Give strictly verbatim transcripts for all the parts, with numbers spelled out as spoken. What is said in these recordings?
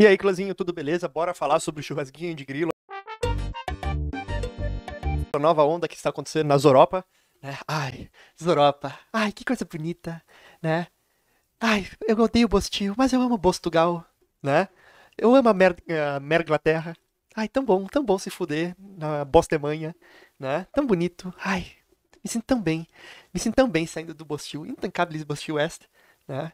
E aí, clãzinho, tudo beleza? Bora falar sobre o churrasquinho de grilo. A nova onda que está acontecendo nas Europa, né? Ai, Europa, ai, que coisa bonita, né? Ai, eu odeio o Bostil, mas eu amo Bostugal, né? Eu amo a Mer, a Merglaterra. Ai, tão bom, tão bom se fuder na Bostemanha, né? Tão bonito, ai, me sinto tão bem. Me sinto tão bem saindo do Bostil, intancáveis Bostil West, né?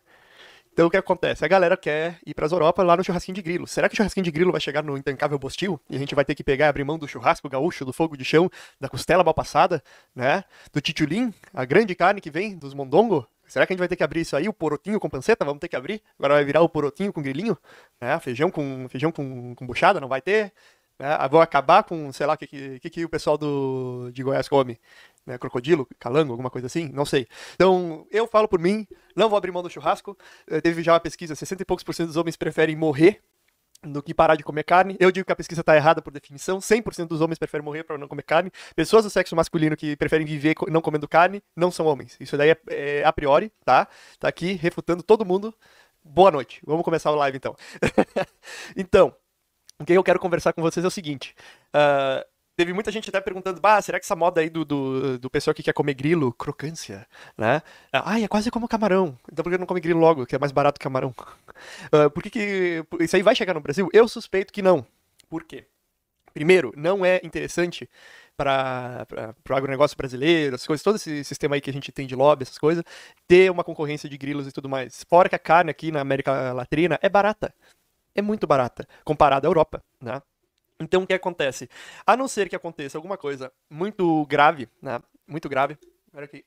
Então o que acontece? A galera quer ir pras Europa lá no churrasquinho de grilo. Será que o churrasquinho de grilo vai chegar no intancável Bostil? E a gente vai ter que pegar e abrir mão do churrasco gaúcho, do fogo de chão, da costela mal passada, né? Do titiulim, a grande carne que vem dos mondongo? Será que a gente vai ter que abrir isso aí? O porotinho com panceta? Vamos ter que abrir? Agora vai virar o porotinho com grilinho? Né? Feijão com feijão com, com buchada? Não vai ter? Né? Vão acabar com, sei lá, o que, que, que o pessoal do, de Goiás come? Né, crocodilo, calango, alguma coisa assim, não sei. Então, eu falo por mim, não vou abrir mão do churrasco. Teve já uma pesquisa, sessenta e poucos por cento dos homens preferem morrer do que parar de comer carne. Eu digo que a pesquisa está errada por definição, cem por cento dos homens preferem morrer para não comer carne. Pessoas do sexo masculino que preferem viver não comendo carne, não são homens. Isso daí é, é a priori, tá? Tá aqui refutando todo mundo. Boa noite, vamos começar o live então. Então, o que eu quero conversar com vocês é o seguinte... Uh... Teve muita gente até perguntando, bah, será que essa moda aí do, do, do pessoal que quer comer grilo, crocância, né? Ai, é quase como camarão. Então por que não come grilo logo, que é mais barato que camarão? Uh, por que que isso aí vai chegar no Brasil? Eu suspeito que não. Por quê? Primeiro, não é interessante para o agronegócio brasileiro, as coisas, todo esse sistema aí que a gente tem de lobby, essas coisas, ter uma concorrência de grilos e tudo mais. Fora que a carne aqui na América Latina é barata. É muito barata, comparada à Europa, né? Então o que acontece? A não ser que aconteça alguma coisa muito grave, né? Muito grave. Espera que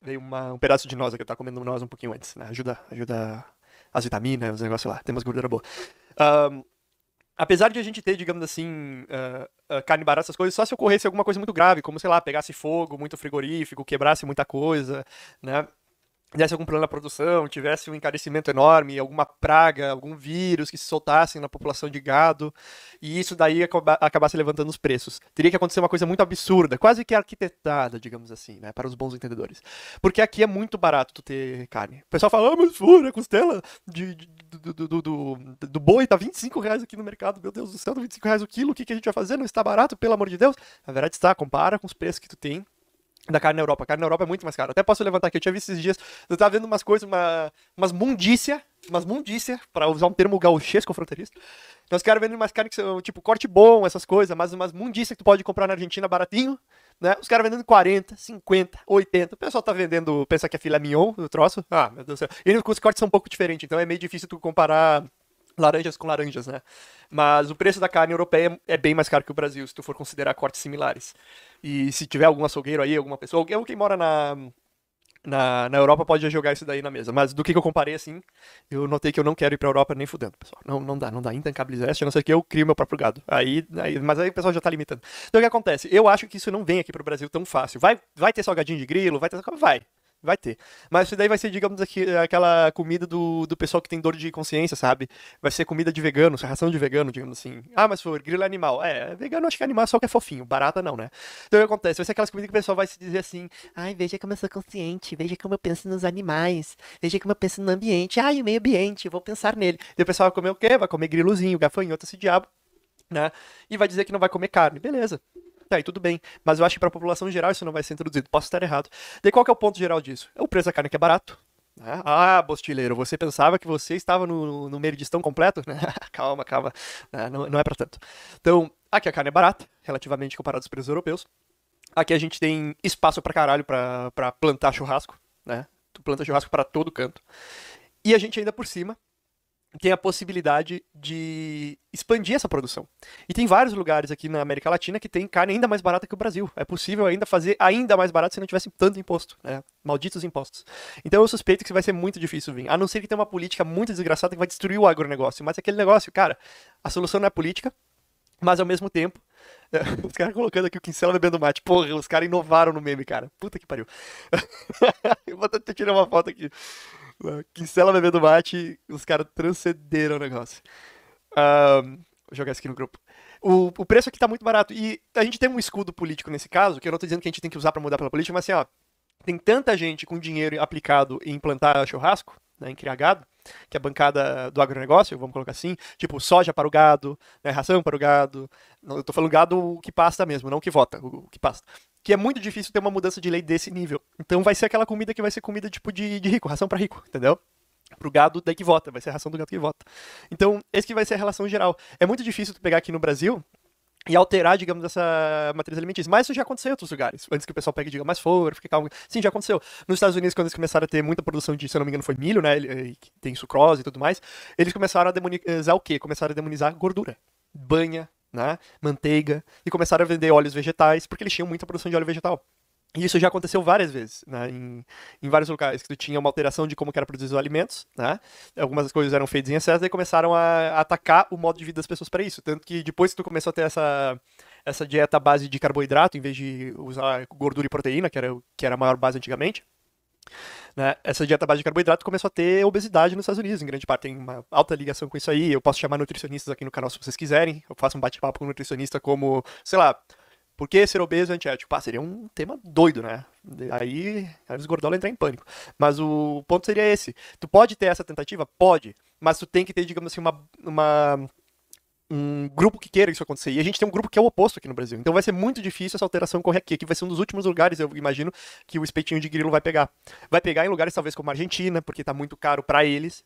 veio uma, um pedaço de noz aqui, eu tava comendo noz um pouquinho antes, né? Ajuda, ajuda as vitaminas, os negócios lá, tem umas gordura boa. Um, apesar de a gente ter, digamos assim, uh, uh, carne barata, essas coisas, só se ocorresse alguma coisa muito grave, como, sei lá, pegasse fogo, muito frigorífico, quebrasse muita coisa, né? Desse algum problema na produção, tivesse um encarecimento enorme, alguma praga, algum vírus que se soltasse na população de gado, e isso daí acaba, acabasse levantando os preços. Teria que acontecer uma coisa muito absurda, quase que arquitetada, digamos assim, né, para os bons entendedores. Porque aqui é muito barato tu ter carne. O pessoal fala, ah, mas fura, a costela de, de, do, do, do, do boi tá vinte e cinco reais aqui no mercado, meu Deus do céu, vinte e cinco reais o quilo, o que, que a gente vai fazer? Não está barato, pelo amor de Deus? Na verdade está, compara com os preços que tu tem da carne na Europa. A carne na Europa é muito mais cara. Até posso levantar aqui, eu tinha visto esses dias, eu tava vendo umas coisas, uma, umas mundícia, umas mundícia, pra usar um termo gauchesco fronteirista. Então os caras vendendo umas carnes que são, tipo, corte bom, essas coisas, mas umas mundícia que tu pode comprar na Argentina baratinho, né? Os caras vendendo quarenta, cinquenta, oitenta. O pessoal tá vendendo, pensa que é filé mignon, o troço. Ah, meu Deus do céu. E os cortes são um pouco diferentes, então é meio difícil tu comparar laranjas com laranjas, né? Mas o preço da carne europeia é bem mais caro que o Brasil, se tu for considerar cortes similares. E se tiver algum açougueiro aí, alguma pessoa, alguém que mora na, na, na Europa pode jogar isso daí na mesa. Mas do que, que eu comparei, assim, eu notei que eu não quero ir pra Europa nem fudendo, pessoal. Não, não dá, não dá. Intancabilizar, a não ser que eu crio meu próprio gado. Aí, aí, mas aí o pessoal já tá limitando. Então o que acontece? Eu acho que isso não vem aqui pro Brasil tão fácil. Vai, vai ter salgadinho de grilo, vai ter... Vai. Vai ter. Mas isso daí vai ser, digamos, aquela comida do, do pessoal que tem dor de consciência, sabe? Vai ser comida de vegano, ração de vegano, digamos assim. Ah, mas for grilo é animal. É, vegano acho que é animal, só que é fofinho. Barata não, né? Então o que acontece? Vai ser aquelas comidas que o pessoal vai se dizer assim, ai, veja como eu sou consciente, veja como eu penso nos animais, veja como eu penso no ambiente, ai, o meio ambiente, vou pensar nele. E o pessoal vai comer o quê? Vai comer grilozinho, gafanhoto, esse diabo, né? E vai dizer que não vai comer carne. Beleza. Tá, e tudo bem, mas eu acho que para a população geral isso não vai ser introduzido, posso estar errado. Daí qual que é o ponto geral disso? É o preço da carne que é barato, né? Ah, bostileiro, você pensava que você estava no, no meridistão completo? Calma, calma, não, não é para tanto. Então, aqui a carne é barata, relativamente comparado aos preços europeus. Aqui a gente tem espaço para caralho para plantar churrasco, né? Tu planta churrasco para todo canto. E a gente ainda por cima tem a possibilidade de expandir essa produção. E tem vários lugares aqui na América Latina que tem carne ainda mais barata que o Brasil. É possível ainda fazer ainda mais barato se não tivesse tanto imposto, né? Malditos impostos. Então eu suspeito que vai ser muito difícil vir. A não ser que tenha uma política muito desgraçada que vai destruir o agronegócio. Mas aquele negócio, cara, a solução não é política, mas ao mesmo tempo... Os caras colocando aqui o Quincela bebendo mate. Porra, os caras inovaram no meme, cara. Puta que pariu. Eu vou até tirar uma foto aqui. Quincela bebendo mate, os caras transcenderam o negócio. Um, vou jogar isso aqui no grupo. O, o preço aqui tá muito barato. E a gente tem um escudo político nesse caso, que eu não tô dizendo que a gente tem que usar pra mudar pela política, mas assim, ó, tem tanta gente com dinheiro aplicado em plantar churrasco, né, em criar gado, que é a bancada do agronegócio, vamos colocar assim, tipo soja para o gado, né, ração para o gado, eu tô falando gado que pasta mesmo, não que vota, o que pasta, que é muito difícil ter uma mudança de lei desse nível, então vai ser aquela comida que vai ser comida tipo de, de rico, ração para rico, entendeu? Para o gado daí que vota, vai ser a ração do gado que vota. Então, esse que vai ser a relação geral. É muito difícil tu pegar aqui no Brasil e alterar, digamos, essa matriz alimentícia. Mas isso já aconteceu em outros lugares. Antes que o pessoal pegue e diga, mas for, fica calmo. Sim, já aconteceu. Nos Estados Unidos, quando eles começaram a ter muita produção de, se eu não me engano, foi milho, né? Tem sucrose e tudo mais. Eles começaram a demonizar o quê? Começaram a demonizar gordura. Banha, né? Manteiga. E começaram a vender óleos vegetais, porque eles tinham muita produção de óleo vegetal. E isso já aconteceu várias vezes, né, em, em vários locais, que tu tinha uma alteração de como que era produzido os alimentos, né, algumas coisas eram feitas em excesso, e começaram a, a atacar o modo de vida das pessoas para isso, tanto que depois que tu começou a ter essa, essa dieta à base de carboidrato, em vez de usar gordura e proteína, que era, que era a maior base antigamente, né, essa dieta à base de carboidrato começou a ter obesidade nos Estados Unidos, em grande parte tem uma alta ligação com isso aí, eu posso chamar nutricionistas aqui no canal se vocês quiserem, eu faço um bate-papo com um nutricionista como, sei lá, por que ser obeso é antiético? Pá, seria um tema doido, né? Aí, aí os gordolas entram em pânico. Mas o ponto seria esse. Tu pode ter essa tentativa? Pode. Mas tu tem que ter, digamos assim, uma, uma, um grupo que queira isso acontecer. E a gente tem um grupo que é o oposto aqui no Brasil. Então vai ser muito difícil essa alteração correr aqui. Aqui vai ser um dos últimos lugares, eu imagino, que o espetinho de grilo vai pegar. Vai pegar em lugares talvez como a Argentina, porque tá muito caro pra eles.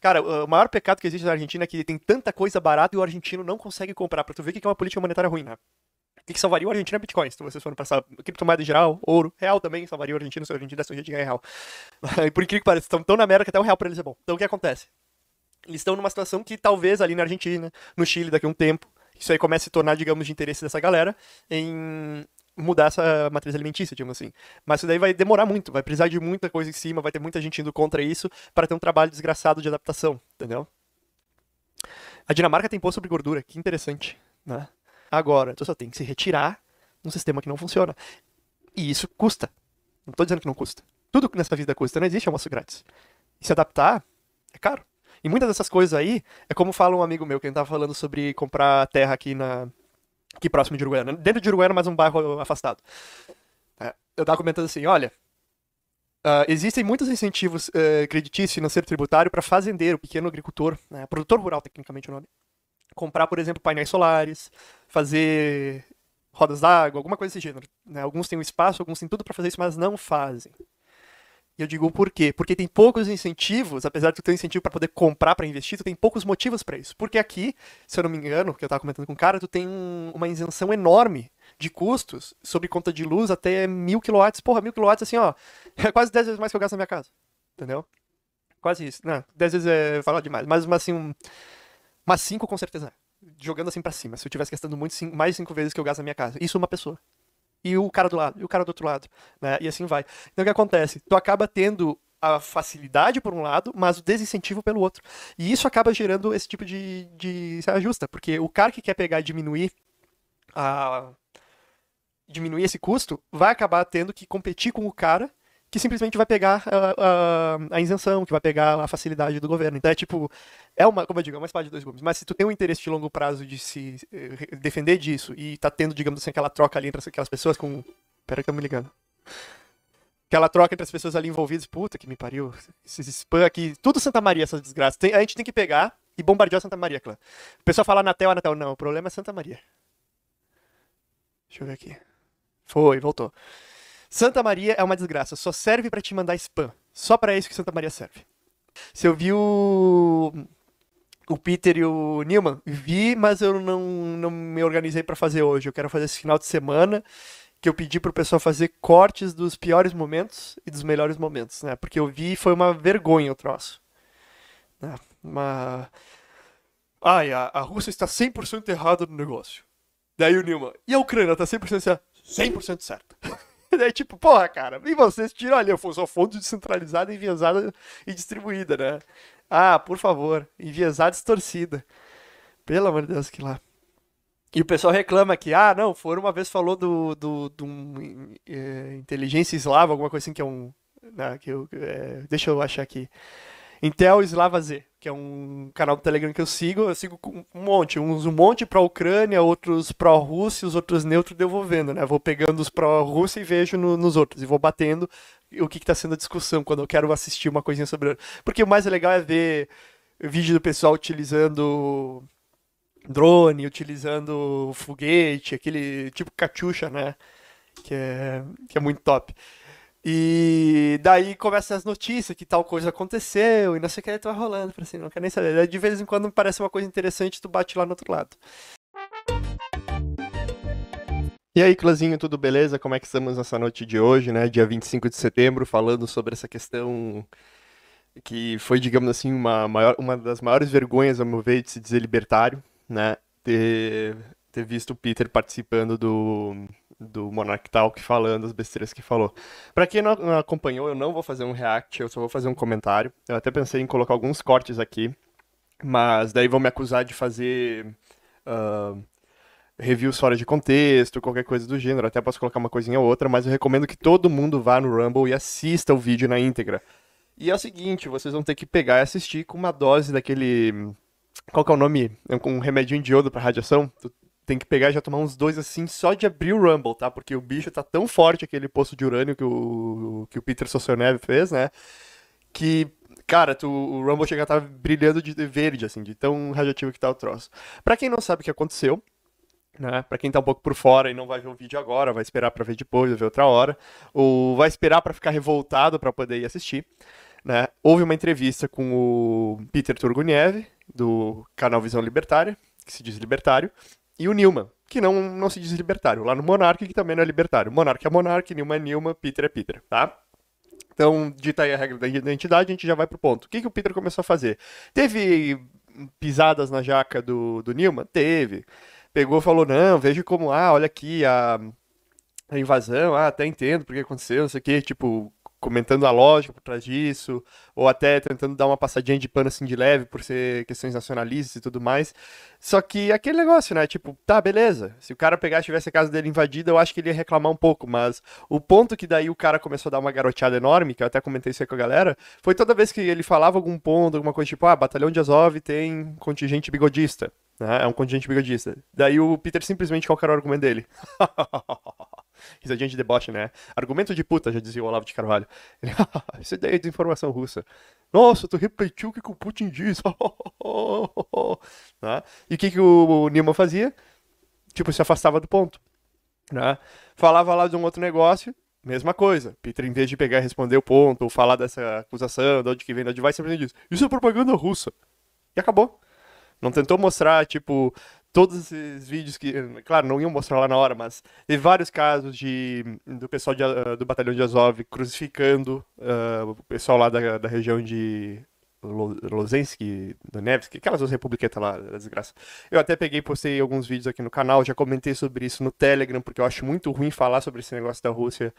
Cara, o maior pecado que existe na Argentina é que tem tanta coisa barata e o argentino não consegue comprar. Pra tu ver o que é uma política monetária ruim, né? O que salvaria o argentino é Bitcoin, se vocês forem passar criptomoeda em geral, ouro, real também salvaria o argentino, se o argentino desse um jeito de ganhar real. Por incrível que pareça, estão tão na merda que até o real pra eles é bom. Então o que acontece? Eles estão numa situação que talvez ali na Argentina, no Chile daqui a um tempo, isso aí começa a se tornar, digamos, de interesse dessa galera em mudar essa matriz alimentícia, digamos assim. Mas isso daí vai demorar muito, vai precisar de muita coisa em cima, vai ter muita gente indo contra isso para ter um trabalho desgraçado de adaptação, entendeu? A Dinamarca tem imposto sobre gordura, que interessante, né? Agora, tu só tem que se retirar num sistema que não funciona. E isso custa. Não tô dizendo que não custa. Tudo que nessa vida custa, não existe almoço grátis. E se adaptar, é caro. E muitas dessas coisas aí, é como fala um amigo meu, que ele tava falando sobre comprar terra aqui na aqui próximo de Uruguaiana. Dentro de Uruguaiana, mas um bairro afastado. Eu tava comentando assim, olha, Uh, existem muitos incentivos uh, creditícios, financeiro, tributário, para fazendeiro, pequeno agricultor, né, produtor rural, tecnicamente o nome. Comprar, por exemplo, painéis solares, fazer rodas d'água, alguma coisa desse gênero. Né? Alguns têm o espaço, alguns têm tudo para fazer isso, mas não fazem. E eu digo por quê? Porque tem poucos incentivos, apesar de tu ter um incentivo para poder comprar, para investir, tu tem poucos motivos para isso. Porque aqui, se eu não me engano, que eu estava comentando com o cara, tu tem uma isenção enorme de custos sobre conta de luz até mil quilowatts. Porra, mil quilowatts, assim, ó, é quase dez vezes mais que eu gasto na minha casa. Entendeu? Quase isso. Não, dez vezes é falar demais, mas assim, um... Mas cinco com certeza, jogando assim pra cima, se eu estivesse gastando muito, cinco, mais cinco vezes que eu gasto na minha casa. Isso uma pessoa. E o cara do lado, e o cara do outro lado, né? E assim vai. Então o que acontece? Tu acaba tendo a facilidade por um lado, mas o desincentivo pelo outro. E isso acaba gerando esse tipo de, de se ajusta, porque o cara que quer pegar e diminuir a, diminuir esse custo, vai acabar tendo que competir com o cara que simplesmente vai pegar a, a, a isenção, que vai pegar a facilidade do governo. Então é tipo, é uma, como eu digo, é uma espada de dois gumes. Mas se tu tem um interesse de longo prazo de se eh, defender disso e tá tendo, digamos assim, aquela troca ali entre aquelas pessoas com... Pera que eu tô me ligando. Aquela troca entre as pessoas ali envolvidas, puta que me pariu, esses spam aqui, tudo Santa Maria, essas desgraças. Tem, a gente tem que pegar e bombardear Santa Maria, claro. O pessoal fala Anatel, Anatel, não, o problema é Santa Maria. Deixa eu ver aqui. Foi, voltou. Santa Maria é uma desgraça, só serve pra te mandar spam. Só pra isso que Santa Maria serve. Se eu vi o... o Peter e o Newman, vi, mas eu não, não me organizei pra fazer hoje. Eu quero fazer esse final de semana, que eu pedi pro pessoal fazer cortes dos piores momentos e dos melhores momentos, né? Porque eu vi e foi uma vergonha o troço. Uma... Ai, a, a Rússia está cem por cento errada no negócio. Daí o Newman, e a Ucrânia tá cem por cento certa? cem por cento certa. É tipo, porra, cara, e vocês tiram ali, eu sou fonte descentralizada, enviesada e distribuída, né? Ah, por favor, enviesada e distorcida. Pelo amor de Deus, que lá. E o pessoal reclama que, ah, não, foram uma vez falou do, do, do um, é, inteligência eslava, alguma coisa assim que é um... Né, que eu, é, deixa eu achar aqui. Intel Slava Z. que é um canal do Telegram que eu sigo, eu sigo um monte, uns um monte pró-Ucrânia, outros pró-Rússia, os outros neutros, devolvendo, né? Vou pegando os pró-Rússia e vejo no, nos outros, e vou batendo o que está sendo a discussão, quando eu quero assistir uma coisinha sobre... Porque o mais legal é ver vídeo do pessoal utilizando drone, utilizando foguete, aquele tipo Katyusha, né? Que é, que é muito top. E daí começam as notícias, que tal coisa aconteceu, e não sei o que, aí tu vai rolando, assim, não quero nem saber. De vez em quando parece uma coisa interessante, tu bate lá no outro lado. E aí, Clazinho, tudo beleza? Como é que estamos nessa noite de hoje, né? Dia vinte e cinco de setembro, falando sobre essa questão que foi, digamos assim, uma, maior, uma das maiores vergonhas, ao meu ver, de se dizer libertário, né? Ter, ter visto o Peter participando do... do Monarch Talk, falando as besteiras que falou. Pra quem não acompanhou, eu não vou fazer um react, eu só vou fazer um comentário. Eu até pensei em colocar alguns cortes aqui, mas daí vão me acusar de fazer uh, reviews fora de contexto, qualquer coisa do gênero. Até posso colocar uma coisinha ou outra, mas eu recomendo que todo mundo vá no Rumble e assista o vídeo na íntegra. E é o seguinte, vocês vão ter que pegar e assistir com uma dose daquele... Qual que é o nome? Um remedinho de iodo pra radiação? Tem que pegar e já tomar uns dois assim, só de abrir o Rumble, tá? Porque o bicho tá tão forte, aquele poço de urânio que o, que o Peter Sossionev fez, né? Que, cara, tu, o Rumble chega a estar brilhando de verde, assim, de tão radioativo que tá o troço. Pra quem não sabe o que aconteceu, né? Pra quem tá um pouco por fora e não vai ver o vídeo agora, vai esperar pra ver depois, vai ver outra hora, ou vai esperar pra ficar revoltado pra poder ir assistir, né? Houve uma entrevista com o Peter Turguniev, do canal Visão Libertária, que se diz libertário, e o Newman, que não, não se diz libertário, lá no Monark, que também não é libertário. Monark é Monark, Newman é Newman, Peter é Peter, tá? Então, dita aí a regra da identidade, a gente já vai pro ponto. O que, que o Peter começou a fazer? Teve pisadas na jaca do, do Newman? Teve. Pegou e falou, não, veja como, ah, olha aqui a, a invasão, ah, até entendo porque aconteceu, não sei o quê, tipo... comentando a lógica por trás disso, ou até tentando dar uma passadinha de pano assim de leve por ser questões nacionalistas e tudo mais. Só que aquele negócio, né? Tipo, tá, beleza. Se o cara pegar e tivesse a casa dele invadida, eu acho que ele ia reclamar um pouco, mas o ponto que daí o cara começou a dar uma garoteada enorme, que eu até comentei isso aí com a galera, foi toda vez que ele falava algum ponto, alguma coisa tipo, ah, Batalhão de Azov tem contingente bigodista, né? É um contingente bigodista. Daí o Peter simplesmente, qual era o argumento dele? Risadinha de deboche, né? Argumento de puta, já dizia o Olavo de Carvalho. Ele, isso daí é desinformação russa. Nossa, tu repetiu o que, que o Putin diz. Né? E o que, que o Newman fazia? Tipo, se afastava do ponto. Né? Falava lá de um outro negócio, mesma coisa. Peter, em vez de pegar e responder o ponto, ou falar dessa acusação, de onde que vem, de onde vai, sempre diz, isso é propaganda russa. E acabou. Não tentou mostrar, tipo... todos esses vídeos que, claro, não iam mostrar lá na hora, mas teve vários casos de, do pessoal de, do Batalhão de Azov crucificando uh, o pessoal lá da, da região de Lozensk, Donetsk, aquelas duas republiquetas lá, desgraça. Eu até peguei e postei alguns vídeos aqui no canal, já comentei sobre isso no Telegram, porque eu acho muito ruim falar sobre esse negócio da Rússia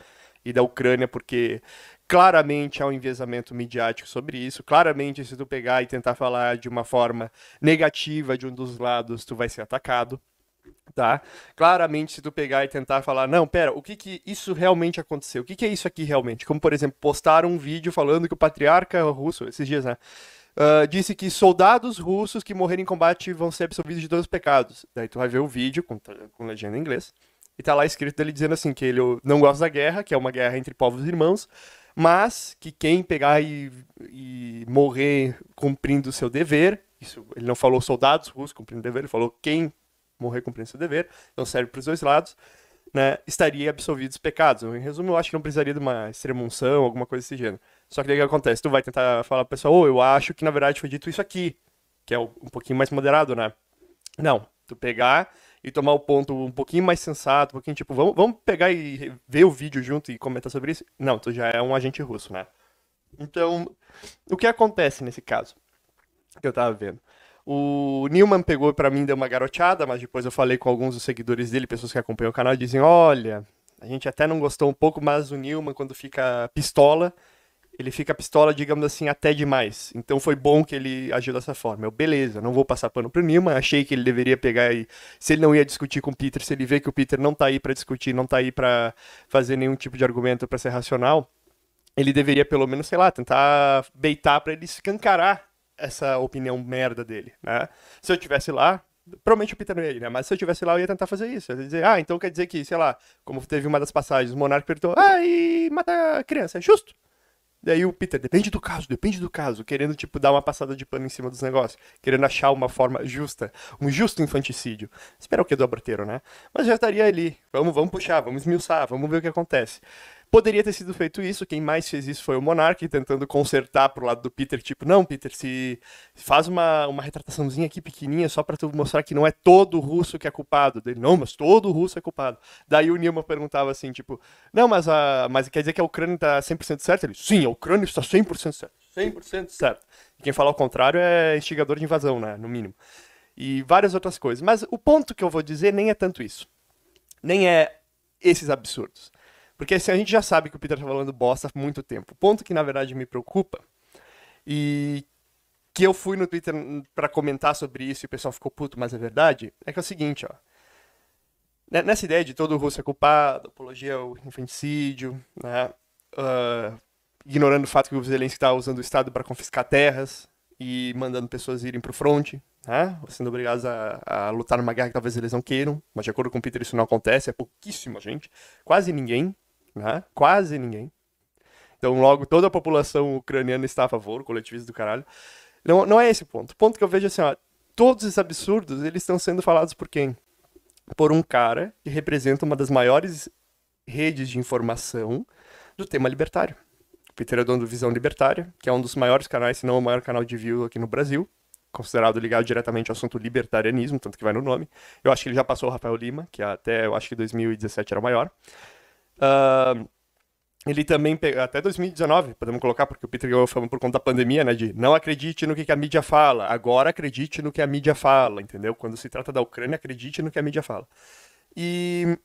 e da Ucrânia, porque claramente há um enviesamento midiático sobre isso, claramente se tu pegar e tentar falar de uma forma negativa de um dos lados, tu vai ser atacado, tá? Claramente se tu pegar e tentar falar, não, pera, o que que isso realmente aconteceu? O que que é isso aqui realmente? Como, por exemplo, postaram um vídeo falando que o patriarca russo, esses dias, né? Uh, disse que soldados russos que morrerem em combate vão ser absolvidos de todos os pecados. Daí tu vai ver o vídeo com, com legenda em inglês. E tá lá escrito dele dizendo assim, que ele não gosta da guerra, que é uma guerra entre povos irmãos, mas que quem pegar e, e morrer cumprindo o seu dever, isso, ele não falou soldados russos cumprindo o dever, ele falou quem morrer cumprindo o seu dever, então serve para os dois lados, né, estaria absolvido dos pecados. Em resumo, eu acho que não precisaria de uma extrema-unção, alguma coisa desse gênero. Só que daí o que acontece? Tu vai tentar falar pro pessoal, ô, oh, eu acho que na verdade foi dito isso aqui, que é um pouquinho mais moderado, né? Não, tu pegar... e tomar o ponto um pouquinho mais sensato, um pouquinho tipo, vamos, vamos pegar e ver o vídeo junto e comentar sobre isso? Não, tu já é um agente russo, né? Então, o que acontece nesse caso? Que eu tava vendo. O Newman pegou pra mim, deu uma garoteada, mas depois eu falei com alguns dos seguidores dele, pessoas que acompanham o canal, e dizem, olha, a gente até não gostou um pouco, mas o Newman, quando fica pistola, ele fica pistola, digamos assim, até demais. Então foi bom que ele agiu dessa forma. Eu, beleza, não vou passar pano pro Newman. Achei que ele deveria pegar e... se ele não ia discutir com o Peter, se ele vê que o Peter não tá aí pra discutir, não tá aí pra fazer nenhum tipo de argumento pra ser racional, ele deveria, pelo menos, sei lá, tentar beitar pra ele escancarar essa opinião merda dele, né? Se eu tivesse lá, provavelmente eu pitaria ele, né? Mas se eu tivesse lá, eu ia tentar fazer isso. Eu ia dizer, ah, então quer dizer que, sei lá, como teve uma das passagens, o monarca perguntou, ah, e mata a criança, é justo? Daí o Peter, depende do caso, depende do caso, querendo, tipo, dar uma passada de pano em cima dos negócios, querendo achar uma forma justa, um justo infanticídio. Espera o que do aborteiro, né? Mas já estaria ali, vamos, vamos puxar, vamos esmiuçar, vamos ver o que acontece. Poderia ter sido feito isso, quem mais fez isso foi o Monark, tentando consertar pro lado do Peter, tipo, não, Peter, se faz uma, uma retrataçãozinha aqui pequenininha só pra tu mostrar que não é todo russo que é culpado. Dele, não, mas todo russo é culpado. Daí o Newman perguntava assim, tipo, não, mas, a, mas quer dizer que a Ucrânia tá cem por cento certa? Ele, sim, a Ucrânia está cem por cento certa, cem por cento certa. E quem fala ao contrário é instigador de invasão, né, no mínimo. E várias outras coisas. Mas o ponto que eu vou dizer nem é tanto isso. Nem é esses absurdos. Porque assim, a gente já sabe que o Peter tá falando bosta há muito tempo. O ponto que, na verdade, me preocupa, e que eu fui no Twitter pra comentar sobre isso e o pessoal ficou puto, mas é verdade, é que é o seguinte, ó. Nessa ideia de todo russo é culpado, apologia ao infanticídio, né? Uh, ignorando o fato que o Zelensky tá usando o Estado para confiscar terras e mandando pessoas irem pro fronte, né? Sendo obrigados a, a lutar numa guerra que talvez eles não queiram, mas de acordo com o Peter isso não acontece, é pouquíssima gente, quase ninguém. Né? Quase ninguém. Então logo toda a população ucraniana está a favor, coletivista do caralho. Não, não é esse o ponto. O ponto que eu vejo é assim, ó, todos esses absurdos, eles estão sendo falados por quem? Por um cara que representa uma das maiores redes de informação do tema libertário. O Peter é dono do Visão Libertária, que é um dos maiores canais, se não o maior canal de view aqui no Brasil, considerado ligado diretamente ao assunto libertarianismo, tanto que vai no nome. Eu acho que ele já passou o Rafael Lima, que até eu acho que dois mil e dezessete era o maior. Uh, ele também pegou, até dois mil e dezenove, podemos colocar, porque o Peter ganhou fama por conta da pandemia, né, de não acredite no que a mídia fala, agora acredite no que a mídia fala, entendeu? Quando se trata da Ucrânia, acredite no que a mídia fala. E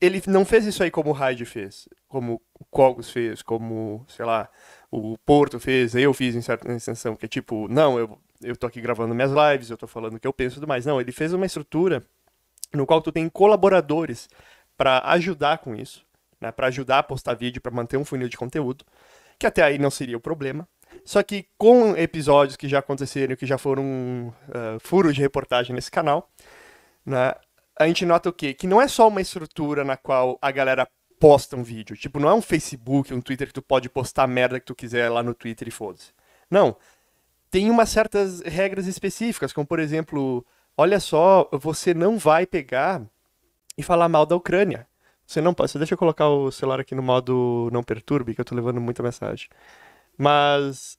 ele não fez isso aí como o Raid fez, como o Cogos fez, como, sei lá, o Porto fez, eu fiz em certa extensão, que é tipo, não, eu, eu tô aqui gravando minhas lives, eu tô falando o que eu penso e tudo mais. Não, ele fez uma estrutura no qual tu tem colaboradores para ajudar com isso, né? Para ajudar a postar vídeo, para manter um funil de conteúdo, que até aí não seria o problema. Só que com episódios que já aconteceram, que já foram uh, furos de reportagem nesse canal, né? A gente nota o quê? Que não é só uma estrutura na qual a galera posta um vídeo. Tipo, não é um Facebook, um Twitter que tu pode postar a merda que tu quiser lá no Twitter e foda-se. Não. Tem umas certas regras específicas, como por exemplo, olha só, você não vai pegar e falar mal da Ucrânia. Você não pode. Deixa eu colocar o celular aqui no modo não perturbe, que eu tô levando muita mensagem. Mas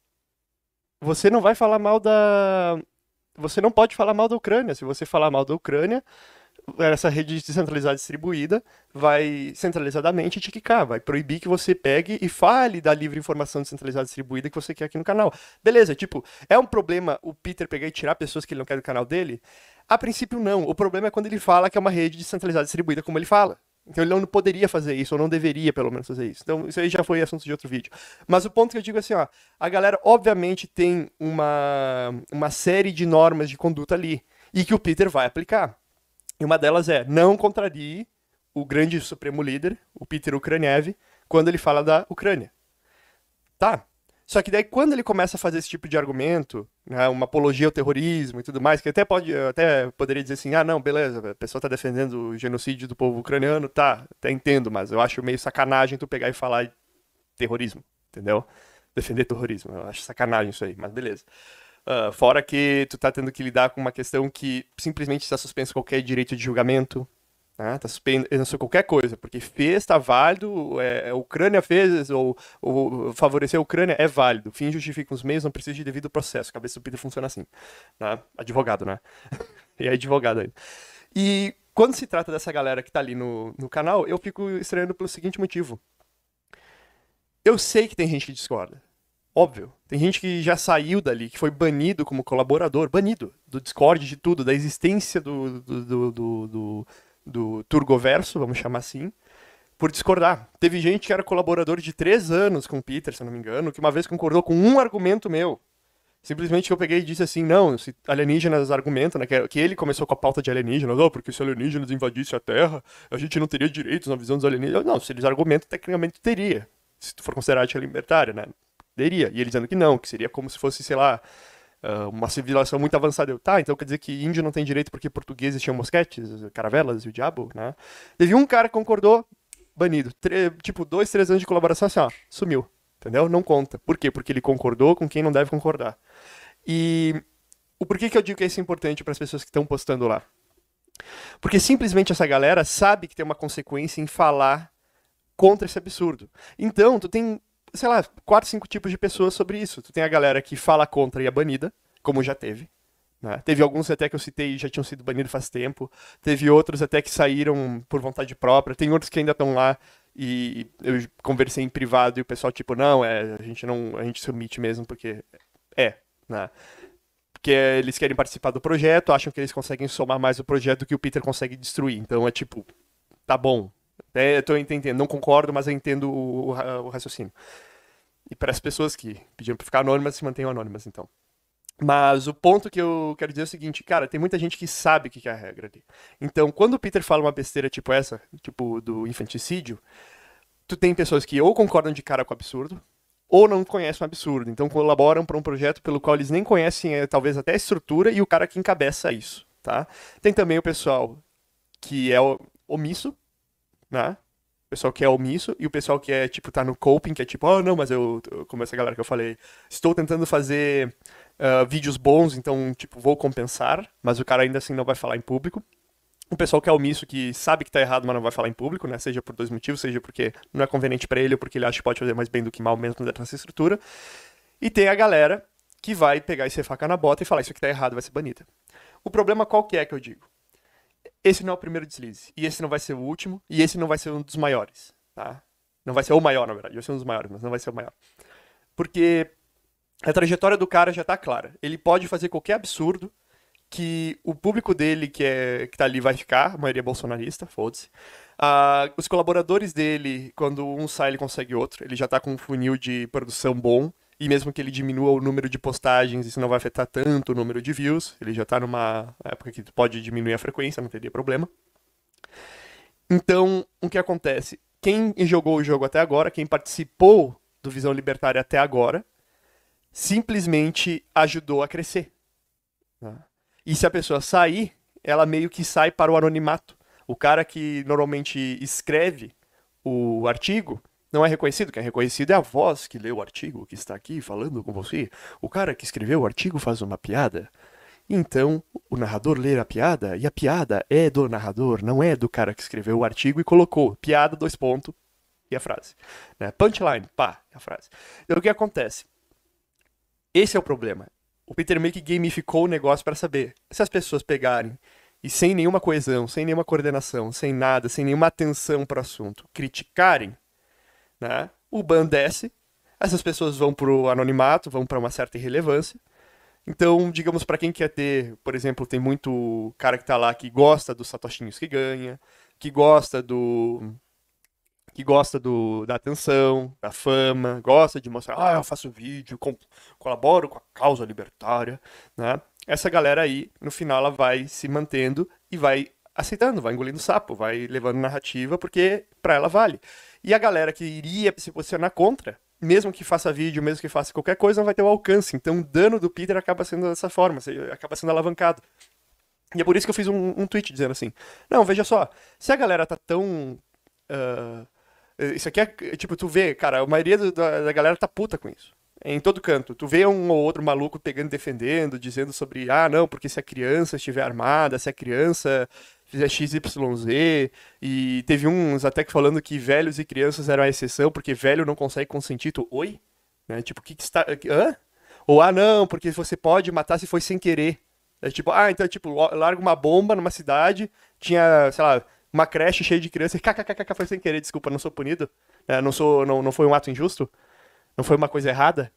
você não vai falar mal da... Você não pode falar mal da Ucrânia. Se você falar mal da Ucrânia, essa rede descentralizada distribuída vai centralizadamente te quicar, vai proibir que você pegue e fale da livre informação descentralizada distribuída que você quer aqui no canal. Beleza, tipo, é um problema o Peter pegar e tirar pessoas que ele não quer do canal dele? A princípio não, o problema é quando ele fala que é uma rede descentralizada distribuída como ele fala. Então ele não poderia fazer isso, ou não deveria pelo menos fazer isso. Então isso aí já foi assunto de outro vídeo. Mas o ponto que eu digo é assim, ó, a galera obviamente tem uma, uma série de normas de conduta ali, e que o Peter vai aplicar. E uma delas é, não contrarie o grande supremo líder, o Peter Ucraniev, quando ele fala da Ucrânia. Tá? Só que daí quando ele começa a fazer esse tipo de argumento, né, uma apologia ao terrorismo e tudo mais, que até pode, até poderia dizer assim, ah não, beleza, a pessoa tá defendendo o genocídio do povo ucraniano, tá, até entendo, mas eu acho meio sacanagem tu pegar e falar terrorismo, entendeu? Defender terrorismo, eu acho sacanagem isso aí, mas beleza. Uh, fora que tu tá tendo que lidar com uma questão que simplesmente está suspenso qualquer direito de julgamento, né? Tá suspenso qualquer coisa, porque fez, tá válido, é, a Ucrânia fez, ou, ou favorecer a Ucrânia é válido, fim justifica os meios, não precisa de devido processo, cabeça do Peter funciona assim, né? Advogado, né? E é advogado ainda. E quando se trata dessa galera que tá ali no, no canal, eu fico estranhando pelo seguinte motivo. Eu sei que tem gente que discorda. Óbvio, tem gente que já saiu dali, que foi banido como colaborador, banido do Discord, de tudo, da existência do, do, do, do, do, do Turgoverso, vamos chamar assim, por discordar. Teve gente que era colaborador de três anos com o Peter, se eu não me engano, que uma vez concordou com um argumento meu. Simplesmente eu peguei e disse assim, não, se alienígenas argumentam, né, que ele começou com a pauta de alienígenas, oh, porque se alienígenas invadissem a Terra, a gente não teria direitos na visão dos alienígenas. Não, se eles argumentam, tecnicamente teria, se tu for considerado libertário, né? Deveria. E ele dizendo que não, que seria como se fosse, sei lá, uh, uma civilização muito avançada. Eu, tá, então quer dizer que índio não tem direito porque portugueses tinham mosquetes, caravelas e o diabo, né? Teve um cara que concordou, banido. Tre tipo, dois, três anos de colaboração, assim, ó, sumiu. Entendeu? Não conta. Por quê? Porque ele concordou com quem não deve concordar. E o porquê que eu digo que isso é importante para as pessoas que estão postando lá? Porque simplesmente essa galera sabe que tem uma consequência em falar contra esse absurdo. Então, tu tem, sei lá, quatro, cinco tipos de pessoas sobre isso. Tu tem a galera que fala contra e é banida, como já teve. Né? Teve alguns até que eu citei e já tinham sido banidos faz tempo. Teve outros até que saíram por vontade própria. Tem outros que ainda estão lá e eu conversei em privado e o pessoal tipo, não, é, a gente não, a gente se omite mesmo porque é, né? Porque eles querem participar do projeto, acham que eles conseguem somar mais o projeto do que o Peter consegue destruir. Então é tipo, tá bom. É, eu tô entendendo, não concordo, mas eu entendo o, o raciocínio. E para as pessoas que pediram para ficar anônimas, se mantenham anônimas, então. Mas o ponto que eu quero dizer é o seguinte, cara, tem muita gente que sabe o que é a regra ali. Então, quando o Peter fala uma besteira tipo essa, tipo do infanticídio, tu tem pessoas que ou concordam de cara com o absurdo, ou não conhecem o absurdo. Então, colaboram para um projeto pelo qual eles nem conhecem, talvez, até a estrutura e o cara que encabeça isso, tá? Tem também o pessoal que é omisso, né? O pessoal que é omisso e o pessoal que é, tipo, tá no coping, que é tipo, oh, não, mas eu, como essa galera que eu falei, estou tentando fazer uh, vídeos bons, então, tipo, vou compensar, mas o cara ainda assim não vai falar em público. O pessoal que é omisso, que sabe que tá errado, mas não vai falar em público, né? Seja por dois motivos, seja porque não é conveniente pra ele ou porque ele acha que pode fazer mais bem do que mal mesmo dentro dessa estrutura. E tem a galera que vai pegar e ser faca na bota e falar, isso aqui tá errado, vai ser banida. O problema qual que é que eu digo? Esse não é o primeiro deslize, e esse não vai ser o último, e esse não vai ser um dos maiores, tá? Não vai ser o maior, na verdade, vai ser um dos maiores, mas não vai ser o maior. Porque a trajetória do cara já tá clara. Ele pode fazer qualquer absurdo que o público dele que, é, que tá ali vai ficar, a maioria é bolsonarista, foda-se. Ah, os colaboradores dele, quando um sai, ele consegue outro, ele já tá com um funil de produção bom, e mesmo que ele diminua o número de postagens, isso não vai afetar tanto o número de views. Ele já está numa época que pode diminuir a frequência, não teria problema. Então, o que acontece? Quem jogou o jogo até agora, quem participou do Visão Libertária até agora, simplesmente ajudou a crescer. E se a pessoa sair, ela meio que sai para o anonimato. O cara que normalmente escreve o artigo não é reconhecido. Quem é reconhecido é a voz que leu o artigo, que está aqui falando com você. O cara que escreveu o artigo faz uma piada. Então, o narrador lê a piada, e a piada é do narrador, não é do cara que escreveu o artigo e colocou piada, dois pontos, e a frase. Né? Punchline, pá, a frase. Então, o que acontece? Esse é o problema. O Peter meio que gamificou o negócio para saber. Se as pessoas pegarem e sem nenhuma coesão, sem nenhuma coordenação, sem nada, sem nenhuma atenção para o assunto, criticarem, né? O ban desce, essas pessoas vão para o anonimato, vão para uma certa irrelevância. Então, digamos, para quem quer ter, por exemplo, tem muito cara que tá lá que gosta dos satoshinhos que ganha, que gosta do que gosta do da atenção, da fama, gosta de mostrar, ah, eu faço vídeo, com, colaboro com a causa libertária, né? Essa galera aí, no final, ela vai se mantendo e vai aceitando, vai engolindo sapo, vai levando narrativa, porque pra ela vale. E a galera que iria se posicionar contra, mesmo que faça vídeo, mesmo que faça qualquer coisa, não vai ter o alcance. Então o dano do Peter acaba sendo dessa forma, acaba sendo alavancado. E é por isso que eu fiz um, um tweet dizendo assim, não, veja só, se a galera tá tão... Uh, isso aqui é, tipo, tu vê, cara, a maioria do, da, da galera tá puta com isso. Em todo canto, tu vê um ou outro maluco pegando, defendendo, dizendo sobre, ah, não, porque se a criança estiver armada, se a criança fizer X Y Z, e teve uns até que falando que velhos e crianças eram a exceção, porque velho não consegue consentir, tu, oi? Né? Tipo, o que que está... Hã? Ou, ah, não, porque você pode matar se foi sem querer. É tipo, ah, então, tipo, larga uma bomba numa cidade, tinha, sei lá, uma creche cheia de crianças, kkkk, foi sem querer, desculpa, não sou punido, é, não, sou, não, não foi um ato injusto? Não foi uma coisa errada,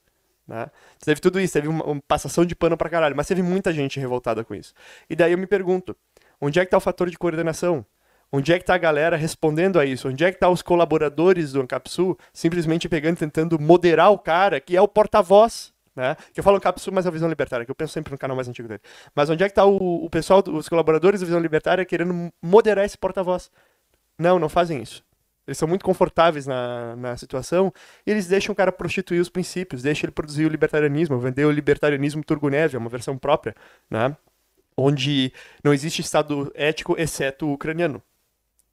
né? Teve tudo isso, teve uma, uma passação de pano pra caralho, mas teve muita gente revoltada com isso. E daí eu me pergunto, onde é que tá o fator de coordenação? Onde é que tá a galera respondendo a isso? Onde é que tá os colaboradores do Ancapsul simplesmente pegando e tentando moderar o cara, que é o porta-voz, né? Que eu falo Ancapsul, mas é a Visão Libertária, que eu penso sempre no canal mais antigo dele. Mas onde é que tá o, o pessoal, os colaboradores da Visão Libertária querendo moderar esse porta-voz? Não, não fazem isso. eles são muito confortáveis na, na situação, e eles deixam o cara prostituir os princípios, deixam ele produzir o libertarianismo, vender o libertarianismo Turgunev, é uma versão própria, né? Onde não existe Estado ético, exceto o ucraniano.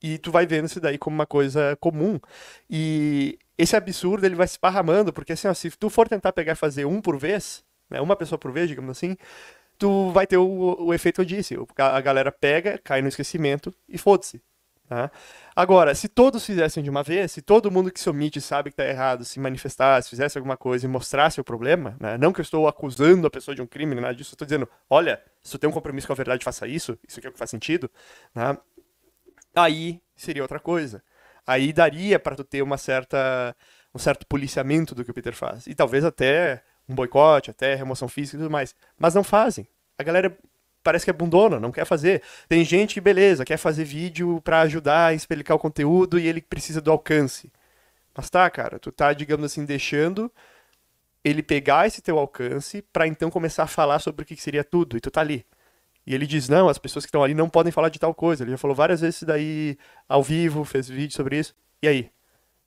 E tu vai vendo isso daí como uma coisa comum. E esse absurdo ele vai se esparramando, porque assim, ó, se tu for tentar pegar e fazer um por vez, né, uma pessoa por vez, digamos assim, tu vai ter o, o efeito Odisse. A galera pega, cai no esquecimento e foda-se. Tá? Agora, se todos fizessem de uma vez, se todo mundo que se omite sabe que tá errado, se manifestasse, fizesse alguma coisa e mostrasse o problema, né? Não que eu estou acusando a pessoa de um crime, nada disso, eu estou dizendo, olha, se tu tem um compromisso com a verdade, faça isso, isso aqui é o que faz sentido, né? Aí seria outra coisa. Aí daria para tu ter uma certa, um certo policiamento do que o Peter faz. E talvez até um boicote, até remoção física e tudo mais. Mas não fazem. A galera parece que é bundona, não quer fazer. Tem gente que, beleza, quer fazer vídeo pra ajudar a explicar o conteúdo e ele precisa do alcance. Mas tá, cara, tu tá, digamos assim, deixando ele pegar esse teu alcance pra então começar a falar sobre o que seria tudo, e tu tá ali. E ele diz, não, as pessoas que estão ali não podem falar de tal coisa. Ele já falou várias vezes isso daí ao vivo, fez vídeo sobre isso. E aí?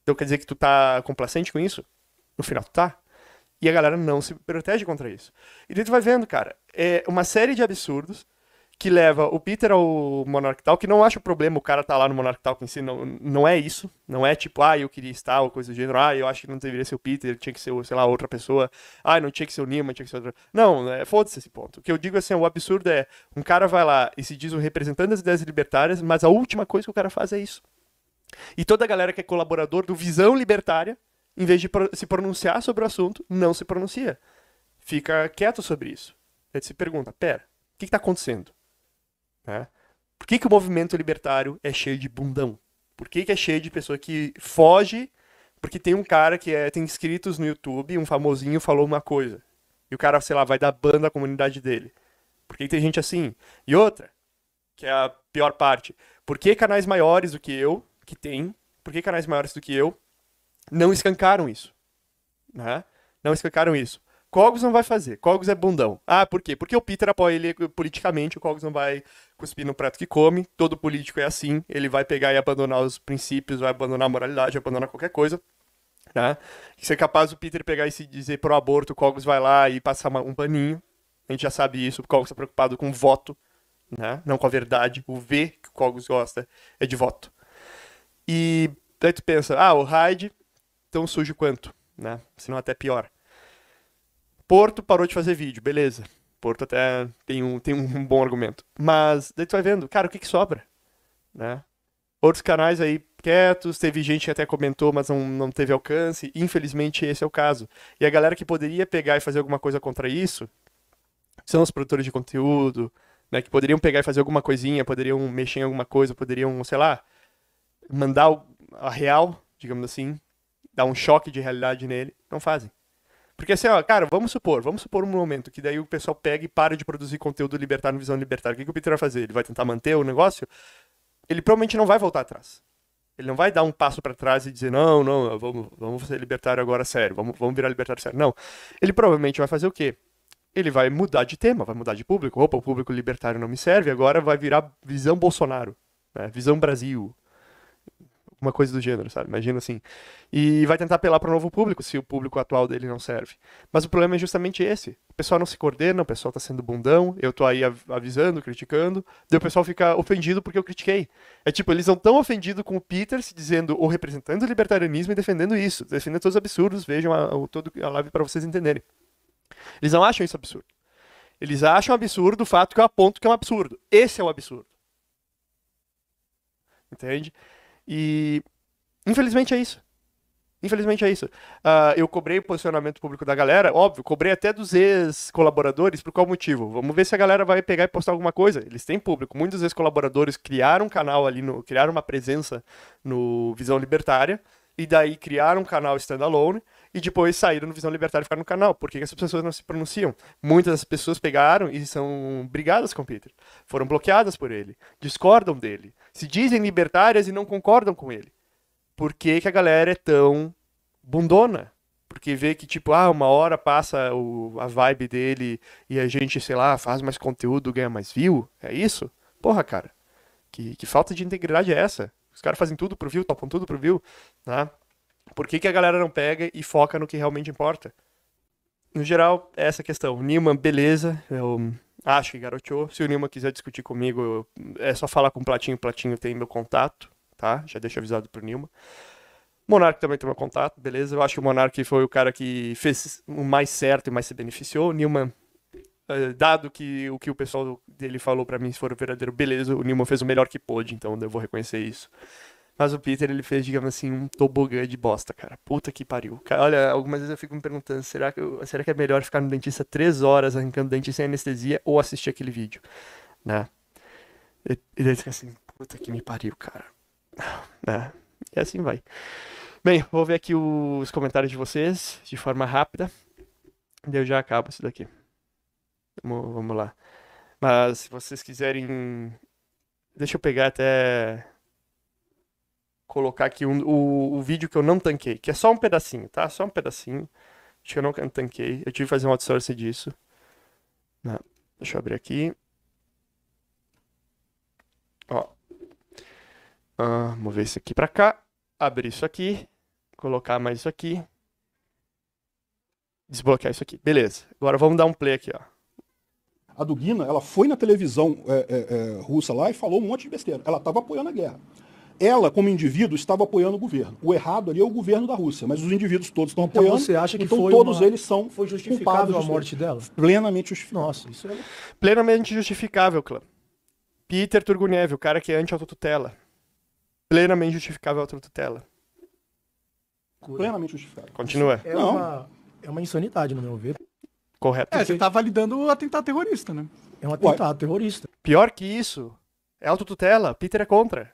Então quer dizer que tu tá complacente com isso? No final tu tá. E a galera não se protege contra isso. E daí tu vai vendo, cara, é uma série de absurdos que leva o Peter ao Monarch Talk, que não acho problema o cara tá lá no Monarch Talk em si, não, não é isso. Não é tipo, ah, eu queria estar, ou coisa do gênero, ah, eu acho que não deveria ser o Peter, tinha que ser, sei lá, outra pessoa, ah, não tinha que ser o Neiman, tinha que ser outra... Não, é, foda-se esse ponto. O que eu digo assim, o absurdo é, um cara vai lá e se diz um representante das ideias libertárias, mas a última coisa que o cara faz é isso. E toda a galera que é colaborador do Visão Libertária, em vez de se pronunciar sobre o assunto, não se pronuncia. Fica quieto sobre isso. Aí se pergunta, pera, o que está acontecendo? Né? Por que, que o movimento libertário é cheio de bundão? Por que, que é cheio de pessoa que foge? Porque tem um cara que é, tem inscritos no YouTube, um famosinho falou uma coisa. E o cara, sei lá, vai dar ban na comunidade dele. Por que, que tem gente assim? E outra, que é a pior parte. Por que canais maiores do que eu, que tem, por que canais maiores do que eu, não escancaram isso, né? Não escancaram isso. Cogos não vai fazer, Cogos é bundão. Ah, por quê? Porque o Peter apoia ele politicamente, o Cogos não vai cuspir no prato que come, todo político é assim, ele vai pegar e abandonar os princípios, vai abandonar a moralidade, vai abandonar qualquer coisa, né? Isso é capaz do Peter pegar e se dizer pro aborto, o Cogos vai lá e passar um paninho, a gente já sabe isso, o Cogos tá preocupado com voto, né? Não com a verdade, o V que o Cogos gosta é de voto. E daí tu pensa, ah, o Hyde... tão sujo quanto, né? Se não até pior. Porto parou de fazer vídeo, beleza. Porto até tem um, tem um bom argumento. Mas daí tu vai vendo, cara, o que que sobra? Né? Outros canais aí quietos, teve gente que até comentou, mas não, não teve alcance. Infelizmente esse é o caso. E a galera que poderia pegar e fazer alguma coisa contra isso, são os produtores de conteúdo, né? Que poderiam pegar e fazer alguma coisinha, poderiam mexer em alguma coisa, poderiam, sei lá, mandar a real, digamos assim, dar um choque de realidade nele, não fazem. Porque assim, ó, cara, vamos supor, vamos supor um momento que daí o pessoal pega e para de produzir conteúdo libertário, visão libertária. O que, que o Peter vai fazer? Ele vai tentar manter o negócio? Ele provavelmente não vai voltar atrás. Ele não vai dar um passo para trás e dizer, não, não, vamos, vamos ser libertário agora sério, vamos, vamos virar libertário sério. Não. Ele provavelmente vai fazer o quê? Ele vai mudar de tema, vai mudar de público. Opa, o público libertário não me serve, agora vai virar visão Bolsonaro, né? Visão Brasil. Uma coisa do gênero, sabe? Imagina assim. E vai tentar apelar para um novo público, se o público atual dele não serve. Mas o problema é justamente esse. O pessoal não se coordena, o pessoal tá sendo bundão, eu tô aí avisando, criticando, daí o pessoal fica ofendido porque eu critiquei. É tipo, eles não tão ofendidos com o Peter se dizendo, ou representando o libertarianismo e defendendo isso. Defendendo todos os absurdos, vejam a, a, todo, a live para vocês entenderem. Eles não acham isso absurdo. Eles acham absurdo o fato que eu aponto que é um absurdo. Esse é o absurdo. Entende? E, infelizmente, é isso. Infelizmente, é isso. Uh, eu cobrei o posicionamento público da galera, óbvio, cobrei até dos ex-colaboradores, por qual motivo? Vamos ver se a galera vai pegar e postar alguma coisa. Eles têm público. Muitos ex-colaboradores criaram um canal ali, no, criaram uma presença no Visão Libertária, e daí criaram um canal standalone, e depois saíram no Visão Libertária e ficaram no canal. Por que essas pessoas não se pronunciam? Muitas das pessoas pegaram e são brigadas com o Peter. Foram bloqueadas por ele, discordam dele, se dizem libertárias e não concordam com ele. Por que que a galera é tão bundona? Porque vê que, tipo, ah, uma hora passa o, a vibe dele e a gente, sei lá, faz mais conteúdo, ganha mais view? É isso? Porra, cara, que, que falta de integridade é essa? Os caras fazem tudo pro view, topam tudo pro view, né? Por que que a galera não pega e foca no que realmente importa? No geral, é essa questão. Newman, beleza, eu acho que garoteou. Se o Newman quiser discutir comigo, é só falar com o Platinho. O Platinho tem meu contato, tá? Já deixo avisado pro Newman. Monark também tem meu contato, beleza? Eu acho que o Monark foi o cara que fez o mais certo e mais se beneficiou. O Newman, dado que o que o pessoal dele falou pra mim for o verdadeiro, beleza, o Newman fez o melhor que pôde, então eu vou reconhecer isso. Mas o Peter, ele fez, digamos assim, um tobogã de bosta, cara. Puta que pariu. Olha, algumas vezes eu fico me perguntando, será que, eu, será que é melhor ficar no dentista três horas arrancando dente sem anestesia ou assistir aquele vídeo, né? E, e daí fica assim, puta que me pariu, cara. Né? E assim vai. Bem, vou ver aqui os comentários de vocês de forma rápida. E eu já acabo isso daqui. Vamos, vamos lá. Mas se vocês quiserem... Deixa eu pegar até... Colocar aqui um, o, o vídeo que eu não tanquei, que é só um pedacinho, tá? Só um pedacinho. Acho que eu não tanquei. Eu tive que fazer um outsourcing disso. Não. Deixa eu abrir aqui. Ó. Ah, mover isso aqui pra cá. Abrir isso aqui. Colocar mais isso aqui. Desbloquear isso aqui. Beleza. Agora vamos dar um play aqui, ó. A Dugina, ela foi na televisão é, é, é, russa lá e falou um monte de besteira. Ela tava apoiando a guerra. Ela, como indivíduo, estava apoiando o governo. O errado ali é o governo da Rússia, mas os indivíduos todos estão apoiando. Então você acha que então foi todos uma... eles são foi justificável a morte dela? Plenamente justificável. Nossa, isso é... Plenamente justificável, clã. Peter Turguniev, o cara que é anti-autotutela. Plenamente justificável a autotutela. Plenamente justificável. Continua. É, não. Uma... é uma insanidade, no meu ver. Correto. É, você está validando o atentado terrorista, né? É um atentado Ué. terrorista. Pior que isso, é autotutela. Peter é contra.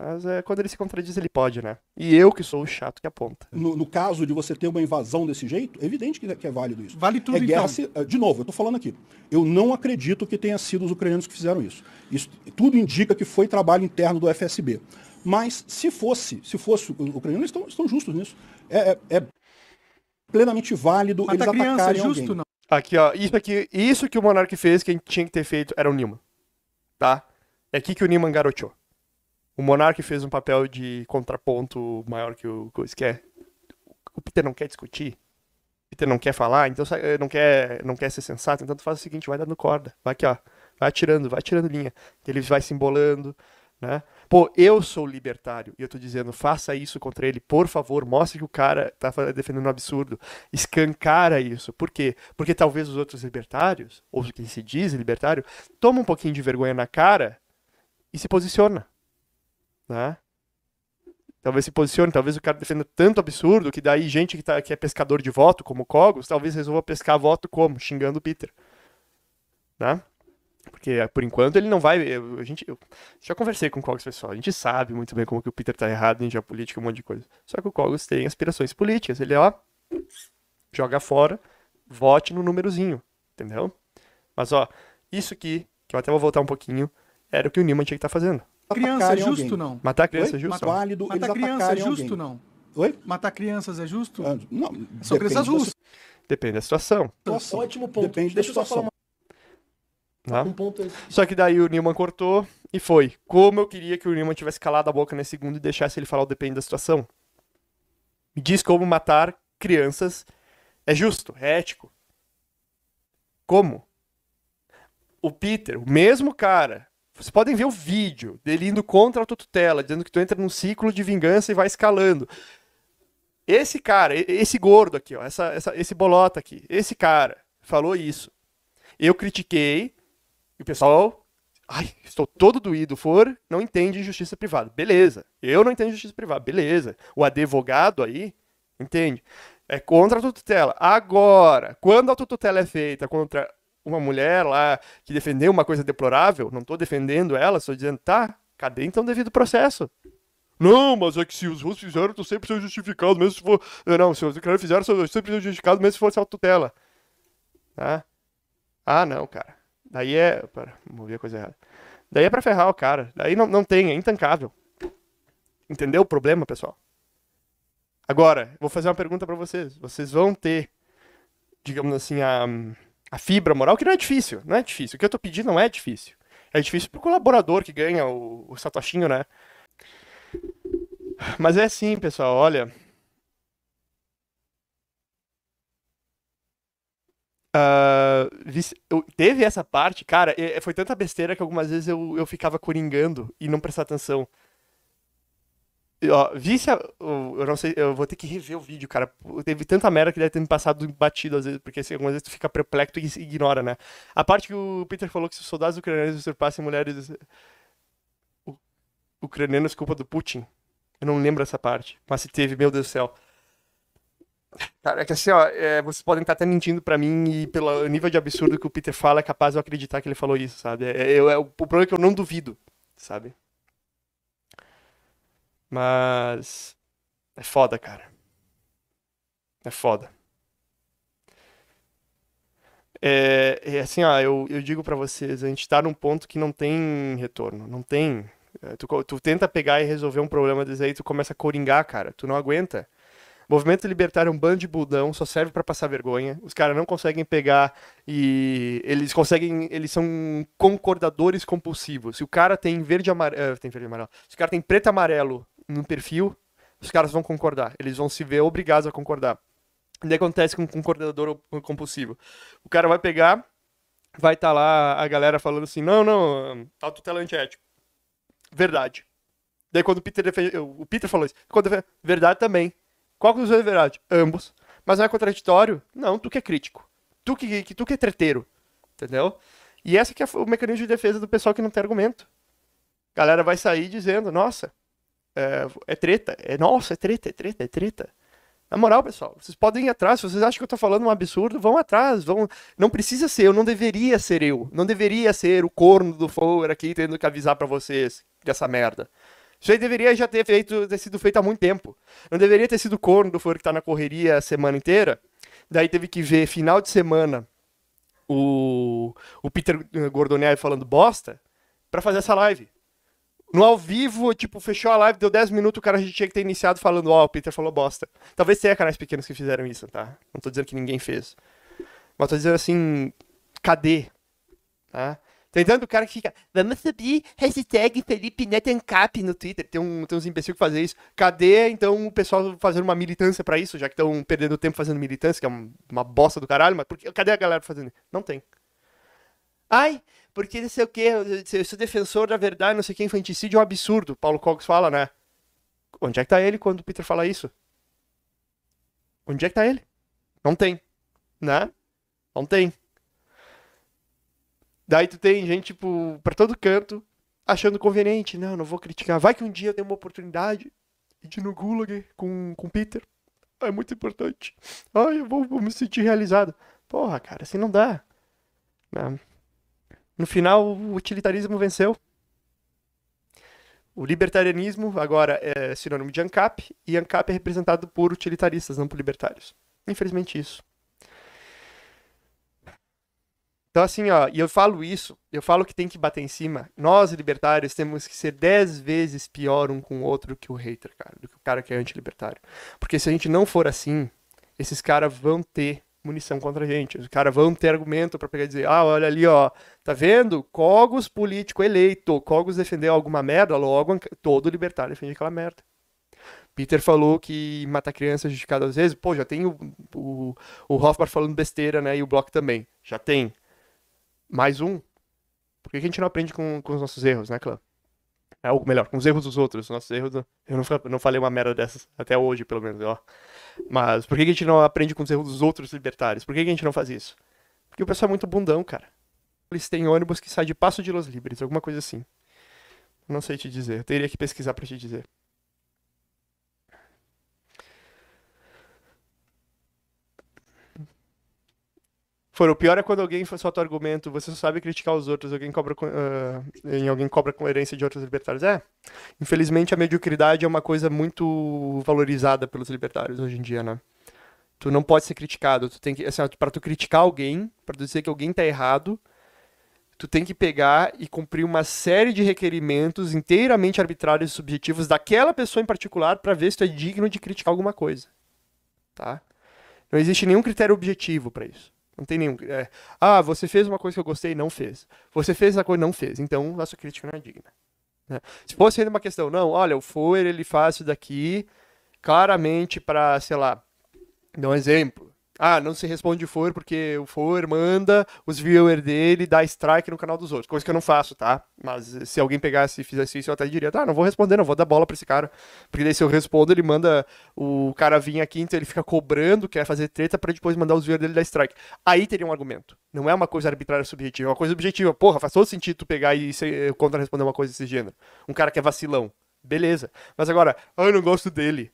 Mas é, quando ele se contradiz, ele pode, né? E eu que sou o chato que aponta. No, no caso de você ter uma invasão desse jeito, é evidente que é, que é válido isso. Vale tudo, é guerra, então. De novo, eu tô falando aqui. Eu não acredito que tenha sido os ucranianos que fizeram isso. Isso tudo indica que foi trabalho interno do F S B. Mas se fosse, se fosse os ucranianos, estão, estão justos nisso. É, é, é plenamente válido Mas eles criança, atacarem é justo, alguém. Não. Aqui, ó. Isso, aqui, isso que o Monark fez, que a gente tinha que ter feito, era o Newman. Tá? É aqui que o Newman garoteou. O Monark fez um papel de contraponto maior que o Coisa quer. O Peter não quer discutir. O Peter não quer falar, então não quer, não quer ser sensato. Então tu faz o seguinte, vai dando corda. Vai aqui, ó. Vai atirando, vai atirando linha. Ele vai se embolando, né? Pô, eu sou libertário e eu tô dizendo, faça isso contra ele, por favor. Mostre que o cara tá defendendo um absurdo. Escancara isso. Por quê? Porque talvez os outros libertários, ou quem se diz libertário, toma um pouquinho de vergonha na cara e se posiciona. Né? Talvez se posicione, talvez o cara defenda tanto absurdo que daí gente que, tá, que é pescador de voto, como o Cogos, talvez resolva pescar voto como? Xingando o Peter, né? Porque por enquanto ele não vai... Eu, a gente, eu já conversei com o Cogos, pessoal, a gente sabe muito bem como que o Peter tá errado em geopolítica, um monte de coisa. Só que o Cogos tem aspirações políticas, ele ó, joga fora, vote no númerozinho, entendeu? Mas ó, isso aqui, que eu até vou voltar um pouquinho, era o que o Newman tinha que estar tá fazendo. Criança é justo alguém. não? Matar criança Oi? é justo? Matar, não. Matar criança é justo alguém. não? Oi? Matar crianças é justo? Ah, não. São Depende crianças russas. Depende da situação. situação. Ótimo ponto. Depende Deixa eu só falar uma... um ponto aí. Só que daí o Newman cortou e foi. Como eu queria que o Newman tivesse calado a boca nesse segundo e deixasse ele falar o depende da situação. Me diz como matar crianças é justo, é ético. Como? O Peter, o mesmo cara... Vocês podem ver o vídeo dele indo contra a autotutela, dizendo que tu entra num ciclo de vingança e vai escalando. Esse cara, esse gordo aqui, ó, essa, essa, esse bolota aqui, esse cara falou isso. Eu critiquei, e o pessoal, ai, estou todo doído, for, não entende justiça privada. Beleza, eu não entendo justiça privada, beleza. O advogado aí, entende? É contra a autotutela. Agora, quando a autotutela é feita contra... uma mulher lá que defendeu uma coisa deplorável, não tô defendendo ela, só dizendo, tá, cadê então o devido processo? Não, mas é que se os russos fizeram, tu sempre sendo justificado, mesmo se for... Não, se os ucranianos fizeram, eu sempre sendo justificado, mesmo se fosse autotela. Tá? Ah, não, cara. Daí é... Pera, movi a coisa errada. Daí é pra ferrar o cara. Daí não, não tem, é intancável. Entendeu o problema, pessoal? Agora, vou fazer uma pergunta pra vocês. Vocês vão ter, digamos assim, a... a fibra moral, que não é difícil, não é difícil. O que eu tô pedindo não é difícil. É difícil pro colaborador que ganha o, o satoshinho, né? Mas é assim, pessoal, olha. Ah, vice- eu- teve essa parte, cara, e- foi tanta besteira que algumas vezes eu, eu ficava coringando e não prestar atenção. E, ó, vice, a- eu, eu não sei, eu vou ter que rever o vídeo, cara. Pô, teve tanta merda que deve ter me passado batido às vezes, porque assim, algumas vezes tu fica perplexo e se ignora, né? A parte que o Peter falou que se os soldados ucranianos usurpassem mulheres u- ucranianas, culpa do Putin. Eu não lembro essa parte, mas se teve, meu Deus do céu. Cara, é que assim, ó, é, vocês podem estar até mentindo pra mim e pelo nível de absurdo que o Peter fala, é capaz de eu acreditar que ele falou isso, sabe? É, eu- é- o problema é que eu não duvido, sabe? Mas é foda, cara. É foda. É, é assim, ó, eu, eu digo pra vocês, a gente tá num ponto que não tem retorno, não tem. É, tu, co- tu tenta pegar e resolver um problema desse aí, tu começa a coringar, cara, tu não aguenta. Movimento Libertário é um bando de budão, só serve pra passar vergonha. Os caras não conseguem pegar e eles conseguem, eles são concordadores compulsivos. Se o cara tem verde e amarelo, tem verde e amarelo. Se o cara tem preto e amarelo no perfil, os caras vão concordar. Eles vão se ver obrigados a concordar. E daí acontece com um concordador compulsivo. O cara vai pegar, vai estar lá a galera falando assim: "Não, não, autotela é antiético". Verdade. Daí quando o Peter defe- o Peter falou isso. Quando defe- verdade também. Qual que dos dois é verdade? Ambos. Mas não é contraditório? Não, tu que é crítico. Tu que, que- tu que é treteiro. Entendeu? E essa que é o mecanismo de defesa do pessoal que não tem argumento. A galera vai sair dizendo, nossa, é, é treta. É, nossa, é treta, é treta, é treta. Na moral, pessoal, vocês podem ir atrás. Se vocês acham que eu tô falando um absurdo, vão atrás. Vão... Não precisa ser, eu não deveria ser eu. Não deveria ser o corno do Fowler aqui tendo que avisar pra vocês dessa merda. Isso aí deveria já ter, feito, ter sido feito há muito tempo. Não deveria ter sido o corno do Fowler que tá na correria a semana inteira. Daí teve que ver final de semana o, o Peter eh, Gordonelli falando bosta pra fazer essa live. No ao vivo, tipo, fechou a live, deu dez minutos, o cara já tinha que ter iniciado falando, ó, o Peter falou bosta. Talvez tenha canais pequenos que fizeram isso, tá? Não tô dizendo que ninguém fez. Mas tô dizendo assim, cadê, tá? Tem tanto cara que fica, vamos subir hashtag Felipe Neto Ancap no Twitter. Tem, um, tem uns imbecil que fazem isso. Cadê, então, o pessoal fazendo uma militância pra isso, já que estão perdendo tempo fazendo militância, que é um- uma bosta do caralho, mas por que- cadê a galera fazendo isso? Não tem. Ai, porque não sei o quê, eu, eu- eu sou defensor da verdade, não sei o que, infanticídio é um absurdo, Paulo Cox fala, né? Onde é que tá ele quando o Peter fala isso? Onde é que tá ele? Não tem, né? Não tem. Daí tu tem gente, tipo, pra todo canto, achando conveniente. Não, não vou criticar. Vai que um dia eu tenho uma oportunidade de ir no Gulag com, com o Peter. É muito importante. Ai, eu vou, vou me sentir realizado. Porra, cara, assim não dá, né? No final, o utilitarismo venceu. O libertarianismo agora é sinônimo de ANCAP, e ANCAP é representado por utilitaristas, não por libertários. Infelizmente isso. Então, assim, ó, e eu falo isso, eu falo que tem que bater em cima. Nós, libertários, temos que ser dez vezes pior um com o outro que o hater, cara, do que o cara que é antilibertário. Porque se a gente não for assim, esses caras vão ter munição contra a gente. Os caras vão ter argumento pra pegar e dizer, ah, olha ali, ó, tá vendo? Cogos político eleito, Cogos defendeu alguma merda, logo anca- todo libertário defende aquela merda. Peter falou que matar criança é justificado às vezes. Pô, já tem o, o, o Hofbauer falando besteira, né? E o Bloch também. Já tem. Mais um. Por que que a gente não aprende com, com os nossos erros, né, Clã? É, ou melhor, com os erros dos outros. Os nossos erros. do- Eu não, fa- não falei uma merda dessas, até hoje, pelo menos, ó. Mas por que que a gente não aprende com os erros dos outros libertários? Por que que a gente não faz isso? Porque o pessoal é muito bundão, cara. Eles têm ônibus que sai de Passo de Los Libres, alguma coisa assim. Não sei te dizer. Eu teria que pesquisar pra te dizer. For, o pior é quando alguém fa- solta o argumento, você só sabe criticar os outros, alguém cobra, co- ah, em alguém cobra coerência de outros libertários. É, infelizmente a mediocridade é uma coisa muito valorizada pelos libertários hoje em dia, né? Tu não pode ser criticado, tu tem que, assim, ó, pra tu criticar alguém, pra tu dizer que alguém tá errado, tu tem que pegar e cumprir uma série de requerimentos inteiramente arbitrários e subjetivos daquela pessoa em particular pra ver se tu é digno de criticar alguma coisa, tá? Não existe nenhum critério objetivo pra isso. Não tem nenhum. É, ah, você fez uma coisa que eu gostei, não fez. Você fez essa coisa, não fez. Então, a sua crítica não é digna. Né? Se fosse ainda uma questão, não, olha, o Fourier ele faz isso daqui claramente para, sei lá, dar um exemplo. Ah, não se responde Fourier porque o Fourier manda os viewers dele dar strike no canal dos outros. Coisa que eu não faço, tá? Mas se alguém pegasse e fizesse isso, eu até diria, tá, não vou responder, não vou dar bola pra esse cara. Porque daí se eu respondo, ele manda o cara vir aqui, então ele fica cobrando, quer fazer treta pra depois mandar os viewers dele dar strike. Aí teria um argumento. Não é uma coisa arbitrária subjetiva, é uma coisa objetiva. Porra, faz todo sentido tu pegar e contra-responder uma coisa desse gênero. Um cara que é vacilão. Beleza. Mas agora, ah, eu não gosto dele.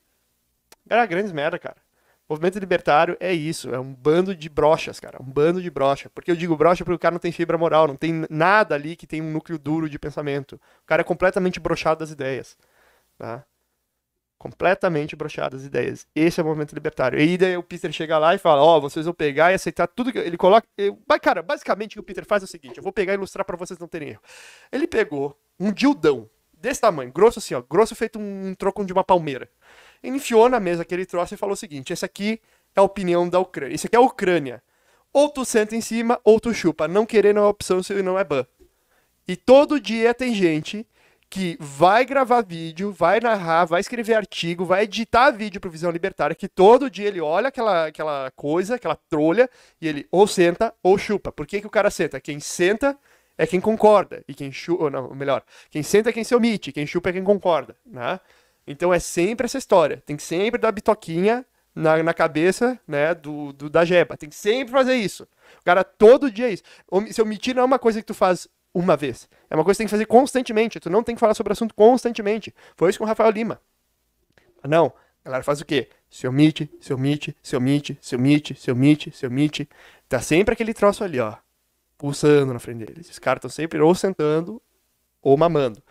Era grande merda, cara. O movimento libertário é isso, é um bando de brochas, cara, um bando de brocha. Porque eu digo brocha porque o cara não tem fibra moral, não tem nada ali que tem um núcleo duro de pensamento. O cara é completamente brochado das ideias, tá? Completamente brochado das ideias. Esse é o movimento libertário. E daí o Peter chega lá e fala, ó, oh, vocês vão pegar e aceitar tudo que... Ele coloca... Mas, cara, basicamente o que o Peter faz é o seguinte, eu vou pegar e ilustrar pra vocês não terem erro. Ele pegou um dildão desse tamanho, grosso assim, ó, grosso feito um troco de uma palmeira. Enfiou na mesa aquele troço e falou o seguinte, esse aqui é a opinião da Ucrânia, isso aqui é a Ucrânia. Ou tu senta em cima, ou tu chupa. Não querer não é opção, se não é ban. E todo dia tem gente que vai gravar vídeo, vai narrar, vai escrever artigo, vai editar vídeo pro Visão Libertária, que todo dia ele olha aquela, aquela coisa, aquela trolha, e ele ou senta ou chupa. Por que que o cara senta? Quem senta é quem concorda, e quem chupa, ou não, melhor, quem senta é quem se omite, quem chupa é quem concorda, né? Então é sempre essa história, tem que sempre dar bitoquinha na, na cabeça, né, do, do, da jeba, tem que sempre fazer isso. O cara todo dia é isso. Se omitir não é uma coisa que tu faz uma vez, é uma coisa que tem que fazer constantemente, tu não tem que falar sobre o assunto constantemente. Foi isso com o Rafael Lima. Não, a galera faz o quê? Se omite, se omite, se omite, se omite, se omite, se omite. Tá sempre aquele troço ali, ó, pulsando na frente deles. Os caras estão sempre ou sentando ou mamando,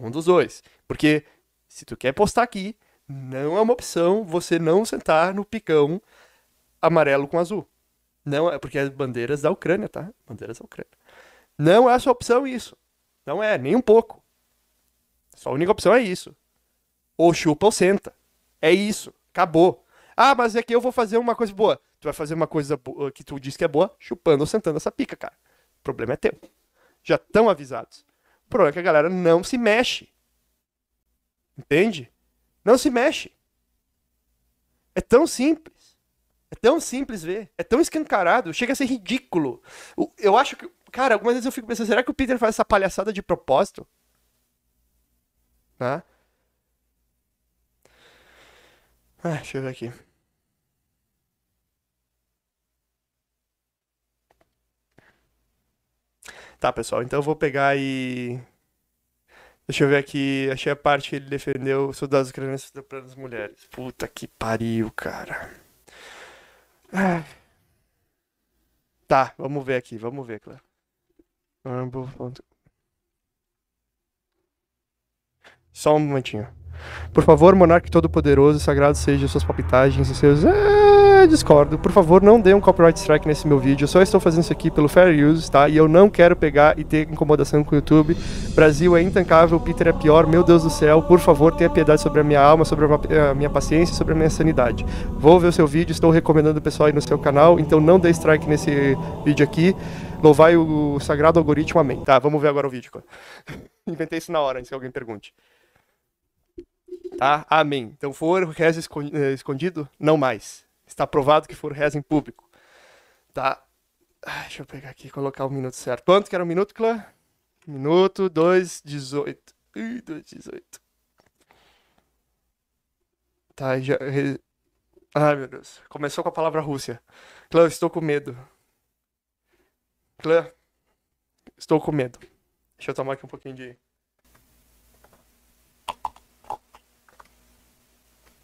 um dos dois, porque... Se tu quer postar aqui, não é uma opção você não sentar no picão amarelo com azul. Não é, porque é bandeiras da Ucrânia, tá? Bandeiras da Ucrânia. Não é a sua opção isso. Não é, nem um pouco. Só a única opção é isso. Ou chupa ou senta. É isso. Acabou. Ah, mas é que eu vou fazer uma coisa boa. Tu vai fazer uma coisa boa que tu diz que é boa, chupando ou sentando essa pica, cara. O problema é teu. Já estão avisados. O problema é que a galera não se mexe. Entende? Não se mexe. É tão simples. É tão simples ver. É tão escancarado. Chega a ser ridículo. Eu acho que... Cara, algumas vezes eu fico pensando, será que o Peter faz essa palhaçada de propósito? Tá? Ah, deixa eu ver aqui. Tá, pessoal. Então eu vou pegar e... Deixa eu ver aqui, achei a parte que ele defendeu soldados ucranianos estuprando as mulheres. Puta que pariu, cara. Ah. Tá, vamos ver aqui, vamos ver, claro. Só um momentinho. Por favor, monarca todo-poderoso, sagrado seja suas palpitagens e seus... Ah, discordo. Por favor, não dê um copyright strike nesse meu vídeo. Eu só estou fazendo isso aqui pelo fair use, tá? E eu não quero pegar e ter incomodação com o YouTube. Brasil é intancável, Peter é pior. Meu Deus do céu, por favor, tenha piedade sobre a minha alma, sobre a minha paciência e sobre a minha sanidade. Vou ver o seu vídeo, estou recomendando o pessoal aí no seu canal. Então não dê strike nesse vídeo aqui. Louvai o sagrado algoritmo, amém. Tá, vamos ver agora o vídeo. Inventei isso na hora, antes que alguém pergunte. Tá? Amém. Então, for reza escondido, não mais. Está provado que for reza em público. Tá? Ai, deixa eu pegar aqui e colocar o minuto certo. Quanto que era o minuto, Clã? Minuto dois dezoito. Ih, dois dezoito. Tá, já... Ai, meu Deus. Começou com a palavra Rússia. Clã, estou com medo. Clã, estou com medo. Deixa eu tomar aqui um pouquinho de...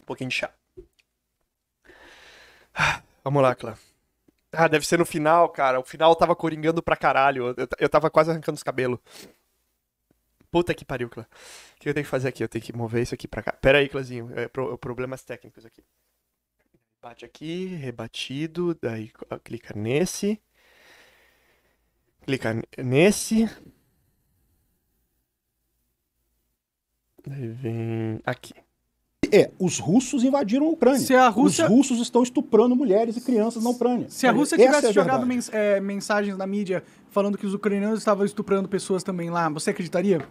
Um pouquinho de chá. Vamos lá, Clã. Ah, deve ser no final, cara. O final eu tava coringando pra caralho. Eu, eu tava quase arrancando os cabelos. Puta que pariu, Clã. O que eu tenho que fazer aqui? Eu tenho que mover isso aqui pra cá. Pera aí, Clãzinho. É, pro, problemas técnicos aqui. Bate aqui, rebatido. Daí clica nesse. Clica nesse. Daí vem aqui. É, os russos invadiram a Ucrânia. Se a Rússia... Os russos estão estuprando mulheres e crianças na Ucrânia. Se a Rússia tivesse é a jogado mens é, mensagens na mídia falando que os ucranianos estavam estuprando pessoas também lá, você acreditaria?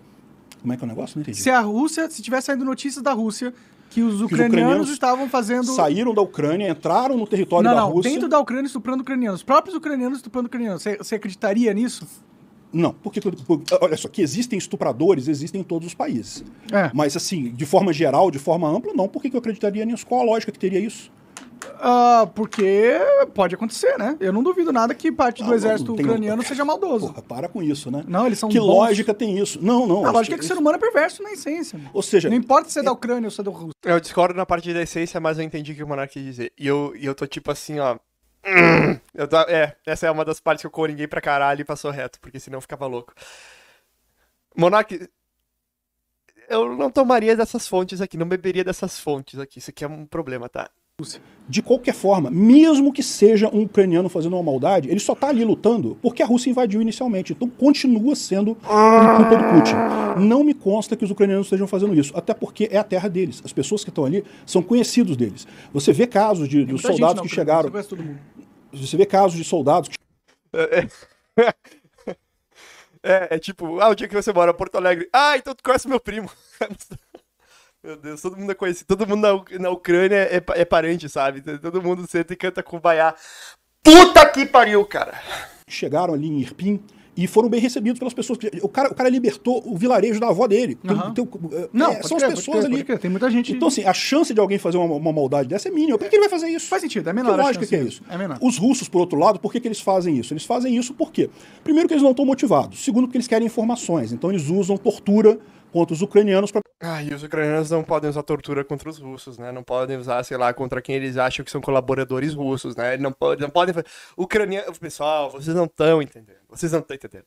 Como é que é o negócio? Não entendi. Se a Rússia, se tivesse saindo notícias da Rússia que os ucranianos, que os ucranianos estavam fazendo... Saíram da Ucrânia, entraram no território não, da não, Rússia... Não, dentro da Ucrânia estuprando ucranianos. Os próprios ucranianos estuprando ucranianos. Você, você acreditaria nisso? Não, porque, olha só, que existem estupradores, existem em todos os países. É. Mas assim, de forma geral, de forma ampla, não. Por que eu acreditaria nisso? Qual a lógica que teria isso? Uh, porque pode acontecer, né? Eu não duvido nada que parte do ah, exército tem... ucraniano seja maldoso. Porra, para com isso, né? Não, eles são Que bons. Lógica tem isso? Não, não. A lógica que... é que o ser humano é perverso na essência. Mano. Ou seja... Não importa se é da Ucrânia ou se é da Rússia. Eu discordo na parte da essência, mas eu entendi o que o Monark quis dizer. E eu, eu tô tipo assim, ó... Eu tô... É, essa é uma das partes que eu coringuei pra caralho e passou reto, porque senão eu ficava louco. Monark... Eu não tomaria dessas fontes aqui, não beberia dessas fontes aqui. Isso aqui é um problema, tá? De qualquer forma, mesmo que seja um ucraniano fazendo uma maldade, ele só tá ali lutando porque a Rússia invadiu inicialmente. Então continua sendo culpa do Putin. Não me consta que os ucranianos estejam fazendo isso, até porque é a terra deles. As pessoas que estão ali são conhecidos deles. Você vê casos de, de soldados que chegaram... Você, todo mundo. Você vê casos de soldados que... É, é, é, é tipo, ah, o dia que você mora em Porto Alegre. Ah, então tu conhece meu primo. Meu Deus, todo mundo é conhecido, todo mundo na, U na Ucrânia é, é parente, sabe? Todo mundo senta e canta com baiá. Puta que pariu, cara! Chegaram ali em Irpin e foram bem recebidos pelas pessoas. Que... O, cara, o cara libertou o vilarejo da avó dele. Uhum. Tem, tem, não, é, são crer, as pessoas crer, ali. Crer, tem muita gente. Então, assim, a chance de alguém fazer uma, uma maldade dessa é mínima. Por que ele vai fazer isso? Faz sentido, é menor. Que lógica que é isso. É menor. Os russos, por outro lado, por que, que eles fazem isso? Eles fazem isso porque, primeiro, que eles não estão motivados. Segundo, que eles querem informações. Então, eles usam tortura contra os ucranianos para... Ah, e os ucranianos não podem usar tortura contra os russos, né? Não podem usar, sei lá, contra quem eles acham que são colaboradores russos, né? Não, pode, não podem... Ucraniano... Pessoal, vocês não estão entendendo. Vocês não estão entendendo.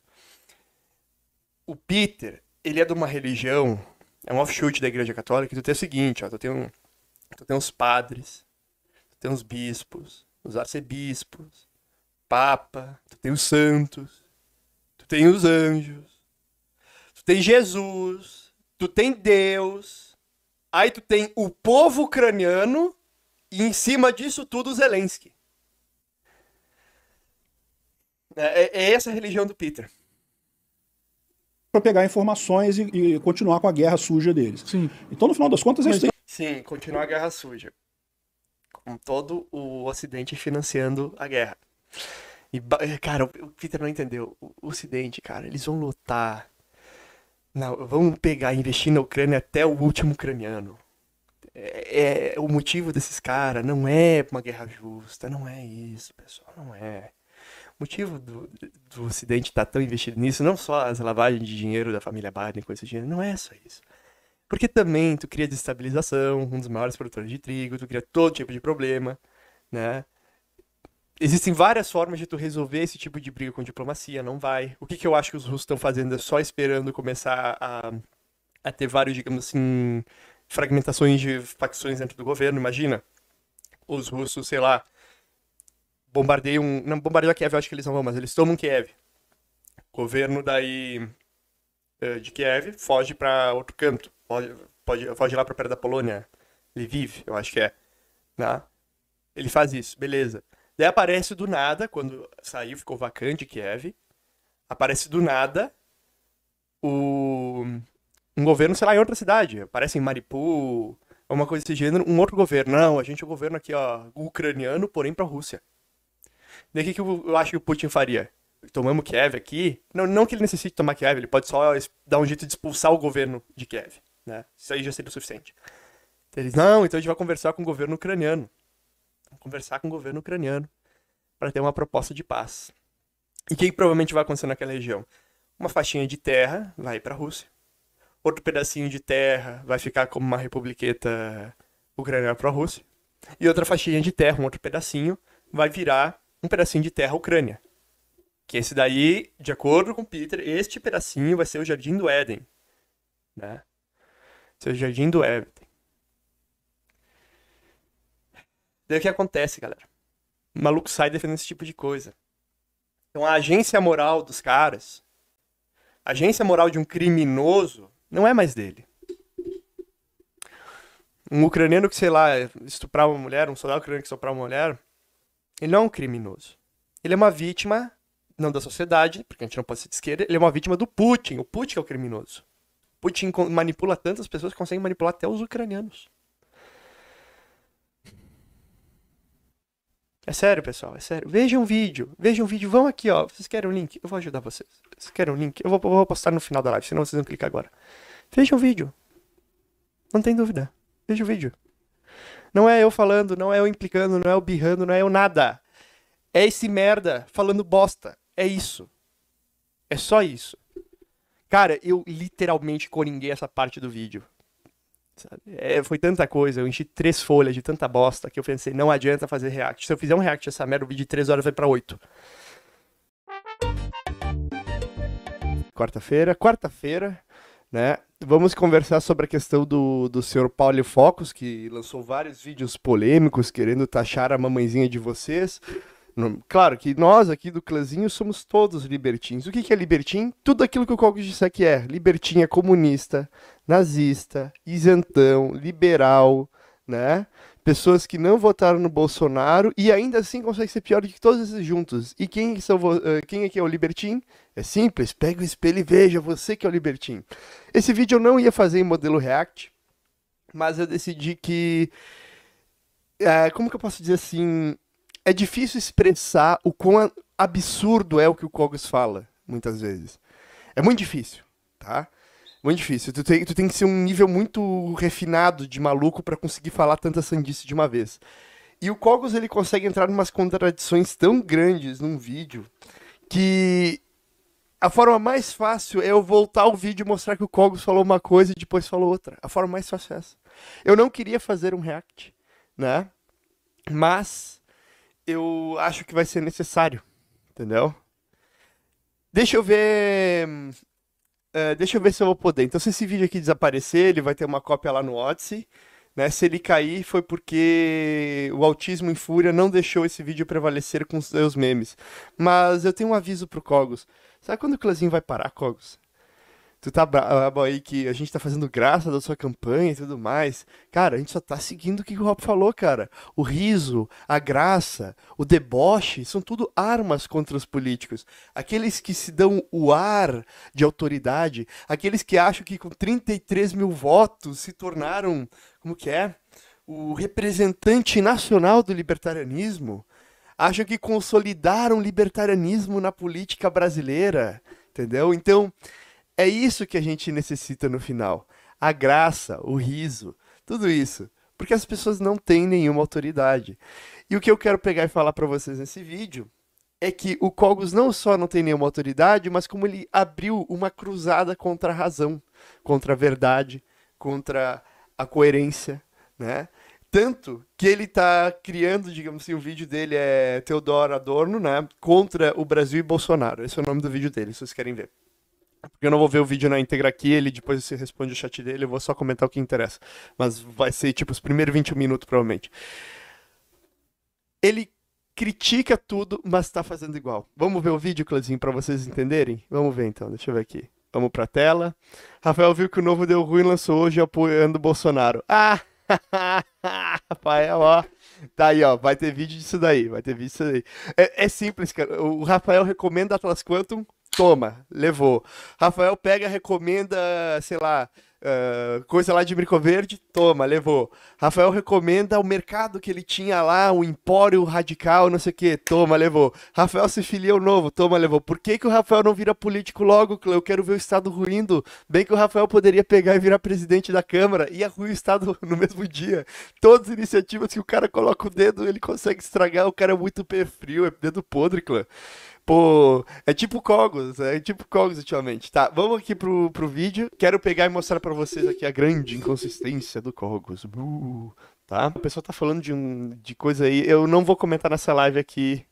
O Peter, ele é de uma religião, é um offshoot da Igreja Católica, que tu tem o seguinte, ó, tu tem, um, tu tem uns padres, tu tem uns bispos, os arcebispos, papa, tu tem os santos, tu tem os anjos, tu tem Jesus, tu tem Deus, aí tu tem o povo ucraniano e em cima disso tudo Zelensky. É, é essa a religião do Peter. Para pegar informações e, e continuar com a guerra suja deles. Sim. Então no final das contas... Mas, eles... Sim, continuar a guerra suja. Com todo o Ocidente financiando a guerra. E, cara, o Peter não entendeu. O Ocidente, cara, eles vão lutar... Não, vamos pegar e investir na Ucrânia até o último ucraniano. É, é, o motivo desses caras não é uma guerra justa, não é isso, pessoal, não é. O motivo do, do Ocidente estar tá tão investido nisso, não só as lavagens de dinheiro da família Biden com esse dinheiro, não é só isso. Porque também tu cria desestabilização, um dos maiores produtores de trigo, tu cria todo tipo de problema, né? Existem várias formas de tu resolver esse tipo de briga com diplomacia, não vai. O que, que eu acho que os russos estão fazendo é só esperando começar a, a ter vários, digamos assim, fragmentações de facções dentro do governo, imagina. Os russos, sei lá, bombardeiam... Não, bombardeiam Kiev, eu acho que eles não vão, mas eles tomam Kiev. O governo daí de Kiev foge pra outro canto, foge, pode, foge lá pra perto da Polônia, Lviv, eu acho que é. Né? Ele faz isso, beleza. Daí aparece do nada, quando saiu, ficou vacante Kiev, aparece do nada o... um governo, sei lá, em outra cidade. Aparece em Mariupol, uma coisa desse gênero, um outro governo. Não, a gente é o governo aqui, ó, ucraniano, porém pra Rússia. Daí o que, que eu, eu acho que o Putin faria? Tomamos Kiev aqui? Não, não que ele necessite tomar Kiev, ele pode só dar um jeito de expulsar o governo de Kiev, né? Isso aí já seria o suficiente. Então, eles, não, então a gente vai conversar com o governo ucraniano. Conversar com o governo ucraniano para ter uma proposta de paz. E o que provavelmente vai acontecer naquela região? Uma faixinha de terra vai para a Rússia. Outro pedacinho de terra vai ficar como uma republiqueta ucraniana para a Rússia. E outra faixinha de terra, um outro pedacinho, vai virar um pedacinho de terra Ucrânia. Que esse daí, de acordo com Peter, este pedacinho vai ser o Jardim do Éden. Né? Esse é o Jardim do Éden. Daí o que acontece, galera? O maluco sai defendendo esse tipo de coisa. Então a agência moral dos caras, a agência moral de um criminoso, não é mais dele. Um ucraniano que, sei lá, estuprava uma mulher, um soldado ucraniano que estuprava uma mulher, ele não é um criminoso. Ele é uma vítima, não da sociedade, porque a gente não pode ser de esquerda, ele é uma vítima do Putin. O Putin é o criminoso. Putin manipula tantas pessoas que consegue manipular até os ucranianos. É sério, pessoal, é sério. Vejam um vídeo, vejam um vídeo. Vão aqui, ó. Vocês querem um link? Eu vou ajudar vocês. Vocês querem um link? Eu vou, eu vou postar no final da live, senão vocês vão clicar agora. Vejam um vídeo. Não tem dúvida. Veja o vídeo. Não é eu falando, não é eu implicando, não é eu birrando, não é eu nada. É esse merda falando bosta. É isso. É só isso. Cara, eu literalmente coringuei essa parte do vídeo. É, foi tanta coisa, eu enchi três folhas de tanta bosta que eu pensei, não adianta fazer react. Se eu fizer um react essa merda, o vídeo de três horas vai pra oito. Quarta-feira, quarta-feira, né? Vamos conversar sobre a questão do, do senhor Paulo Focus, que lançou vários vídeos polêmicos querendo taxar a mamãezinha de vocês. Claro que nós aqui do clãzinho somos todos libertins. O que, que é libertim? Tudo aquilo que o Cogos disser que é. Libertim é comunista, nazista, isentão, liberal, né? Pessoas que não votaram no Bolsonaro e ainda assim conseguem ser pior do que todos esses juntos. E quem, são, quem aqui é o libertim? É simples, pega o espelho e veja, você que é o libertim. Esse vídeo eu não ia fazer em modelo react, mas eu decidi que... É, como que eu posso dizer assim... É difícil expressar o quão absurdo é o que o Cogos fala, muitas vezes. É muito difícil, tá? Muito difícil. Tu tem, tu tem que ser um nível muito refinado de maluco pra conseguir falar tanta sandice de uma vez. E o Cogos, ele consegue entrar em umas contradições tão grandes num vídeo que a forma mais fácil é eu voltar ao vídeo e mostrar que o Cogos falou uma coisa e depois falou outra. A forma mais fácil é essa. Eu não queria fazer um react, né? Mas... eu acho que vai ser necessário, entendeu? Deixa eu ver... Uh, deixa eu ver se eu vou poder. Então, se esse vídeo aqui desaparecer, ele vai ter uma cópia lá no Odyssey, né? Se ele cair, foi porque o Autismo em Fúria não deixou esse vídeo prevalecer com os seus memes. Mas eu tenho um aviso pro Cogos. Sabe quando o clãzinho vai parar, Cogos? Tu tá brabo aí que a gente tá fazendo graça da sua campanha e tudo mais. Cara, a gente só tá seguindo o que o Rob falou, cara. O riso, a graça, o deboche, são tudo armas contra os políticos. Aqueles que se dão o ar de autoridade, aqueles que acham que com trinta e três mil votos se tornaram, como que é? O representante nacional do libertarianismo, acham que consolidaram o libertarianismo na política brasileira, entendeu? Então... é isso que a gente necessita no final. A graça, o riso, tudo isso. Porque as pessoas não têm nenhuma autoridade. E o que eu quero pegar e falar para vocês nesse vídeo é que o Cogos não só não tem nenhuma autoridade, mas como ele abriu uma cruzada contra a razão, contra a verdade, contra a coerência, né? Tanto que ele tá criando, digamos assim, o vídeo dele é Theodor Adorno, né? Contra o Brasil e Bolsonaro. Esse é o nome do vídeo dele, se vocês querem ver. Porque eu não vou ver o vídeo na íntegra aqui, ele depois você responde o chat dele, eu vou só comentar o que interessa. Mas vai ser tipo os primeiros vinte minutos, provavelmente. Ele critica tudo, mas tá fazendo igual. Vamos ver o vídeo, Claudinho, pra vocês entenderem? Vamos ver então, deixa eu ver aqui. Vamos pra tela. Rafael viu que o Novo deu ruim, lançou hoje apoiando o Bolsonaro. Ah! Rafael, ó. Tá aí, ó. Vai ter vídeo disso daí, vai ter vídeo disso daí. É, é simples, cara. O Rafael recomenda Atlas Quantum. Toma, levou. Rafael pega, recomenda, sei lá, uh, coisa lá de Brico Verde, toma, levou. Rafael recomenda o mercado que ele tinha lá, o Empório Radical, não sei o que, toma, levou. Rafael se filia ao Novo, toma, levou. Por que que o Rafael não vira político logo? Eu quero ver o Estado ruindo. Bem que o Rafael poderia pegar e virar presidente da Câmara, ia ruir o Estado no mesmo dia. Todas as iniciativas que o cara coloca o dedo, ele consegue estragar, o cara é muito pé frio, é dedo podre, clã. Pô, é tipo Cogos, é tipo Cogos ultimamente. Tá, vamos aqui pro, pro vídeo. Quero pegar e mostrar pra vocês aqui a grande inconsistência do Cogos. Uh, tá? O pessoal tá falando de, um, de coisa aí. Eu não vou comentar nessa live aqui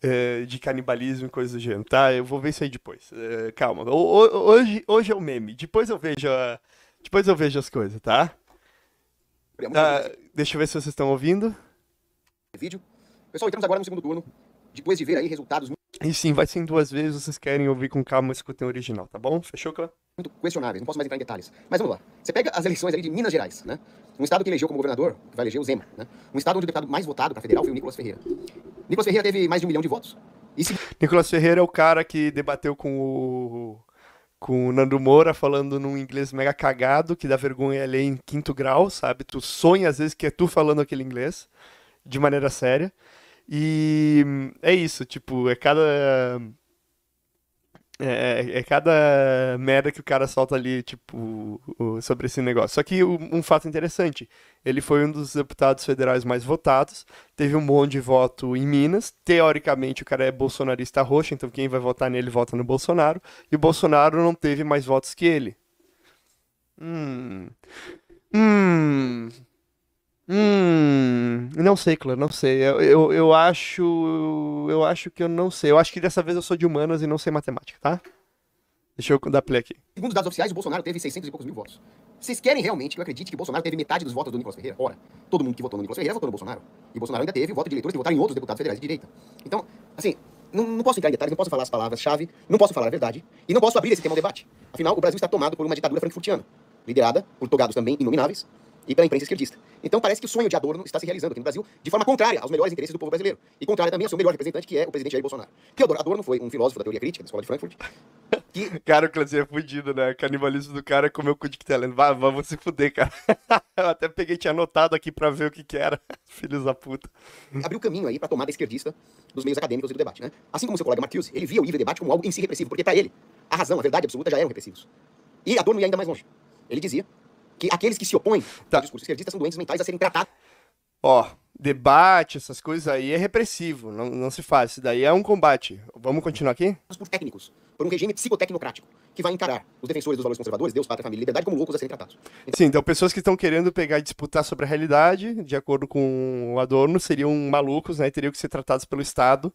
é, de canibalismo e coisa do gênero, tá? Eu vou ver isso aí depois. É, calma. O, o, hoje, hoje é o meme. Depois eu vejo, a, depois eu vejo as coisas, tá? Ah, deixa eu ver se vocês estão ouvindo. Vídeo. Pessoal, entramos agora no segundo turno. Depois de ver aí resultados... muito... e sim, vai ser em duas vezes, vocês querem ouvir com calma, escutem o original, tá bom? Fechou, Clã? Muito questionáveis, não posso mais entrar em detalhes. Mas vamos lá, você pega as eleições ali de Minas Gerais, né? Um estado que elegeu como governador, que vai eleger o Zema, né? Um estado onde o deputado mais votado para federal foi o Nicolas Ferreira. Nicolas Ferreira teve mais de um milhão de votos. E se... Nicolas Ferreira é o cara que debateu com o... com o Nando Moura falando num inglês mega cagado, que dá vergonha ali em quinto grau, sabe? Tu sonha às vezes que é tu falando aquele inglês, de maneira séria. E é isso, tipo, é cada... É, é cada merda que o cara solta ali, tipo, sobre esse negócio. Só que um fato interessante, ele foi um dos deputados federais mais votados, teve um monte de voto em Minas, teoricamente o cara é bolsonarista roxo, então quem vai votar nele vota no Bolsonaro, e o Bolsonaro não teve mais votos que ele. Hum... Hum... Hum, não sei, claro, não sei. Eu, eu, eu acho. Eu acho que eu não sei. Eu acho que dessa vez eu sou de humanas e não sei matemática, tá? Deixa eu dar play aqui. Segundo os dados oficiais, o Bolsonaro teve seiscentos e poucos mil votos. Vocês querem realmente que eu acredite que Bolsonaro teve metade dos votos do Nicolas Ferreira? Ora, todo mundo que votou no Nicolas Ferreira votou no Bolsonaro. E Bolsonaro ainda teve voto de eleitores que votaram em outros deputados federais de direita. Então, assim, não, não posso entrar em detalhes, não posso falar as palavras-chave, não posso falar a verdade e não posso abrir esse tema ao debate. Afinal, o Brasil está tomado por uma ditadura frankfurtiana, liderada por togados também inomináveis e pela imprensa esquerdista. Então parece que o sonho de Adorno está se realizando aqui no Brasil de forma contrária aos melhores interesses do povo brasileiro e contrária também ao seu melhor representante, que é o presidente Jair Bolsonaro. Theodor Adorno foi um filósofo da teoria crítica da escola de Frankfurt. Que... Cara, o Clancy é fudido, né? Canibalismo do cara comeu o cu de Teleno. Vai, vamos se fuder, cara. Eu até peguei, tinha anotado aqui pra ver o que que era. Filhos da puta. Abriu caminho aí pra tomada esquerdista dos meios acadêmicos e do debate, né? Assim como seu colega Marcuse, ele via o livre debate como algo em si repressivo, porque pra ele, a razão, a verdade absoluta já eram repressivos. E Adorno ia ainda mais longe. Ele dizia que aqueles que se opõem tá. ao discurso esquerdista são doentes mentais a serem tratados. Ó, debate, essas coisas aí é repressivo, não, não se faz. Isso daí é um combate. Vamos continuar aqui? Por técnicos, por um regime psicotecnocrático, que vai encarar os defensores dos valores conservadores, Deus, pátria, família e liberdade, como loucos a serem tratados. Então... Sim, então pessoas que estão querendo pegar e disputar sobre a realidade, de acordo com o Adorno, seriam malucos, né? E teriam que ser tratados pelo Estado,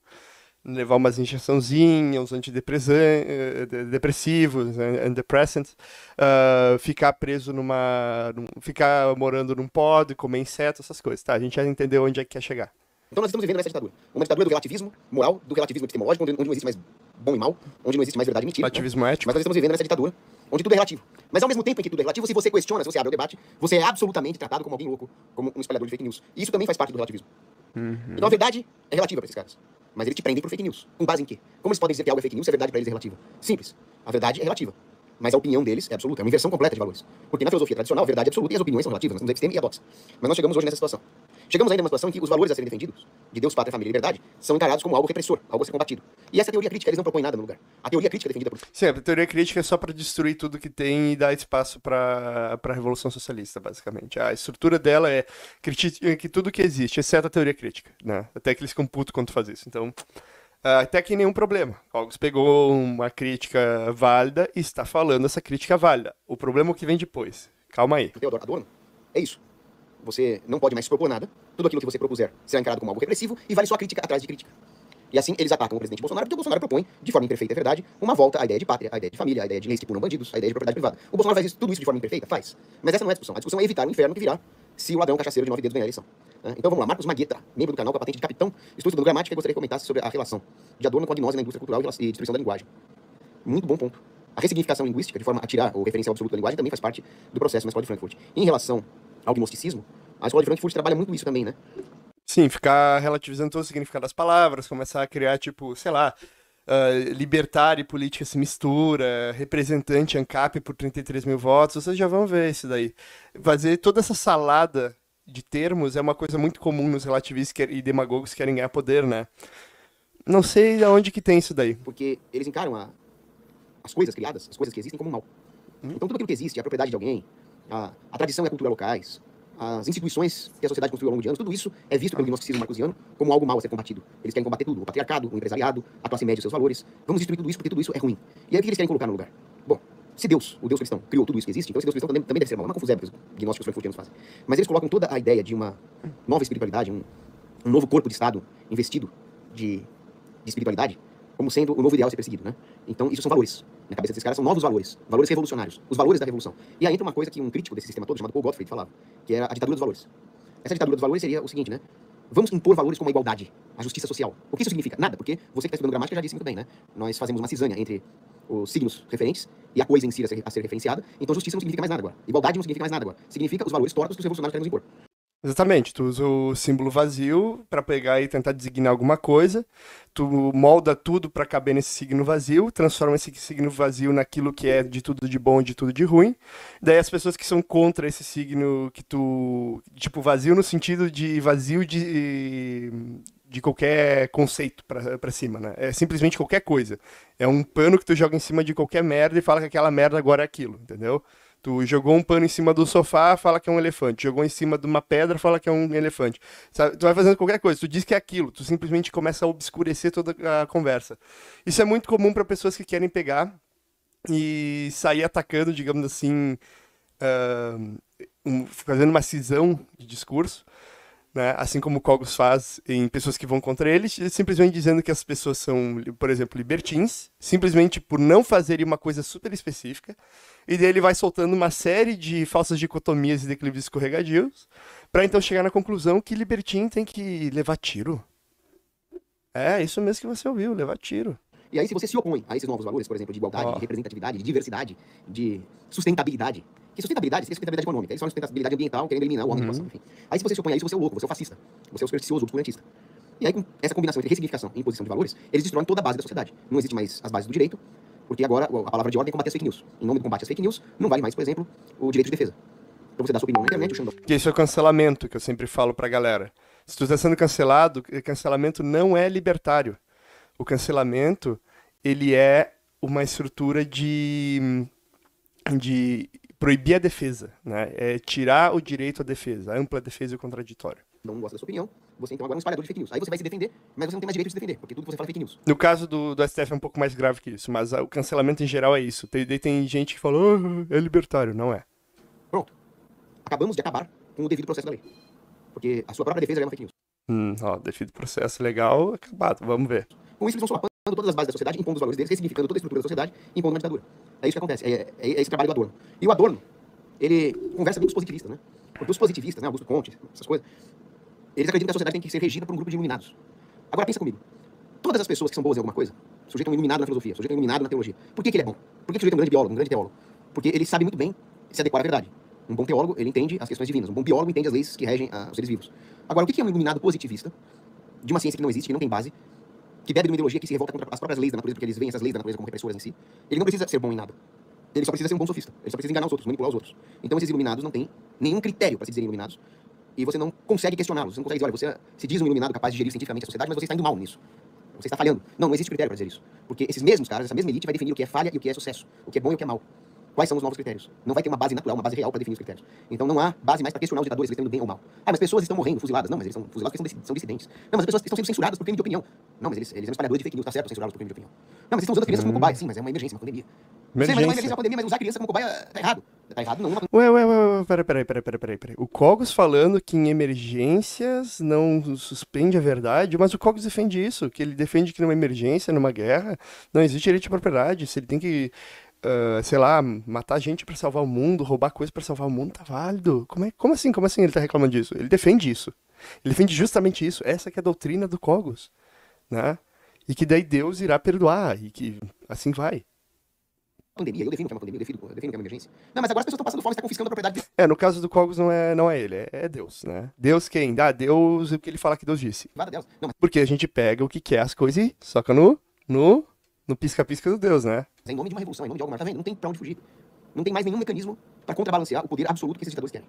levar umas injeçãozinhas, uns antidepressivos, antidepressants, uh, ficar preso numa... Num, ficar morando num pod, comer inseto, essas coisas, tá? A gente já entendeu onde é que quer chegar. Então nós estamos vivendo nessa ditadura. Uma ditadura do relativismo moral, do relativismo epistemológico, onde, onde não existe mais bom e mal, onde não existe mais verdade e mentira. Relativismo, né? Ético. Mas nós estamos vivendo nessa ditadura, onde tudo é relativo. Mas ao mesmo tempo em que tudo é relativo, se você questiona, se você abre o debate, você é absolutamente tratado como alguém louco, como um espalhador de fake news. E isso também faz parte do relativismo. Uhum. Então a verdade é relativa para esses caras. Mas eles te prendem por fake news. Com base em quê? Como eles podem dizer que algo é fake news se a verdade para eles é relativa? Simples. A verdade é relativa. Mas a opinião deles é absoluta. É uma inversão completa de valores. Porque na filosofia tradicional, a verdade é absoluta e as opiniões são relativas. Nós temos a episteme e a doxa. Mas nós chegamos hoje nessa situação. Chegamos ainda numa situação em que os valores a serem defendidos, de Deus, pátria, família e liberdade, são encarados como algo repressor, algo a ser combatido. E essa teoria crítica, eles não propõem nada no lugar. A teoria crítica é defendida por... Sim, a teoria crítica é só para destruir tudo que tem e dar espaço para a Revolução Socialista, basicamente. A estrutura dela é critica que tudo que existe, exceto a teoria crítica, né? Até que eles ficam putos quando faz isso. Então... até que nenhum problema. Alguns pegou uma crítica válida e está falando essa crítica válida. O problema é o que vem depois. Calma aí. Theodor Adorno, é isso. Você não pode mais propor nada. Tudo aquilo que você propuser será encarado como algo repressivo e vale só crítica atrás de crítica. E assim eles atacam o presidente Bolsonaro, porque o Bolsonaro propõe, de forma imperfeita, é verdade, uma volta à ideia de pátria, à ideia de família, à ideia de leis que punam bandidos, à ideia de propriedade privada. O Bolsonaro faz isso, tudo isso de forma imperfeita? Faz. Mas essa não é a discussão. A discussão é evitar o inferno que virá se o ladrão cachaceiro de nove dedos ganhar a eleição. Então vamos lá, Marcos Maguetta, membro do canal com a patente de capitão, estou estudando gramática e gostaria que comentasse sobre a relação de Adorno com a gnose na indústria cultural e destruição da linguagem. Muito bom ponto. A ressignificação linguística, de forma a tirar o referencial absoluto da linguagem, também faz parte do processo na Escola de Frankfurt. Em relação ao gnosticismo, a Escola de Frankfurt trabalha muito isso também, né? Sim, ficar relativizando todo o significado das palavras, começar a criar, tipo, sei lá, uh, libertário e política se mistura, representante ANCAP por trinta e três mil votos, vocês já vão ver isso daí. Fazer toda essa salada de termos é uma coisa muito comum nos relativistas e demagogos que querem ganhar poder, né? Não sei de onde que tem isso daí. Porque eles encaram a, as coisas criadas, as coisas que existem como mal. Hum. Então tudo aquilo que existe, a propriedade de alguém, a, a tradição e a cultura locais, as instituições que a sociedade construiu ao longo de anos, tudo isso é visto pelo gnosticismo marcusiano como algo mal a ser combatido. Eles querem combater tudo, o patriarcado, o empresariado, a classe média e seus valores. Vamos destruir tudo isso porque tudo isso é ruim. E aí o que eles querem colocar no lugar? Bom, se Deus, o Deus cristão, criou tudo isso que existe, então esse Deus cristão também, também deve ser mal. É uma confusão que os gnósticos frankfurtianos fazem. Mas eles colocam toda a ideia de uma nova espiritualidade, um, um novo corpo de Estado investido de, de espiritualidade, como sendo o novo ideal a ser perseguido, né? Então isso são valores. Na cabeça desses caras são novos valores, valores revolucionários, os valores da revolução. E aí entra uma coisa que um crítico desse sistema todo, chamado Paul Gottfried, falava, que era a ditadura dos valores. Essa ditadura dos valores seria o seguinte, né? Vamos impor valores como a igualdade, a justiça social. O que isso significa? Nada, porque você que está estudando gramática já disse muito bem, né? Nós fazemos uma cisânia entre os signos referentes e a coisa em si a ser, a ser referenciada. Então justiça não significa mais nada agora. Igualdade não significa mais nada agora. Significa os valores tortos que os revolucionários querem nos impor. Exatamente, tu usa o símbolo vazio para pegar e tentar designar alguma coisa, tu molda tudo para caber nesse signo vazio, transforma esse signo vazio naquilo que é de tudo de bom e de tudo de ruim. Daí as pessoas que são contra esse signo que tu, tipo, vazio no sentido de vazio de de qualquer conceito pra, pra cima, né? É simplesmente qualquer coisa. É um pano que tu joga em cima de qualquer merda e fala que aquela merda agora é aquilo, entendeu? Tu jogou um pano em cima do sofá, fala que é um elefante. Jogou em cima de uma pedra, fala que é um elefante. Sabe? Tu vai fazendo qualquer coisa, tu diz que é aquilo, tu simplesmente começa a obscurecer toda a conversa. Isso é muito comum para pessoas que querem pegar e sair atacando, digamos assim, uh, um, fazendo uma cisão de discurso, né? Assim como o Cogos faz em pessoas que vão contra ele, simplesmente dizendo que as pessoas são, por exemplo, libertins, simplesmente por não fazerem uma coisa super específica, e daí ele vai soltando uma série de falsas dicotomias e declives escorregadios, para então chegar na conclusão que libertin tem que levar tiro. É, isso mesmo que você ouviu, levar tiro. E aí se você se opõe a esses novos valores, por exemplo, de igualdade, oh. de representatividade, de diversidade, de sustentabilidade, que sustentabilidade, sustentabilidade econômica, eles falam sustentabilidade ambiental, querendo eliminar o homem, uhum. Situação, enfim. Aí se você se opõe a isso, você é o louco, você é o fascista, você é o supersticioso, o obscurantista. E aí com essa combinação entre ressignificação e imposição de valores, eles destroem toda a base da sociedade. Não existe mais as bases do direito, porque agora a palavra de ordem é combater as fake news. Em nome do combate às fake news, não vale mais, por exemplo, o direito de defesa. Então você dá sua opinião na internet, o xandão. Isso é o cancelamento que eu sempre falo pra galera. Se tu tá sendo cancelado, cancelamento não é libertário. O cancelamento, ele é uma estrutura de... de... proibir a defesa, né? É tirar o direito à defesa, a ampla defesa e o contraditório. Não gosta da sua opinião, você então agora é um espalhador de fake news. Aí você vai se defender, mas você não tem mais direito de se defender, porque tudo que você fala é fake news. No caso do, do S T F é um pouco mais grave que isso, mas o cancelamento em geral é isso. Tem, tem gente que fala, oh, é libertário, não é. Pronto. Acabamos de acabar com o devido processo da lei. Porque a sua própria defesa é uma fake news. Hum, ó, devido processo legal, acabado, vamos ver. Com isso eles vão solapando todas as bases da sociedade, impondo os valores deles, ressignificando toda a estrutura da sociedade, impondo uma ditadura. É isso que acontece, é, é, é esse trabalho do Adorno. E o Adorno, ele conversa bem com os positivistas, né? Porque os positivistas, né, Augusto Comte, essas coisas, eles acreditam que a sociedade tem que ser regida por um grupo de iluminados. Agora pensa comigo, todas as pessoas que são boas em alguma coisa, o sujeito é um iluminado na filosofia, o sujeito é um iluminado na teologia. Por que que ele é bom? Por que o sujeito é um grande biólogo, um grande teólogo? Porque ele sabe muito bem se adequar à verdade. Um bom teólogo, ele entende as questões divinas. Um bom biólogo entende as leis que regem a, os seres vivos. Agora, o que que é um iluminado positivista de uma ciência que não existe, que não tem base, que bebe de uma ideologia que se revolta contra as próprias leis da natureza, porque eles veem essas leis da natureza como repressoras em si? Ele não precisa ser bom em nada. Ele só precisa ser um bom sofista. Ele só precisa enganar os outros, manipular os outros. Então esses iluminados não têm nenhum critério para se dizerem iluminados. E você não consegue questioná-los. Você não consegue dizer, olha, você se diz um iluminado capaz de gerir cientificamente a sociedade, mas você está indo mal nisso. Você está falhando. Não, não existe critério para dizer isso. Porque esses mesmos caras, essa mesma elite vai definir o que é falha e o que é sucesso, o que é bom e o que é mal. Quais são os novos critérios? Não vai ter uma base natural, uma base real para definir os critérios. Então não há base mais para questionar os ditadores, se eles estão indo bem ou mal. Ah, mas pessoas estão morrendo, fuziladas. Não, mas eles são fuzilados porque são dissidentes. Não, mas as pessoas estão sendo censuradas por crime de opinião. Não, mas eles, eles são espalhadores de fake news, tá certo, censurados por crime de opinião. Não, mas eles estão usando a criança hum. como cobaia. Sim, mas é uma emergência, uma pandemia. Emergência. Sim, mas é uma emergência, uma pandemia, mas usar a criança como cobaia tá errado. Tá errado não. Uma... Ué, ué, ué, ué, peraí, peraí, peraí, peraí, peraí. Pera. O Cogos falando que em emergências não suspende a verdade, mas o Cogos defende isso, que ele defende que numa emergência, numa guerra, não existe direito de propriedade, se ele tem que... Uh, sei lá, matar gente pra salvar o mundo, roubar coisa pra salvar o mundo, tá válido. Como, é, como assim? Como assim ele tá reclamando disso? Ele defende isso. Ele defende justamente isso. Essa que é a doutrina do Cogos, né? E que daí Deus irá perdoar, e que assim vai. Pandemia, eu defino que é uma pandemia, eu defino, eu defino que é uma emergência. Não, mas agora as pessoas estão passando fome, você tá confiscando a propriedade dele. É, no caso do Cogos não é, não é ele, é, é Deus, né? Deus quem? Dá ah, Deus o que ele fala que Deus disse. Nada, Deus. Não, mas... Porque a gente pega o que quer as coisas e soca no... no... no pisca-pisca do Deus, né? Em nome de uma revolução, em nome de algo maior, tá vendo? Não tem pra onde fugir. Não tem mais nenhum mecanismo pra contrabalancear o poder absoluto que esses ditadores querem.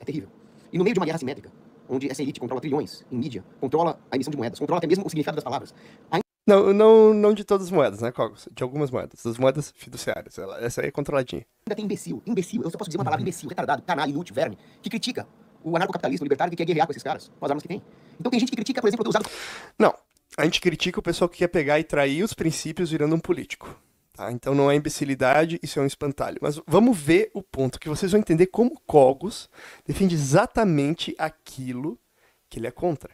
É terrível. E no meio de uma guerra assimétrica, onde essa elite controla trilhões em mídia, controla a emissão de moedas, controla até mesmo o significado das palavras. A... Não, não, não de todas as moedas, né, Cogos? De algumas moedas. Das moedas fiduciárias. Essa aí é controladinha. Ainda tem imbecil. Imbecil. Eu só posso dizer uma palavra: imbecil, retardado, canalha, inútil, verme, que critica o anarcocapitalismo, o libertário, que quer guerrear com esses caras, com as armas que tem. Então tem gente que critica, por exemplo, ter usado... Não. A gente critica o pessoal que quer pegar e trair os princípios virando um político, tá? Então não é imbecilidade, isso é um espantalho. Mas vamos ver o ponto, que vocês vão entender como Cogos defende exatamente aquilo que ele é contra.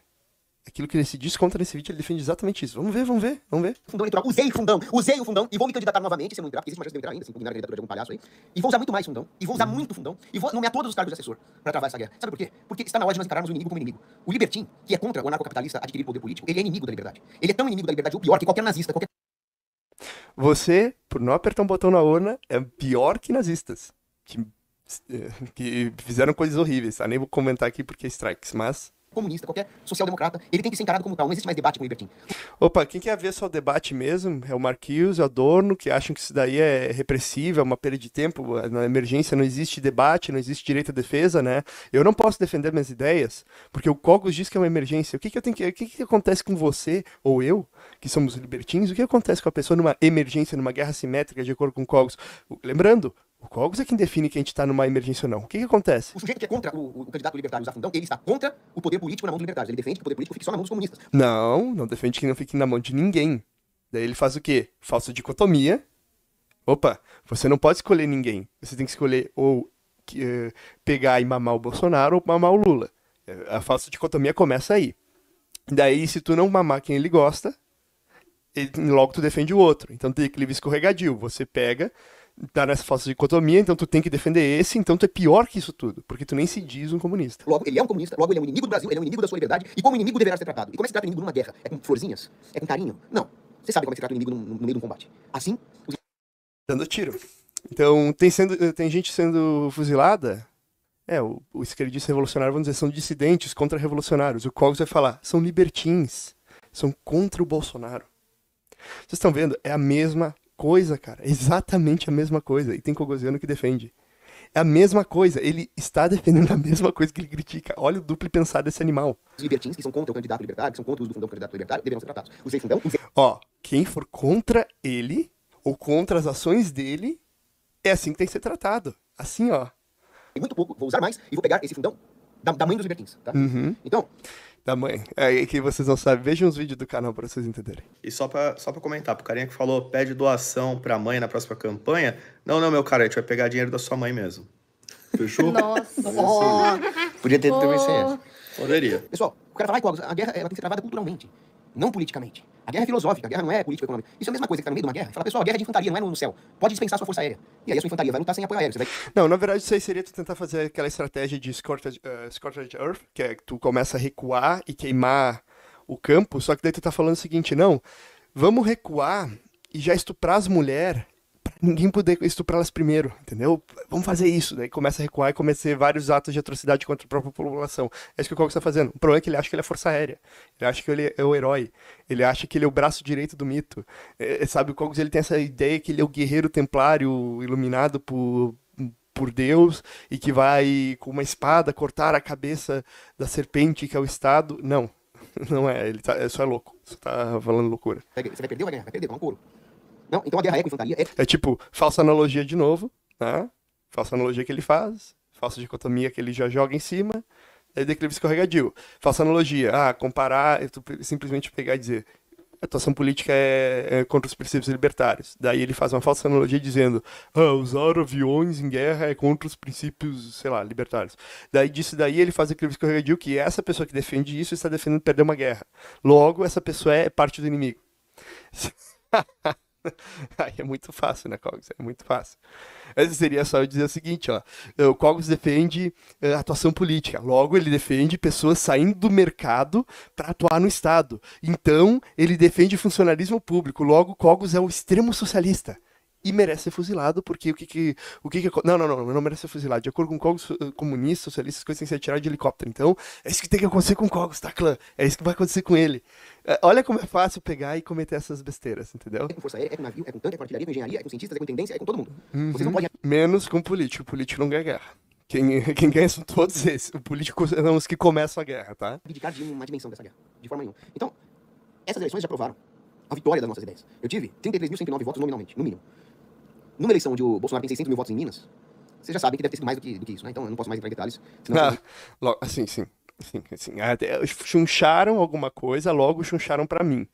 Aquilo que ele se diz contra nesse vídeo, ele defende exatamente isso. Vamos ver, vamos ver, vamos ver. Fundão eleitoral, usei o fundão, usei o fundão e vou me candidatar novamente, se eu não entrar, porque existe uma chance de eu entrar ainda, se impugnar a candidatura de algum palhaço aí. E vou usar muito mais fundão, e vou usar hum. muito fundão, e vou nomear todos os cargos de assessor pra travar essa guerra. Sabe por quê? Porque está na hora de nós encararmos o inimigo como inimigo. O libertin, que é contra o anarcocapitalista adquirir poder político, ele é inimigo da liberdade. Ele é tão inimigo da liberdade, ou pior que qualquer nazista, qualquer... Você, por não apertar um botão na urna, é pior que nazistas. Que que fizeram coisas horríveis, tá? Nem vou comentar aqui porque é strikes, mas... comunista, qualquer social-democrata, ele tem que ser encarado como tal, não existe mais debate com o libertin. Opa, quem quer ver só debate mesmo é o Marquinhos, é o Adorno, que acham que isso daí é repressivo, é uma perda de tempo, na emergência não existe debate, não existe direito à defesa, né? Eu não posso defender minhas ideias, porque o Cogos diz que é uma emergência. O que que eu tenho que, o que que acontece com você, ou eu, que somos libertins, o que acontece com a pessoa numa emergência, numa guerra simétrica, de acordo com o Cogos? Lembrando, o Cogos é quem define que a gente está numa emergência ou não. O que que acontece? O sujeito que é contra o, o candidato libertário Zafundão, então, ele está contra o poder político na mão dos libertários. Ele defende que o poder político fique só na mão dos comunistas. Não, não defende que não fique na mão de ninguém. Daí ele faz o quê? Falsa dicotomia. Opa, você não pode escolher ninguém. Você tem que escolher ou uh, pegar e mamar o Bolsonaro ou mamar o Lula. A falsa dicotomia começa aí. Daí, se tu não mamar quem ele gosta, ele, logo tu defende o outro. Então tem equilíbrio escorregadio. Você pega... tá nessa falsa dicotomia, então tu tem que defender esse, então tu é pior que isso tudo, porque tu nem se diz um comunista. Logo, ele é um comunista, logo ele é um inimigo do Brasil, ele é um inimigo da sua liberdade, e como inimigo deverá ser tratado. E como é que se trata o inimigo numa guerra? É com florzinhas? É com carinho? Não. Você sabe como é que se trata o inimigo no, no meio de um combate. Assim... Os... dando tiro. Então, tem, sendo, tem gente sendo fuzilada... É, o, o esquerdista revolucionário, vamos dizer, são dissidentes, contra-revolucionários. O Cogos vai falar, são libertins, são contra o Bolsonaro. Vocês estão vendo? É a mesma... coisa, cara, exatamente a mesma coisa. E tem cogosiano que defende. É a mesma coisa, ele está defendendo a mesma coisa que ele critica. Olha o duplo pensar desse animal. Os libertins que são contra o candidato libertário, que são contra o uso do fundão do candidato libertário, deverão ser tratados. Os seis fundão... Os... Ó, quem for contra ele, ou contra as ações dele, é assim que tem que ser tratado. Assim, ó. Tem muito pouco, vou usar mais e vou pegar esse fundão da, da mãe dos libertins, tá? Uhum. Então... da mãe. É que vocês não sabem. Vejam os vídeos do canal pra vocês entenderem. E só pra, só pra comentar, pro carinha que falou, pede doação pra mãe na próxima campanha. Não, não, meu cara, a gente vai pegar dinheiro da sua mãe mesmo. Fechou? Nossa! Oh. Podia ter também oh. Poderia. Pessoal, o cara fala, Cogos, a guerra ela tem que ser travada culturalmente, não politicamente. A guerra é filosófica, a guerra não é político-econômica. Isso é a mesma coisa que tá no meio de uma guerra. Fala, pessoal, a guerra é de infantaria, não é no céu. Pode dispensar sua força aérea. E aí a sua infantaria vai lutar sem apoio aéreo. Você vai... Não, na verdade isso aí seria tu tentar fazer aquela estratégia de Scorched uh, Earth, que é que tu começa a recuar e queimar o campo, só que daí tu tá falando o seguinte, não, vamos recuar e já estuprar as mulheres, pra ninguém poder estuprar elas primeiro, entendeu? Vamos fazer isso. Daí começa a recuar e começa a ter vários atos de atrocidade contra a própria população. É isso que o Cogos tá fazendo. O problema é que ele acha que ele é força aérea. Ele acha que ele é o herói. Ele acha que ele é o braço direito do mito. É, sabe, o Cogos ele tem essa ideia que ele é o guerreiro templário iluminado por, por Deus e que vai com uma espada cortar a cabeça da serpente que é o Estado. Não, não é. Ele tá, só é louco. Só tá falando loucura. Você vai perder ou vai ganhar? Vai perder, vamos couro. Não, então a guerra é com infantaria. É... é tipo, falsa analogia de novo, né? Falsa analogia que ele faz, falsa dicotomia que ele já joga em cima, aí declive escorregadio. Falsa analogia, ah, comparar, eu simplesmente pegar e dizer, a atuação política é, é contra os princípios libertários. Daí ele faz uma falsa analogia dizendo, ah, usar aviões em guerra é contra os princípios, sei lá, libertários. Daí disso daí ele faz declive escorregadio que essa pessoa que defende isso está defendendo perder uma guerra. Logo, essa pessoa é parte do inimigo. Aí é muito fácil, né, Cogos? É muito fácil. Mas seria só eu dizer o seguinte, ó. O Cogos defende uh, atuação política. Logo, ele defende pessoas saindo do mercado para atuar no Estado. Então, ele defende funcionalismo público. Logo, Cogos é o extremo socialista. E merece ser fuzilado, porque o que que... O que, que não, não, não, não merece ser fuzilado. De acordo com Cogos, comunistas, socialistas, as coisas têm que ser atiradas de helicóptero. Então, é isso que tem que acontecer com Cogos, tá, clã? É isso que vai acontecer com ele. Olha como é fácil pegar e cometer essas besteiras, entendeu? É com força aérea, é com navio, é com tanque, é com artilharia, é com engenharia, é com cientistas, é com intendência, é com todo mundo. Uhum. Vocês não podem... Menos com o político. O político não ganha guerra. Quem, quem ganha são todos esses. O político são os que começam a guerra, tá? Abdicar de uma dimensão dessa guerra, de forma nenhuma. Então, essas eleições já provaram a vitória das nossas ideias. Eu tive trinta e três mil cento e nove votos nominalmente, no mínimo. Numa eleição onde o Bolsonaro tem seiscentos mil votos em Minas, vocês já sabem que deve ter sido mais do que, do que isso, né? Então eu não posso mais entrar em detalhes. Senão... Ah, assim, sim, sim, sim. Até chuncharam alguma coisa, logo chuncharam pra mim,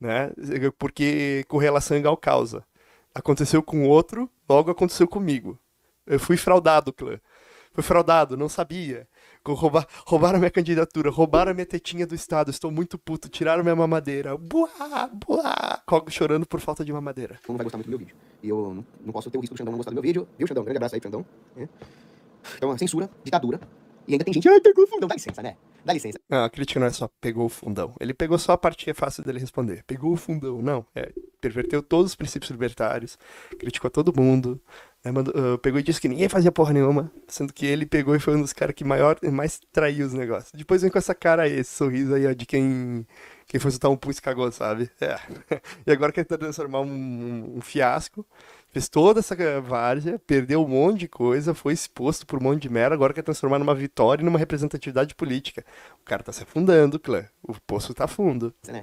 né? Porque correlação igual causa. Aconteceu com outro, logo aconteceu comigo. Eu fui fraudado, clã. Fui fraudado, não sabia. Roubar, roubaram minha candidatura, roubaram minha tetinha do Estado, estou muito puto, tiraram minha mamadeira. Buá, buá. Cogos chorando por falta de mamadeira. Não vai gostar muito do meu vídeo. E eu não posso ter o risco do Xandão não gostar do meu vídeo. Viu, Xandão? Grande abraço aí, Xandão. É. Então, a censura, ditadura. E ainda tem gente, ah, pegou o fundão. Dá licença, né? Dá licença. Não, a crítica não é só pegou o fundão. Ele pegou só a parte fácil dele responder. Pegou o fundão, não. É, perverteu todos os princípios libertários, criticou todo mundo. Aí mandou, uh, pegou e disse que ninguém fazia porra nenhuma, sendo que ele pegou e foi um dos caras que maior, mais traiu os negócios. Depois vem com essa cara aí, esse sorriso aí, ó, de quem, quem foi soltar um pulso e cagou, sabe? É. E agora quer transformar um, um, um fiasco, fez toda essa várzea, perdeu um monte de coisa, foi exposto por um monte de merda, agora quer transformar numa vitória e numa representatividade política. O cara tá se afundando, clã. O poço tá fundo. É.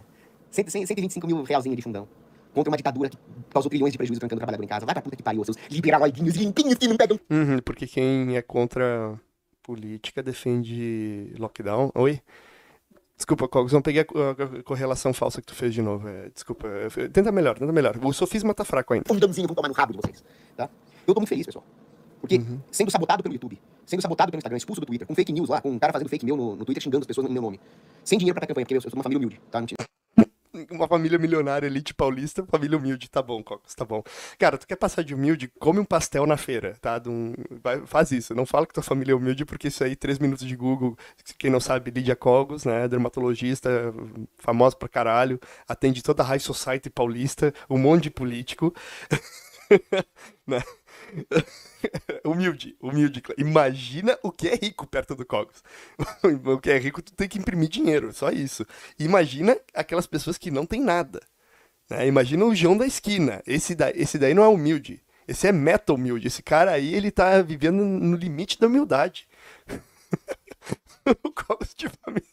cento e vinte e cinco mil reais de fundão. Contra uma ditadura que causou trilhões de prejuízo trancando o trabalhador em casa. Vai pra puta que pariu, seus liberaloidinhos limpinhos que não pegam... Uhum, porque quem é contra política defende lockdown. Oi? Desculpa, Cogos, não peguei a correlação falsa que tu fez de novo. É, desculpa. Tenta melhor, tenta melhor. O sofisma tá fraco ainda. Um danzinho, vão tomar no rabo de vocês, tá? Eu tô muito feliz, pessoal. Porque uhum. sendo sabotado pelo YouTube, sendo sabotado pelo Instagram, expulso do Twitter, com fake news lá, com um cara fazendo fake meu no, no Twitter xingando as pessoas no meu nome. Sem dinheiro pra campanha, porque eu sou uma família humilde, tá? Não tinha... Uma família milionária, elite paulista, família humilde, tá bom, Cocos, tá bom. Cara, tu quer passar de humilde, come um pastel na feira, tá? Um... Vai, faz isso, não fala que tua família é humilde, porque isso aí, três minutos de Google, quem não sabe, Lídia Cogos, né, dermatologista, famosa pra caralho, atende toda a high society paulista, um monte de político, né? Humilde, humilde. Imagina o que é rico perto do Cogos. O que é rico, tu tem que imprimir dinheiro, só isso. Imagina aquelas pessoas que não tem nada, né? Imagina o João da esquina. Esse daí, esse daí não é humilde. Esse é meta humilde. Esse cara aí, ele tá vivendo no limite da humildade. O Cogos de família.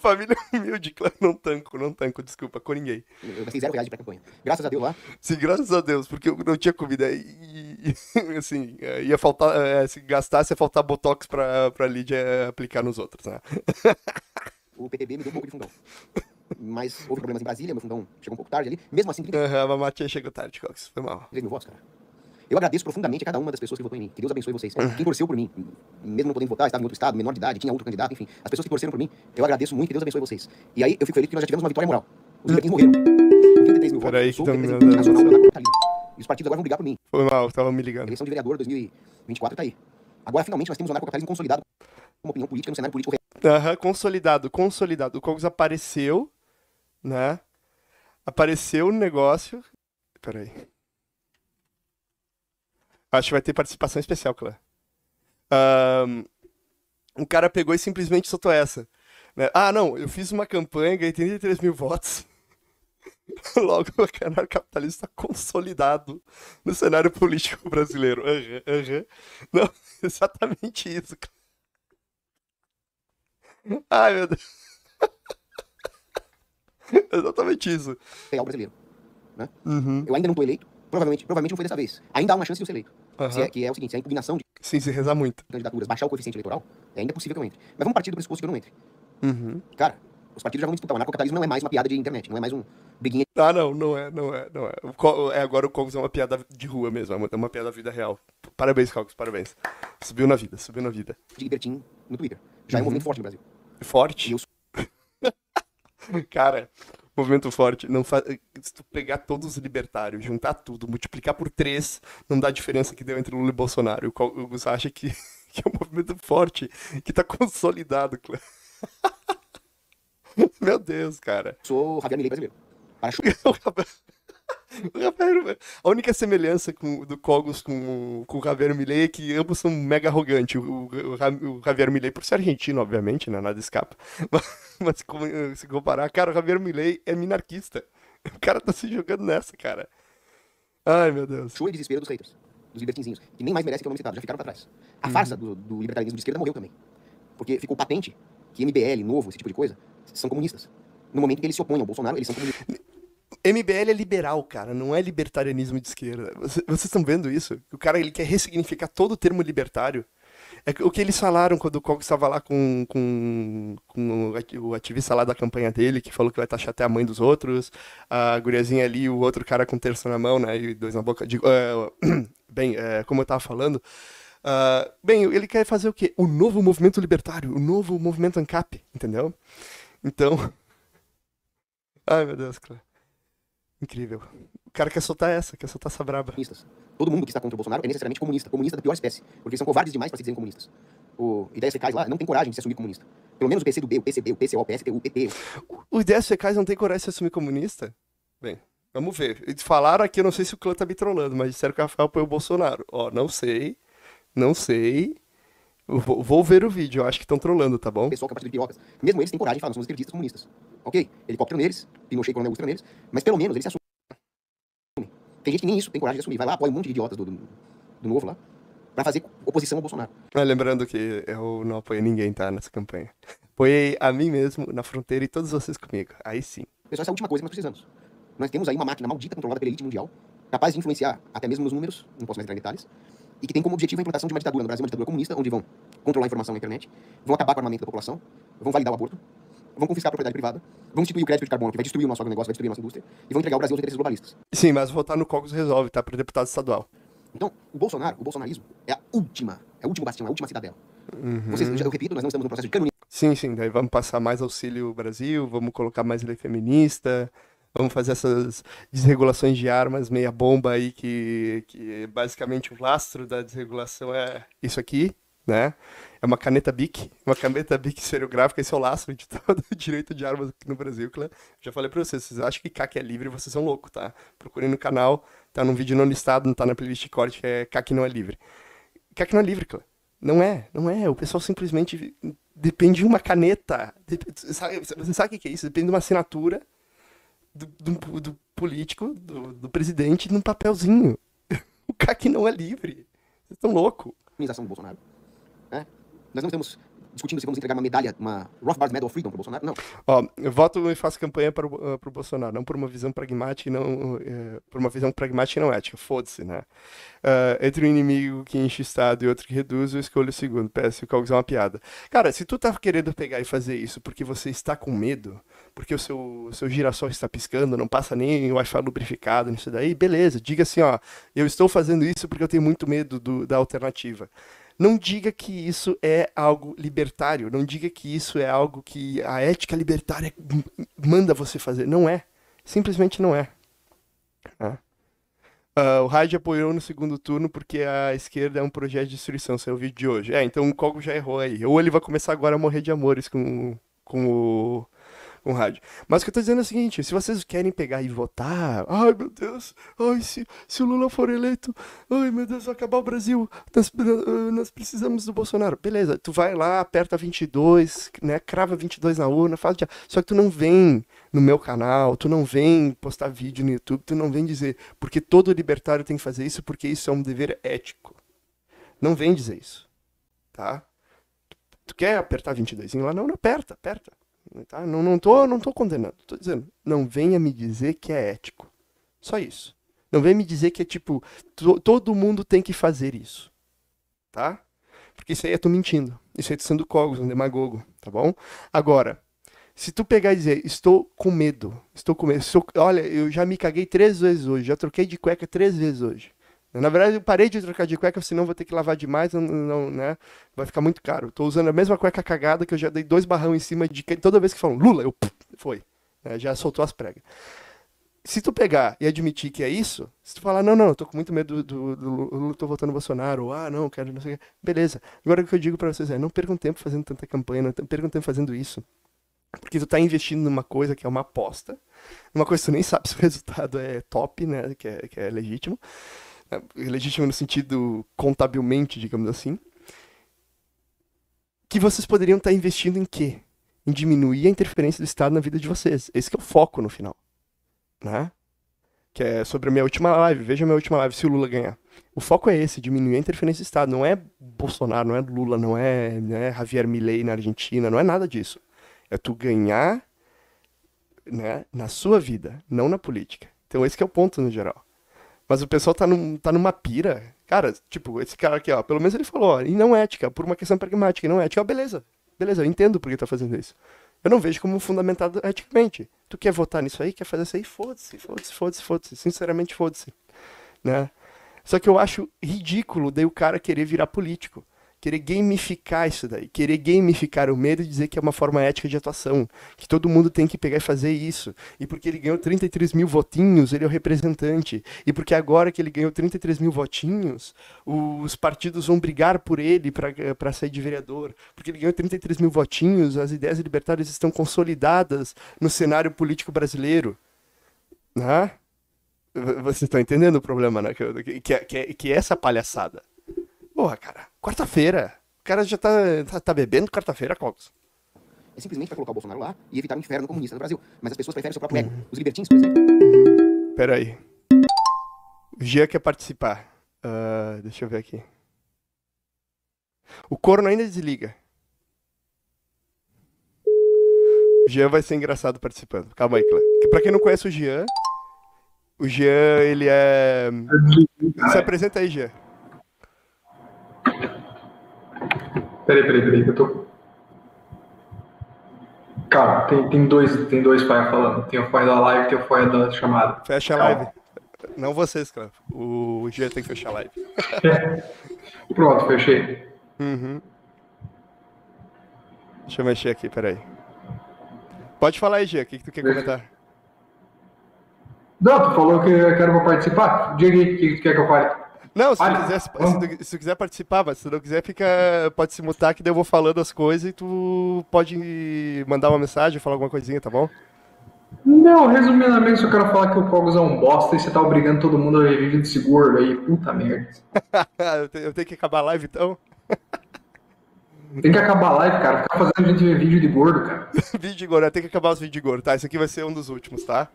Família humilde, claro, não tanco, não tanco, desculpa, coringuei. Eu gastei zero reais de pré-campanha. Graças a Deus lá. Sim, graças a Deus, porque eu não tinha comida. E, e assim, ia faltar, se gastasse, ia faltar botox pra, pra Lídia aplicar nos outros, né? O P T B me deu um pouco de fundão. Mas houve problemas em Brasília, meu fundão chegou um pouco tarde ali. Mesmo assim... trinta... Aham, uhum, a Matia chegou tarde, Cox, foi mal. três mil votos, cara. Eu agradeço profundamente a cada uma das pessoas que votou em mim. Que Deus abençoe vocês. Quem torceu por mim, mesmo não podendo votar, estava em outro estado, menor de idade, tinha outro candidato, enfim. As pessoas que torceram por mim, eu agradeço muito, que Deus abençoe vocês. E aí eu fico feliz que nós já tivemos uma vitória moral. Os libertins morreram. trinta e três mil votos. Peraí, que tá... E os partidos agora vão brigar por mim. Foi mal, tava me ligando. A eleição de vereador dois mil e vinte e quatro tá aí. Agora finalmente nós temos um anarcocapitalismo consolidado com uma opinião política no cenário político real. Aham, consolidado, consolidado. O Cogos apareceu, né? Apareceu no negócio. Peraí. Acho que vai ter participação especial, claro. Um, o cara pegou e simplesmente soltou essa. Ah, não, eu fiz uma campanha, ganhei trinta e três mil votos. Logo, o canal capitalista consolidado no cenário político brasileiro. Uhum, uhum. Não, exatamente isso, cara. Ai, meu Deus. Exatamente isso. Real brasileiro, né? Uhum. Eu ainda não tô eleito. Provavelmente, provavelmente não foi dessa vez. Ainda há uma chance de eu ser eleito. Uhum. Se é, que é o seguinte, se a impugnação de... Sim, se rezar muito. Candidaturas, baixar o coeficiente eleitoral, é ainda possível que eu entre. Mas vamos partir do pressuposto que eu não entre. Uhum. Cara, os partidos já vão disputar. O anarcocapitalismo não é mais uma piada de internet, não é mais um briguinha... Ah, não, não é, não é, não é. O, é agora o Cogos é uma piada de rua mesmo, é uma piada da vida real. Parabéns, Cogos, parabéns. Subiu na vida, subiu na vida. De libertim no Twitter. Já uhum. é um movimento forte no Brasil. Forte? E eu sou... Cara... Movimento forte, não fa... se tu pegar todos os libertários, juntar tudo, multiplicar por três, não dá a diferença que deu entre Lula e Bolsonaro. O Cogos acha que, que é um movimento forte, que tá consolidado. Meu Deus, cara. Sou o Javier Milei brasileiro. A única semelhança com, do Cogos com, com o Javier Milei é que ambos são mega arrogantes. O, o, o Javier Milei, por ser argentino, obviamente, né? Nada escapa. Mas, mas como, se comparar, cara, o Javier Milei é minarquista. O cara tá se jogando nessa, cara. Ai, meu Deus. Show e desespero dos haters, dos libertinzinhos, que nem mais merecem que o nome citado, já ficaram pra trás. A uhum. farsa do, do libertarianismo de esquerda morreu também. Porque ficou patente que M B L, Novo, esse tipo de coisa, são comunistas. No momento que eles se opõem ao Bolsonaro, eles são comunistas. M B L é liberal, cara, não é libertarianismo de esquerda. Vocês estão vendo isso? O cara, ele quer ressignificar todo o termo libertário. É o que eles falaram quando o Cogos estava lá com, com, com o ativista lá da campanha dele, que falou que vai taxar até a mãe dos outros, a guriazinha ali, o outro cara com terço na mão, né, e dois na boca. De, uh, bem, uh, como eu tava falando, uh, bem, ele quer fazer o quê? O novo movimento libertário, o novo movimento ANCAP, entendeu? Então... Ai, meu Deus, cara. Incrível. O cara quer soltar essa, quer soltar essa braba. Todo mundo que está contra o Bolsonaro é necessariamente comunista. Comunista da pior espécie. Porque são covardes demais para se dizerem comunistas. O Ideias Fecais lá não tem coragem de se assumir comunista. Pelo menos o P C do B, o P C B, o P C O, o P S T U, o P T U. O Ideias Fecais não tem coragem de se assumir comunista? Bem, Vamos ver. Eles falaram aqui, eu não sei se o clã tá me trolando, mas disseram que o Rafael apoiou o Bolsonaro. Ó, não sei. Não sei. Eu Vou, vou ver o vídeo, eu acho que estão trolando, tá bom? Pessoal que é partido de pirocas. Mesmo eles têm coragem de falar, somos esquerdistas comunistas. Ok? Helicóptero neles, Pinochet e Coronel Ustra neles, mas pelo menos eles se assumem. Tem gente que nem isso tem coragem de assumir. Vai lá, apoia um monte de idiotas do, do, do novo lá, pra fazer oposição ao Bolsonaro. Ah, lembrando que eu não apoiei ninguém, tá, nessa campanha. Apoiei a mim mesmo, na fronteira, e todos vocês comigo. Aí sim. Pessoal, essa é a última coisa que nós precisamos. Nós temos aí uma máquina maldita controlada pela elite mundial, capaz de influenciar até mesmo nos números, não posso mais entrar em detalhes, e que tem como objetivo a implantação de uma ditadura no Brasil, uma ditadura comunista, onde vão controlar a informação na internet, vão acabar com o armamento da população, vão validar o aborto, vão confiscar a propriedade privada, vão instituir o crédito de carbono, que vai destruir o nosso agronegócio, vai destruir a nossa indústria, e vão entregar o Brasil aos interesses globalistas. Sim, mas votar no Cogos resolve, tá? Para deputado estadual. Então, o Bolsonaro, o bolsonarismo, é a última, é o último bastião, é a última cidadela. Uhum. Vocês, eu repito, nós não estamos no processo de canonização. Sim, sim, daí vamos passar mais auxílio Brasil, vamos colocar mais lei feminista... Vamos fazer essas desregulações de armas, meia bomba aí, que, que basicamente o lastro da desregulação é isso aqui, né? É uma caneta BIC, uma caneta BIC serográfica, esse é o lastro de todo o direito de armas aqui no Brasil, claro. Já falei pra vocês, vocês acham que C A C é livre, vocês são loucos, tá? Procurem no canal, tá num vídeo não listado, não tá na playlist de corte, é C A C não é livre. C A C não é livre, claro. Não é, não é. O pessoal simplesmente depende de uma caneta. Você sabe, sabe o que é isso? Depende de uma assinatura. Do, do, do político, do, do presidente, num papelzinho. O C A C não é livre. Vocês estão loucos. Organização do Bolsonaro. É. Nós não estamos discutindo se vamos entregar uma medalha, uma Rothbard Medal of Freedom pro Bolsonaro, não. Ó, eu voto e faço campanha para o uh, Bolsonaro, não por uma visão pragmática e não... Uh, por uma visão pragmática e não ética. Foda-se, né? Uh, entre um inimigo que enche o Estado e outro que reduz, eu escolho o segundo. Parece que o é uma piada. Cara, se tu tá querendo pegar e fazer isso porque você está com medo... porque o seu, seu girassol está piscando, não passa nem o Wi-Fi lubrificado nisso daí, beleza, diga assim, ó, eu estou fazendo isso porque eu tenho muito medo do, da alternativa. Não diga que isso é algo libertário, não diga que isso é algo que a ética libertária manda você fazer, não é, simplesmente não é. Ah. Uh, o Raid apoiou no segundo turno porque a esquerda é um projeto de destruição, esse é o vídeo de hoje. É, então o Kogo já errou aí, ou ele vai começar agora a morrer de amores com, com o... com rádio. Mas o que eu tô dizendo é o seguinte, se vocês querem pegar e votar, ai meu Deus, ai, se, se o Lula for eleito, ai meu Deus, vai acabar o Brasil, nós, nós precisamos do Bolsonaro. Beleza, tu vai lá, aperta vinte e dois, né, crava vinte e dois na urna, faz de... só que tu não vem no meu canal, tu não vem postar vídeo no YouTube, tu não vem dizer, porque todo libertário tem que fazer isso, porque isso é um dever ético. Não vem dizer isso, tá? Tu quer apertar vinte e dois lá? Não, não aperta, aperta. Tá? Não, não, tô, não tô condenando, tô dizendo, não venha me dizer que é ético, só isso. Não venha me dizer que é tipo, to, todo mundo tem que fazer isso, tá? Porque isso aí eu tô mentindo, isso aí tô sendo Cogos, um demagogo, tá bom? Agora, se tu pegar e dizer, estou com medo, estou com medo, estou, olha, eu já me caguei três vezes hoje, já troquei de cueca três vezes hoje. Na verdade, eu parei de trocar de cueca, senão vou ter que lavar demais, não, não, né? Vai ficar muito caro. Tô usando a mesma cueca cagada que eu já dei dois barrão em cima de... Toda vez que falam Lula, eu... Foi. É, já soltou as pregas. Se tu pegar e admitir que é isso, se tu falar, não, não, eu tô com muito medo do Lula, tô votando no Bolsonaro, ou, ah, não, quero não sei o que. Beleza. Agora o que eu digo pra vocês é, não percam tempo fazendo tanta campanha, não percam tempo fazendo isso. Porque tu tá investindo numa coisa que é uma aposta, uma coisa que tu nem sabe se o resultado é top, né? Que é, que é legítimo. Legítimo no sentido contabilmente, digamos assim, que vocês poderiam estar investindo em quê? Em diminuir a interferência do Estado na vida de vocês. Esse que é o foco no final, né? Que é sobre a minha última live, veja a minha última live, se o Lula ganhar. O foco é esse, diminuir a interferência do Estado. Não é Bolsonaro, não é Lula, não é, né, Javier Milei na Argentina, não é nada disso. É tu ganhar, né, na sua vida, não na política. Então esse que é o ponto no geral. Mas o pessoal tá, num, tá numa pira. Cara, tipo, esse cara aqui, ó, pelo menos ele falou, ó, e não ética, por uma questão pragmática, e não ética. Ó, beleza, beleza, eu entendo por que tá fazendo isso. Eu não vejo como fundamentado eticamente. Tu quer votar nisso aí, quer fazer isso aí? Foda-se, foda-se, foda-se, foda-se. Sinceramente, foda-se. Né? Só que eu acho ridículo daí o cara querer virar político. Querer gamificar isso daí. Querer gamificar o medo e dizer que é uma forma ética de atuação. Que todo mundo tem que pegar e fazer isso. E porque ele ganhou trinta e três mil votinhos, ele é o representante. E porque agora que ele ganhou trinta e três mil votinhos, os partidos vão brigar por ele para sair de vereador. Porque ele ganhou trinta e três mil votinhos, as ideias libertárias estão consolidadas no cenário político brasileiro. Né? Vocês estão entendendo o problema, né? Que, que, que, que é essa palhaçada. Porra, cara. Quarta-feira. O cara já tá, tá, tá bebendo quarta-feira, Clóvis. É simplesmente pra colocar o Bolsonaro lá e evitar o inferno comunista no Brasil. Mas as pessoas preferem o seu próprio ego. Os libertins, por exemplo. Pera aí. O Jean quer participar. Uh, deixa eu ver aqui. O corno ainda desliga. O Jean vai ser engraçado participando. Calma aí, Clé. Pra quem não conhece o Jean... O Jean, ele é... Se apresenta aí, Jean. Peraí, peraí, peraí, que eu tô... Calma, tem, tem dois, tem dois pais falando. Tem o pai da live e tem o pai da chamada. Fecha a live. Não vocês, Clef. O Jean tem que fechar a live. É. Pronto, fechei. Uhum. Deixa eu mexer aqui, peraí. Pode falar aí, Jean, o que, que tu quer Fechei. comentar? Não, tu falou que eu quero participar. Diga aí, o que tu quer que eu fale? Não, se tu, quiser, se, tu, se tu quiser participar, mas se tu não quiser, fica, pode se mutar, que daí eu vou falando as coisas e tu pode mandar uma mensagem, falar alguma coisinha, tá bom? Não, resumidamente, só quero falar que o Cogos é um bosta e você tá obrigando todo mundo a viver de seguro aí. Puta merda. eu, te, eu tenho que acabar a live, então? Tem que acabar a live, cara. Ficar fazendo a gente ver vídeo de gordo, cara. Vídeo de gordo, tem que acabar os vídeos de gordo, tá? Esse aqui vai ser um dos últimos, tá?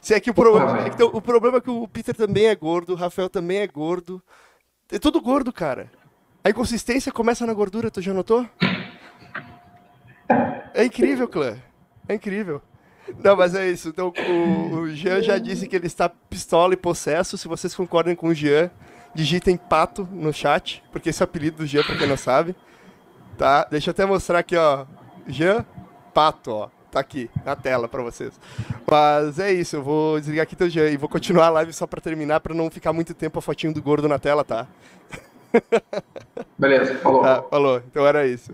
Se é que o problema, ah, é que o problema é que o Peter também é gordo, o Rafael também é gordo. É tudo gordo, cara. A inconsistência começa na gordura, tu já notou? É incrível, clã. É incrível. Não, mas é isso. Então o, o Jean já disse que ele está pistola e possesso. Se vocês concordam com o Jean, digitem pato no chat, porque esse é o apelido do Jean, pra quem não sabe. Tá? Deixa eu até mostrar aqui, ó. Jean, pato, ó. Tá aqui, na tela, pra vocês. Mas é isso, eu vou desligar aqui teu Jean e vou continuar a live só pra terminar, pra não ficar muito tempo a fotinho do gordo na tela, tá? Beleza, falou. Tá, falou, então era isso.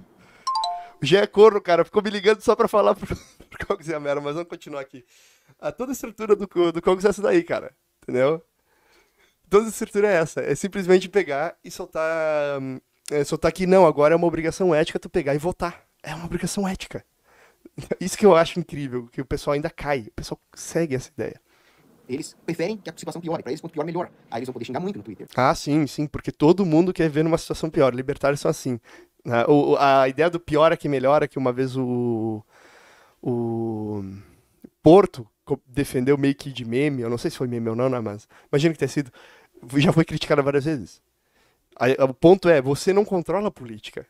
O Jean é corno, cara, ficou me ligando só pra falar pro, pro Cogos e a Mera, mas vamos continuar aqui. A toda a estrutura do, do Cogos é essa daí, cara, entendeu? Toda a estrutura é essa, é simplesmente pegar e soltar... É, soltar que não, agora é uma obrigação ética tu pegar e votar. É uma obrigação ética. Isso que eu acho incrível, que o pessoal ainda cai, o pessoal segue essa ideia. Eles preferem que a situação piore, pra eles quanto pior melhor. Aí eles vão poder xingar muito no Twitter. Ah, sim, sim, porque todo mundo quer ver numa situação pior, libertários são assim. A, a ideia do pior é que melhora, que uma vez o, o Porto defendeu meio que de meme, eu não sei se foi meme ou não, não, mas imagino que tenha sido, já foi criticado várias vezes. Aí, o ponto é, você não controla a política,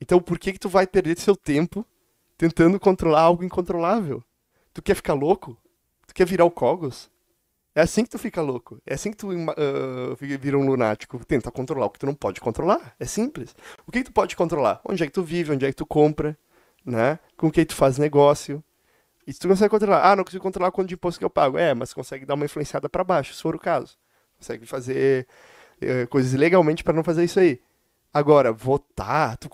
então por que que tu vai perder seu tempo tentando controlar algo incontrolável? Tu quer ficar louco? Tu quer virar o Cogos? É assim que tu fica louco. É assim que tu uh, vira um lunático. Tenta controlar o que tu não pode controlar. É simples. O que, que tu pode controlar? Onde é que tu vive? Onde é que tu compra? Né? Com quem tu faz negócio? E se tu consegue controlar... Ah, não consigo controlar quanto de imposto que eu pago. É, mas consegue dar uma influenciada pra baixo, se for o caso. Consegue fazer uh, coisas legalmente pra não fazer isso aí. Agora, votar... Tu...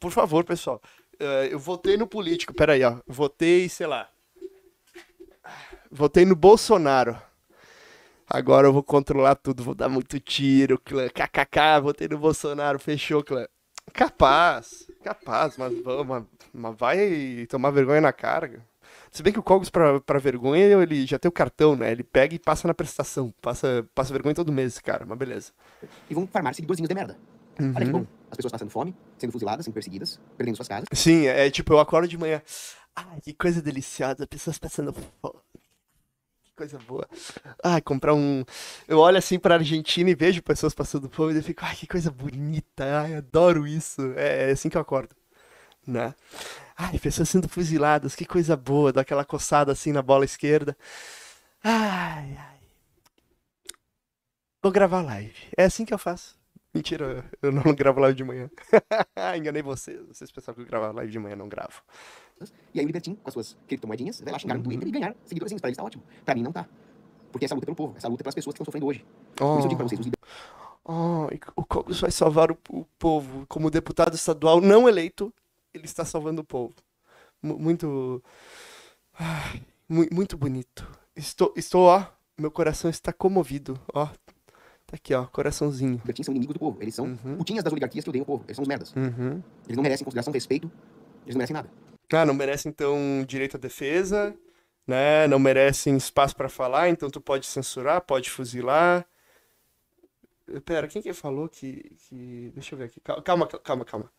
Por favor, pessoal... Uh, eu votei no político, peraí, ó. Votei, sei lá. Votei no Bolsonaro. Agora eu vou controlar tudo, vou dar muito tiro, clã. Kkk, votei no Bolsonaro, fechou, clã. Capaz, capaz, mas, mas, mas vai tomar vergonha na cara. Se bem que o Cogos, pra, pra vergonha, ele já tem o cartão, né? Ele pega e passa na prestação. Passa, passa vergonha todo mês, esse cara, mas beleza. E vão farmar seguidorzinhos de merda. Uhum. Olha que bom. As pessoas passando fome, sendo fuziladas, sendo perseguidas, perdendo suas casas. Sim, é tipo, eu acordo de manhã. Ai, que coisa deliciosa, pessoas passando fome. Que coisa boa. Ai, comprar um... Eu olho assim pra Argentina e vejo pessoas passando fome e eu fico, ai, que coisa bonita, ai, adoro isso. É, é assim que eu acordo, né? Ai, pessoas sendo fuziladas, que coisa boa, dá aquela coçada assim na bola esquerda. Ai, ai. Vou gravar live, é assim que eu faço. Mentira, eu não gravo live de manhã. Enganei vocês. Vocês pensavam que eu gravava live de manhã, não gravo. E aí o Libertinho, com as suas criptomoedinhas, vai lá xingar no Twitter e ganhar seguidorzinhos. Pra eles tá ótimo. Pra mim não tá. Porque essa luta é pelo povo, essa luta é pelas pessoas que estão sofrendo hoje. Oh. Por isso eu digo pra vocês, os liber... oh, o Cogos vai salvar o, o povo. Como deputado estadual não eleito, ele está salvando o povo. M muito... Ai, mu muito bonito. Estou, estou, ó, meu coração está comovido, ó. Tá aqui, ó, coraçãozinho. Os libertins são inimigos do povo. Eles são uhum. putinhas das oligarquias que odeiam o povo. Eles são os merdas. Uhum. Eles não merecem consideração, respeito. Eles não merecem nada. Ah, não merecem, então, direito à defesa. né, não merecem espaço para falar, então tu pode censurar, pode fuzilar. Pera, quem que falou que, que... Deixa eu ver aqui. Calma, calma, calma.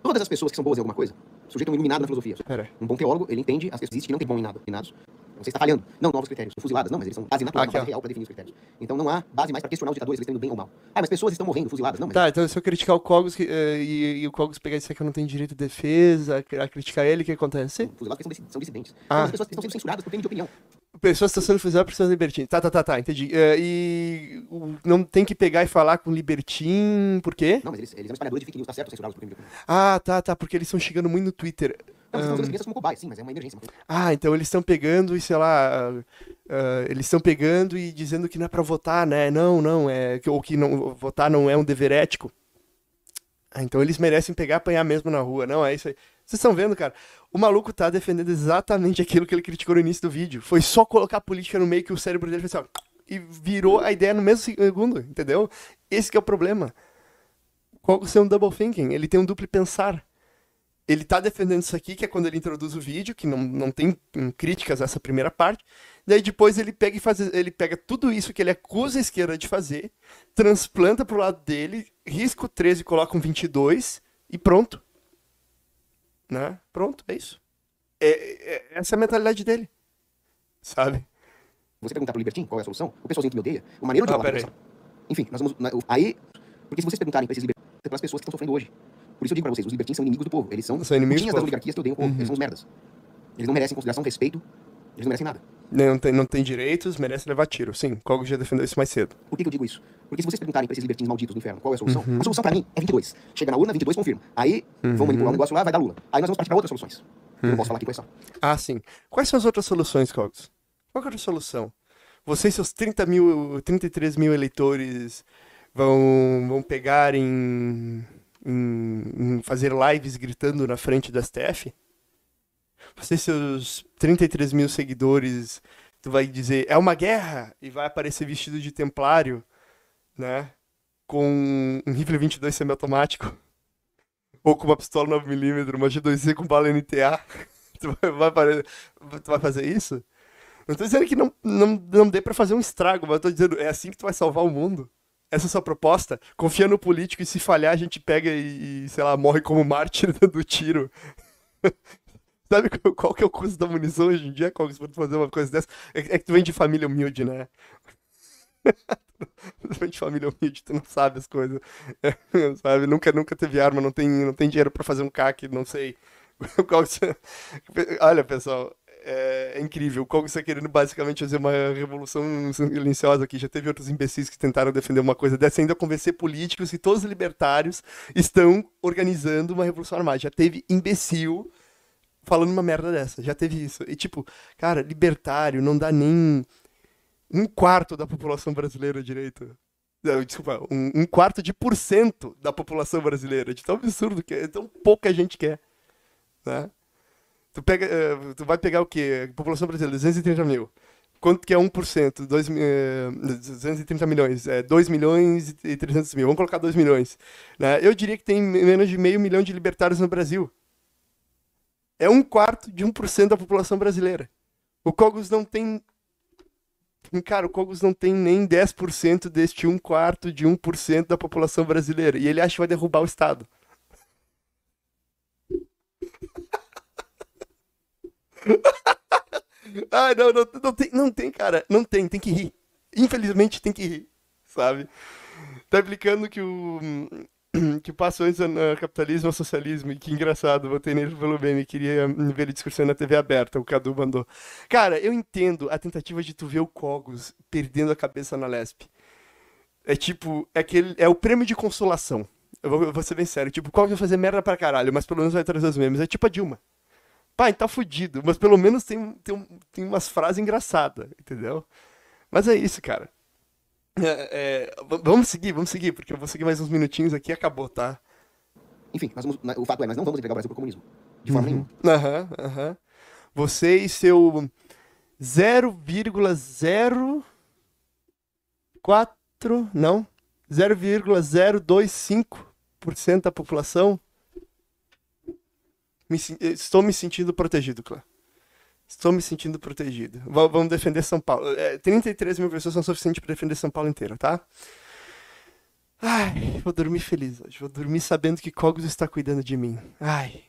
Todas as pessoas que são boas em alguma coisa, sujeitam um iluminado na filosofia. Pera. Um bom teólogo, ele entende as pessoas que não tem bom iluminado, iluminados. Você está falhando. Não, novos critérios. Fuziladas, não, mas eles são base natural, ah, base ó. real para definir os critérios. Então não há base mais para questionar os ditadores, eles estão indo bem ou mal. Ah, mas pessoas estão morrendo, fuziladas, não, mas... Tá, então se eu criticar o Cogos que, uh, e, e o Cogos pegar isso aqui, eu não tenho direito de defesa, a criticar ele, o que acontece? Fuziladas porque são dissidentes. Ah. As pessoas estão sendo censuradas por terem de opinião. Pessoas estão sendo fuziladas por serem libertinos. Tá, tá, tá, tá, entendi. Uh, e o, não tem que pegar e falar com libertin, por quê? Não, mas eles, eles são espalhadores de fake news, tá certo, censurá-los por terem de opinião. Ah, tá, tá, porque eles estão chegando muito no Twitter. Não, eles estão usando as crianças como cobaias, sim, mas é uma emergência. Ah, então eles estão pegando e, sei lá, uh, eles estão pegando e dizendo que não é pra votar, né? Não, não, é, ou que não, votar não é um dever ético. Ah, então eles merecem pegar e apanhar mesmo na rua, não, é isso aí. Vocês estão vendo, cara? O maluco tá defendendo exatamente aquilo que ele criticou no início do vídeo. Foi só colocar a política no meio que o cérebro dele fez assim, ó, e virou a ideia no mesmo segundo, entendeu? Esse que é o problema. Qual que é um double thinking? Ele tem um duplo pensar. Ele tá defendendo isso aqui, que é quando ele introduz o vídeo, que não, não tem críticas a essa primeira parte. Daí depois ele pega, e faz, ele pega tudo isso que ele acusa a esquerda de fazer, transplanta pro lado dele, risca o treze, coloca um vinte e dois e pronto. Né? Pronto, é isso. É, é, essa é a mentalidade dele. Sabe? Você perguntar pro libertin qual é a solução, o pessoalzinho que me odeia, o maneiro de ah, falar... Peraí. Enfim, nós vamos... Aí... Porque se vocês perguntarem pra esses libertins, é pelas pessoas que estão sofrendo hoje. Por isso eu digo pra vocês, os libertins são inimigos do povo. Eles são, são inimigos das oligarquias que odeiam o povo. Uhum. Eles são os merdas. Eles não merecem consideração, respeito. Eles não merecem nada. Não tem, não tem direitos, merece levar tiro. Sim, Cogos já defendeu isso mais cedo. Por que, que eu digo isso? Porque se vocês perguntarem pra esses libertins malditos do inferno qual é a solução, uhum. a solução pra mim é vinte e dois. Chega na urna, vinte e dois confirma. Aí, uhum. vão manipular o negócio lá, vai dar Lula. Aí nós vamos partir pra outras soluções. Uhum. Eu não posso falar aqui quais são. Ah, sim. Quais são as outras soluções, Cogos? Qual que é a outra solução? Você e seus trinta mil, trinta e três mil eleitores vão, vão pegar em... Em fazer lives gritando na frente do S T F? Você e seus trinta e três mil seguidores, tu vai dizer, é uma guerra! E vai aparecer vestido de templário, né? Com um rifle vinte e dois semiautomático. Ou com uma pistola nove milímetros, uma G dois C com bala N T A. Tu vai, vai, aparecer, tu vai fazer isso? Não tô dizendo que não, não, não dê pra fazer um estrago, mas eu tô dizendo, é assim que tu vai salvar o mundo? Essa é a sua proposta? Confia no político e se falhar a gente pega e, sei lá, morre como mártir do tiro. Sabe qual que é o custo da munição hoje em dia? Qual que você pode fazer uma coisa dessa? É que tu vem de família humilde, né? Tu vem de família humilde, tu não sabe as coisas. É, sabe? Nunca, nunca teve arma, não tem, não tem dinheiro pra fazer um C A C, não sei. Olha, pessoal... É, é incrível, o Cogos está querendo basicamente fazer uma revolução silenciosa aqui. Já teve outros imbecis que tentaram defender uma coisa dessa, ainda convencer políticos que todos os libertários estão organizando uma revolução armada. Já teve imbecil falando uma merda dessa, já teve isso. E tipo, cara, libertário não dá nem um quarto da população brasileira direito. Não, desculpa, um, um quarto de por cento da população brasileira, de tão absurdo que é, tão pouca gente quer, né? Tu, pega, uh, tu vai pegar o quê? A população brasileira, duzentos e trinta mil. Quanto que é um por cento? Dois, uh, duzentos e trinta milhões. É dois milhões e trezentos mil. Vamos colocar dois milhões. Né? Eu diria que tem menos de meio milhão de libertários no Brasil. É um quarto de um por cento da população brasileira. O Cogos não tem... Cara, o Cogos não tem nem dez por cento deste um quarto de um por cento da população brasileira. E ele acha que vai derrubar o Estado. Ah, não, não, não tem, não tem, cara. Não tem, tem que rir. Infelizmente tem que rir, sabe? Tá implicando que o que passou antes no capitalismo ao socialismo. E que engraçado, botei nele pelo meme. Queria ver ele discursando na T V aberta. O Cadu mandou. Cara, eu entendo a tentativa de tu ver o Cogos perdendo a cabeça na Lesp. É tipo, é, aquele, é o prêmio de consolação. Eu vou, eu vou ser bem sério. Tipo, o Cogos vai fazer merda pra caralho, mas pelo menos vai trazer os memes. É tipo a Dilma. Pai, tá fudido, mas pelo menos tem, tem, tem umas frases engraçadas, entendeu? Mas é isso, cara. É, é, vamos seguir, vamos seguir, porque eu vou seguir mais uns minutinhos aqui e acabou, tá? Enfim, nós vamos, o fato é, nós não vamos entregar o Brasil pro comunismo, de forma uhum. nenhuma. Aham, uhum, aham. Uhum. Você e seu zero vírgula zero quatro, não, zero vírgula zero dois cinco por cento da população... Me, estou me sentindo protegido, claro. Estou me sentindo protegido. V vamos defender São Paulo. É, trinta e três mil pessoas são suficientes para defender São Paulo inteiro, tá? Ai, vou dormir feliz hoje. Vou dormir sabendo que Cogos está cuidando de mim. Ai.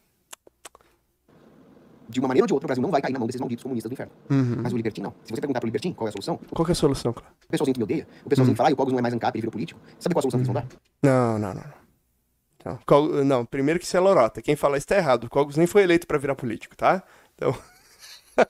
De uma maneira ou de outra, o Brasil não vai cair na mão desses malditos comunistas do inferno. Uhum. Mas o Libertin não. Se você perguntar pro Libertin qual é a solução... Qual que é a solução, claro? O pessoalzinho que me odeia, o pessoalzinho uhum. que fala, e o Cogos não é mais ANCAP, ele virou político. Sabe qual a solução uhum. que eles vão dar? Não, não, não. Então, Cogos, não, primeiro que isso é lorota. Quem fala isso tá errado. O Cogos nem foi eleito pra virar político, tá? Então... A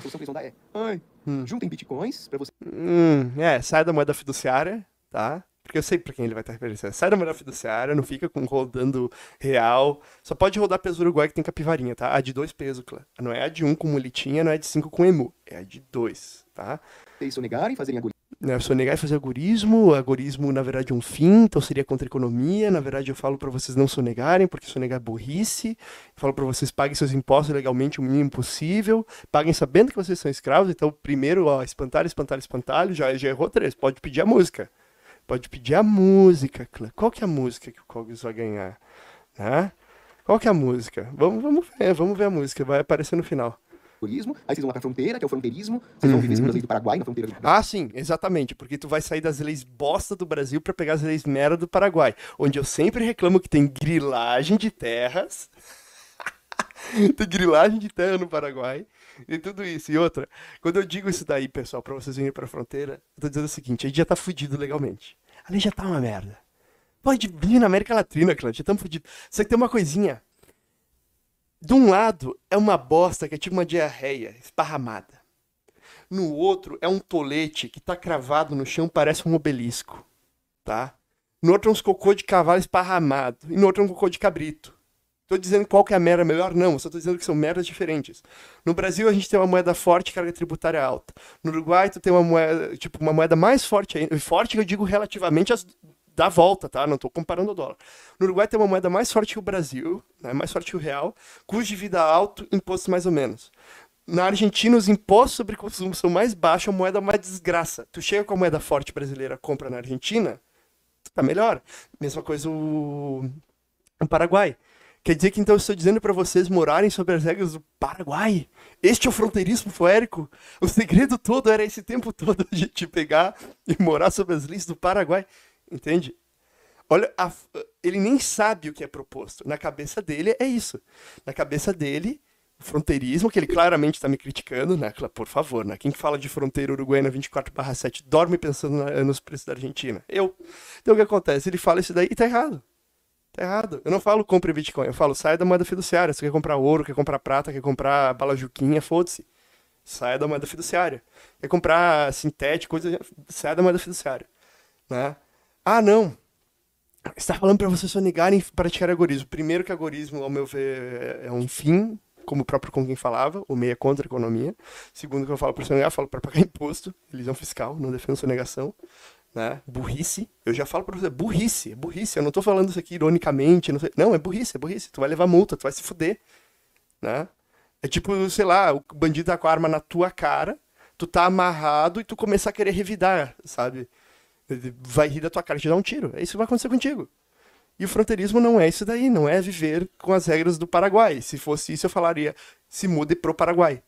solução que eles vão dar é... Ai, hum. juntem bitcoins pra você... Hum, é, sai da moeda fiduciária, tá? Porque eu sei pra quem ele vai estar referenciando. Sai da moeda fiduciária, não fica com rodando real. Só pode rodar peso uruguai que tem capivarinha, tá? A de dois pesos, claro. Não é a de um um com mulitinha, não é a de cinco com emu. É a de dois, tá? E sonegarem e fazerem agorismo. É, sonegar e fazer agorismo. Agorismo, na verdade, é um fim, então seria contra a economia. Na verdade, eu falo pra vocês não sonegarem, porque sonegar é burrice. Eu falo pra vocês paguem seus impostos legalmente o mínimo possível. Paguem sabendo que vocês são escravos. Então, primeiro, ó, espantalho, espantalho, espantalho. Já, já errou três. Pode pedir a música. Pode pedir a música, clã. Qual que é a música que o Cogos vai ganhar? Né? Qual que é a música? Vamos, vamos ver, vamos ver a música. Vai aparecer no final. Aí vocês vão lá pra fronteira, que é o fronteirismo. Vocês uhum. vão viver as leis do Paraguai na fronteira do Brasil. Ah, sim, exatamente. Porque tu vai sair das leis bosta do Brasil pra pegar as leis merda do Paraguai. Onde eu sempre reclamo que tem grilagem de terras. Tem grilagem de terra no Paraguai. E tudo isso. E outra, quando eu digo isso daí, pessoal, pra vocês virem pra fronteira, eu tô dizendo o seguinte, a gente já tá fudido legalmente. A lei já tá uma merda. Pode vir na América Latina, Cláudio, já estamos fudidos. Só que tem uma coisinha. De um lado, é uma bosta que é tipo uma diarreia esparramada. No outro, é um tolete que tá cravado no chão, parece um obelisco. Tá? No outro, é uns cocô de cavalo esparramado. E no outro, é um cocô de cabrito. Tô dizendo qual que é a merda melhor? Não, eu só tô dizendo que são merdas diferentes. No Brasil, a gente tem uma moeda forte e carga tributária alta. No Uruguai, tu tem uma moeda, tipo, uma moeda mais forte ainda. Forte, eu digo relativamente às da volta, tá? Não tô comparando o dólar. No Uruguai, tem uma moeda mais forte que o Brasil, né? Mais forte que o real, custo de vida alto, impostos mais ou menos. Na Argentina, os impostos sobre consumo são mais baixos, a moeda é uma desgraça. Tu chega com a moeda forte brasileira, compra na Argentina, tá melhor. Mesma coisa o, o Paraguai. Quer dizer que então eu estou dizendo para vocês morarem sob as regras do Paraguai? Este é o fronteirismo foérico? O segredo todo era esse tempo todo a gente pegar e morar sob as leis do Paraguai. Entende? Olha, a... ele nem sabe o que é proposto. Na cabeça dele é isso. Na cabeça dele, o fronteirismo, que ele claramente está me criticando, né? Por favor, né? Quem fala de fronteira uruguaiana vinte e quatro barra sete dorme pensando na... nos preços da Argentina. Eu. Então o que acontece? Ele fala isso daí e tá errado. Tá errado. Eu não falo compre Bitcoin, eu falo saia da moeda fiduciária. Você quer comprar ouro, quer comprar prata, quer comprar balajuquinha, foda-se. Saia da moeda fiduciária. Quer comprar sintético, coisa, saia da moeda fiduciária. Né? Ah, não. Está falando para vocês sonegarem e praticarem agorismo. Primeiro que agorismo, ao meu ver, é um fim, como o próprio Conquim falava, o meio é contra a economia. Segundo que eu falo para sonegar, eu falo para pagar imposto, elisão fiscal, não defendo sonegação. Né? Burrice, eu já falo pra você, burrice, burrice, eu não tô falando isso aqui ironicamente, não, sei. Não, é burrice, é burrice, tu vai levar multa, tu vai se fuder, né? É tipo, sei lá, o bandido tá com a arma na tua cara, tu tá amarrado e tu começar a querer revidar, sabe? Ele vai rir da tua cara e te dar um tiro, é isso que vai acontecer contigo. E o fronteirismo não é isso daí, não é viver com as regras do Paraguai, se fosse isso eu falaria, se mude pro Paraguai.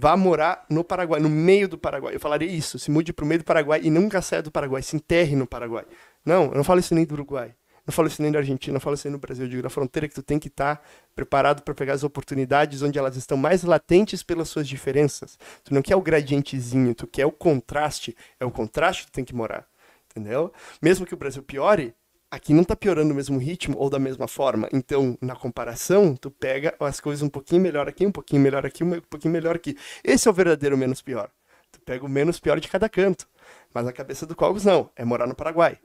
Vá morar no Paraguai, no meio do Paraguai. Eu falaria isso, se mude pro meio do Paraguai e nunca saia do Paraguai, se enterre no Paraguai. Não, eu não falo isso nem do Uruguai, não falo isso nem da Argentina, não falo isso nem do Brasil. Eu digo, na fronteira que tu tem que estar tá preparado para pegar as oportunidades onde elas estão mais latentes pelas suas diferenças. Tu não quer o gradientezinho, tu quer o contraste, é o contraste que tu tem que morar, entendeu? Mesmo que o Brasil piore, aqui não tá piorando no mesmo ritmo ou da mesma forma. Então, na comparação, tu pega as coisas um pouquinho melhor aqui, um pouquinho melhor aqui, um pouquinho melhor aqui. Esse é o verdadeiro menos pior. Tu pega o menos pior de cada canto. Mas a cabeça do Cogos não, é morar no Paraguai.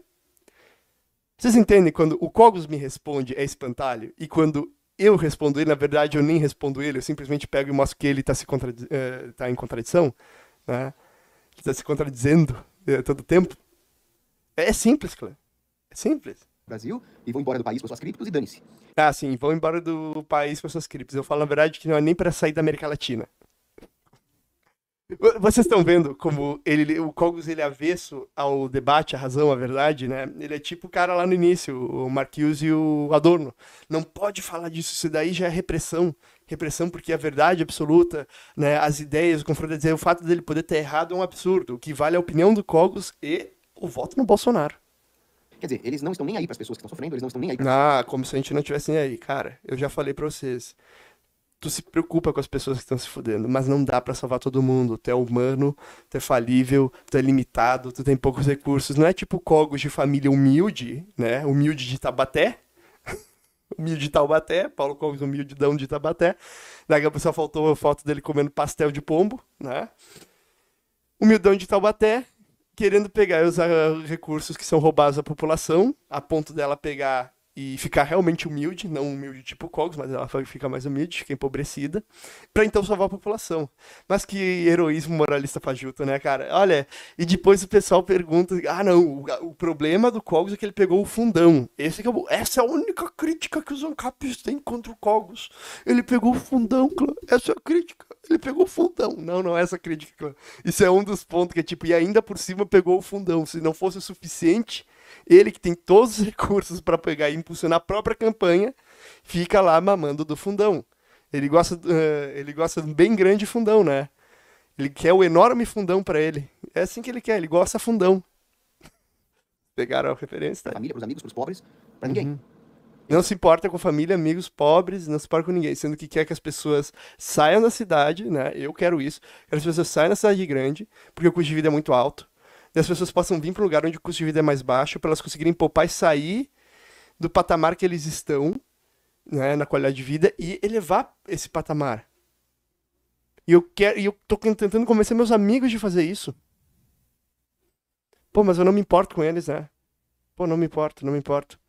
Vocês entendem quando o Cogos me responde é espantalho e quando eu respondo ele, na verdade eu nem respondo ele, eu simplesmente pego e mostro que ele tá, se contrad... tá em contradição, né? Ele tá se contradizendo todo o tempo. É simples, claro. Simples. Brasil, e vão embora do país com suas criptos e dane-se. Ah, sim, vão embora do país com suas criptos. Eu falo, na verdade, que não é nem pra sair da América Latina. Vocês estão vendo como ele, o Kogos, ele é avesso ao debate, à razão, à verdade, né? Ele é tipo o cara lá no início, o Marcuse e o Adorno. Não pode falar disso, isso daí já é repressão. Repressão porque a verdade absoluta, né, as ideias, o confronto, dizer, o fato dele poder ter errado é um absurdo. O que vale é a opinião do Kogos e o voto no Bolsonaro. Quer dizer, eles não estão nem aí para as pessoas que estão sofrendo, eles não estão nem aí pra... Ah, como se a gente não tivesse nem aí. Cara, eu já falei para vocês... Tu se preocupa com as pessoas que estão se fudendo, mas não dá pra salvar todo mundo. Tu é humano, tu é falível, tu é limitado, tu tem poucos recursos. Não é tipo Kogos de família humilde, né? Humilde de Taubaté. Humilde de Taubaté. Paulo Kogos, humildidão de Taubaté. Daqui a pouco só faltou a foto dele comendo pastel de pombo, né? Humildão de Taubaté, querendo pegar e usar recursos que são roubados à população, a ponto dela pegar... e ficar realmente humilde, não humilde tipo Kogos, mas ela fica mais humilde, fica empobrecida, pra então salvar a população. Mas que heroísmo moralista fajuto, né, cara? Olha, e depois o pessoal pergunta, ah, não, o, o problema do Kogos é que ele pegou o fundão. Esse que é, essa é a única crítica que os ancaps têm contra o Kogos. Ele pegou o fundão, essa é a crítica. Ele pegou o fundão. Não, não é essa crítica. Isso é um dos pontos que é tipo, e ainda por cima pegou o fundão. Se não fosse o suficiente... Ele que tem todos os recursos para pegar e impulsionar a própria campanha, fica lá mamando do fundão. Ele gosta, uh, ele gosta de um bem grande fundão, né? Ele quer o enorme fundão para ele. É assim que ele quer, ele gosta fundão. Pegaram a referência, tá? Pra família, pros amigos, pros pobres, pra ninguém. Uhum. Não se importa com família, amigos, pobres, não se importa com ninguém. Sendo que quer que as pessoas saiam da cidade, né? Eu quero isso. Quero que as pessoas saiam da cidade grande, porque o custo de vida é muito alto. E as pessoas possam vir para um lugar onde o custo de vida é mais baixo, para elas conseguirem poupar e sair do patamar que eles estão, né, na qualidade de vida, e elevar esse patamar. E eu quero, e eu tô tentando convencer meus amigos de fazer isso. Pô, mas eu não me importo com eles, né? Pô, não me importo, não me importo.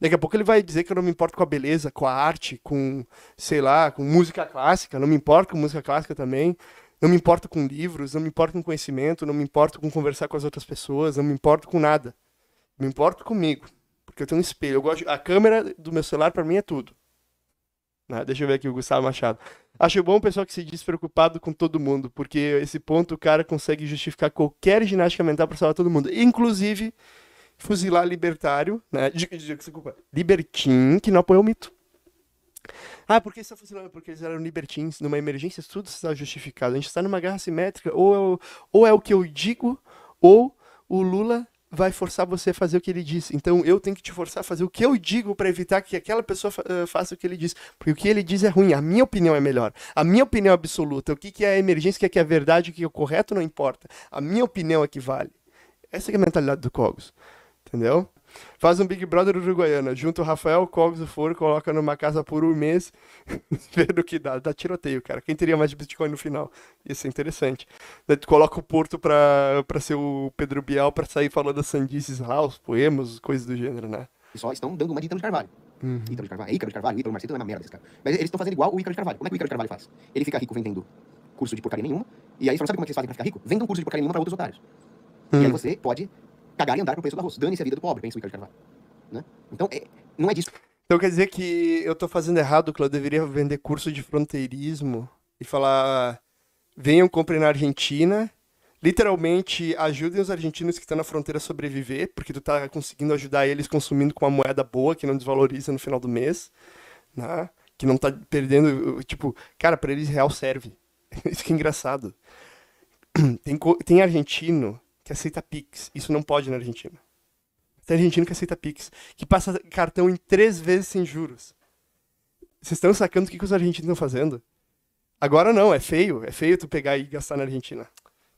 Daqui a pouco ele vai dizer que eu não me importo com a beleza, com a arte, com, sei lá, com música clássica. Não me importo com música clássica também. Não me importo com livros, não me importo com conhecimento, não me importo com conversar com as outras pessoas, não me importo com nada. Me importo comigo, porque eu tenho um espelho. Eu gosto de... A câmera do meu celular, pra mim, é tudo. Ah, deixa eu ver aqui o Gustavo Machado. Acho bom o pessoal que se diz preocupado com todo mundo, porque esse ponto o cara consegue justificar qualquer ginástica mental pra salvar todo mundo. Inclusive, fuzilar libertário, né? Desculpa, libertim, que não apoia o mito. Ah, porque eles estão funcionando? Porque eles eram libertins. Numa emergência, tudo está justificado. A gente está numa guerra assimétrica. Ou é, o, ou é o que eu digo, ou o Lula vai forçar você a fazer o que ele diz. Então eu tenho que te forçar a fazer o que eu digo para evitar que aquela pessoa fa faça o que ele diz. Porque o que ele diz é ruim. A minha opinião é melhor. A minha opinião é absoluta. O que, que é a emergência, o que é, que é a verdade, o que é o correto, não importa. A minha opinião é que vale. Essa é a mentalidade do Kogos. Entendeu? Faz um Big Brother uruguaiana, junto o Rafael, Kogos, o Foro, coloca numa casa por um mês, vendo o que dá, dá tiroteio, cara. Quem teria mais de Bitcoin no final? Isso é interessante. Daí tu coloca o Porto pra, pra ser o Pedro Bial, pra sair falando das sandices, raus, poemas, coisas do gênero, né? E só estão dando uma de Ítalo de Carvalho. Uhum. Ítalo de Carvalho, Ícaro de Carvalho, Ítalo Marcelo é uma merda desse cara. Mas eles estão fazendo igual o Ícaro de Carvalho. Como é que o Ícaro de Carvalho faz? Ele fica rico vendendo curso de porcaria nenhuma, e aí você não sabe como é que eles fazem pra ficar rico? Vendam curso de porcaria nenhuma pra outros otários. Uhum. E aí você pode... cagar e andar pro preço do arroz. Dane-se a vida do pobre, pensa o Ícaro de Carvalho. Né? Então, é, não é disso. Então quer dizer que eu tô fazendo errado, que eu deveria vender curso de fronteirismo e falar, venham, comprem na Argentina, literalmente ajudem os argentinos que estão na fronteira a sobreviver, porque tu tá conseguindo ajudar eles consumindo com uma moeda boa, que não desvaloriza no final do mês, né? Que não tá perdendo, tipo, cara, pra eles real serve. Isso que é engraçado. Tem, tem argentino... que aceita Pix. Isso não pode na Argentina. Tem argentino que aceita Pix, que passa cartão em três vezes sem juros. Vocês estão sacando o que, que os argentinos estão fazendo? Agora não, é feio. É feio tu pegar e gastar na Argentina.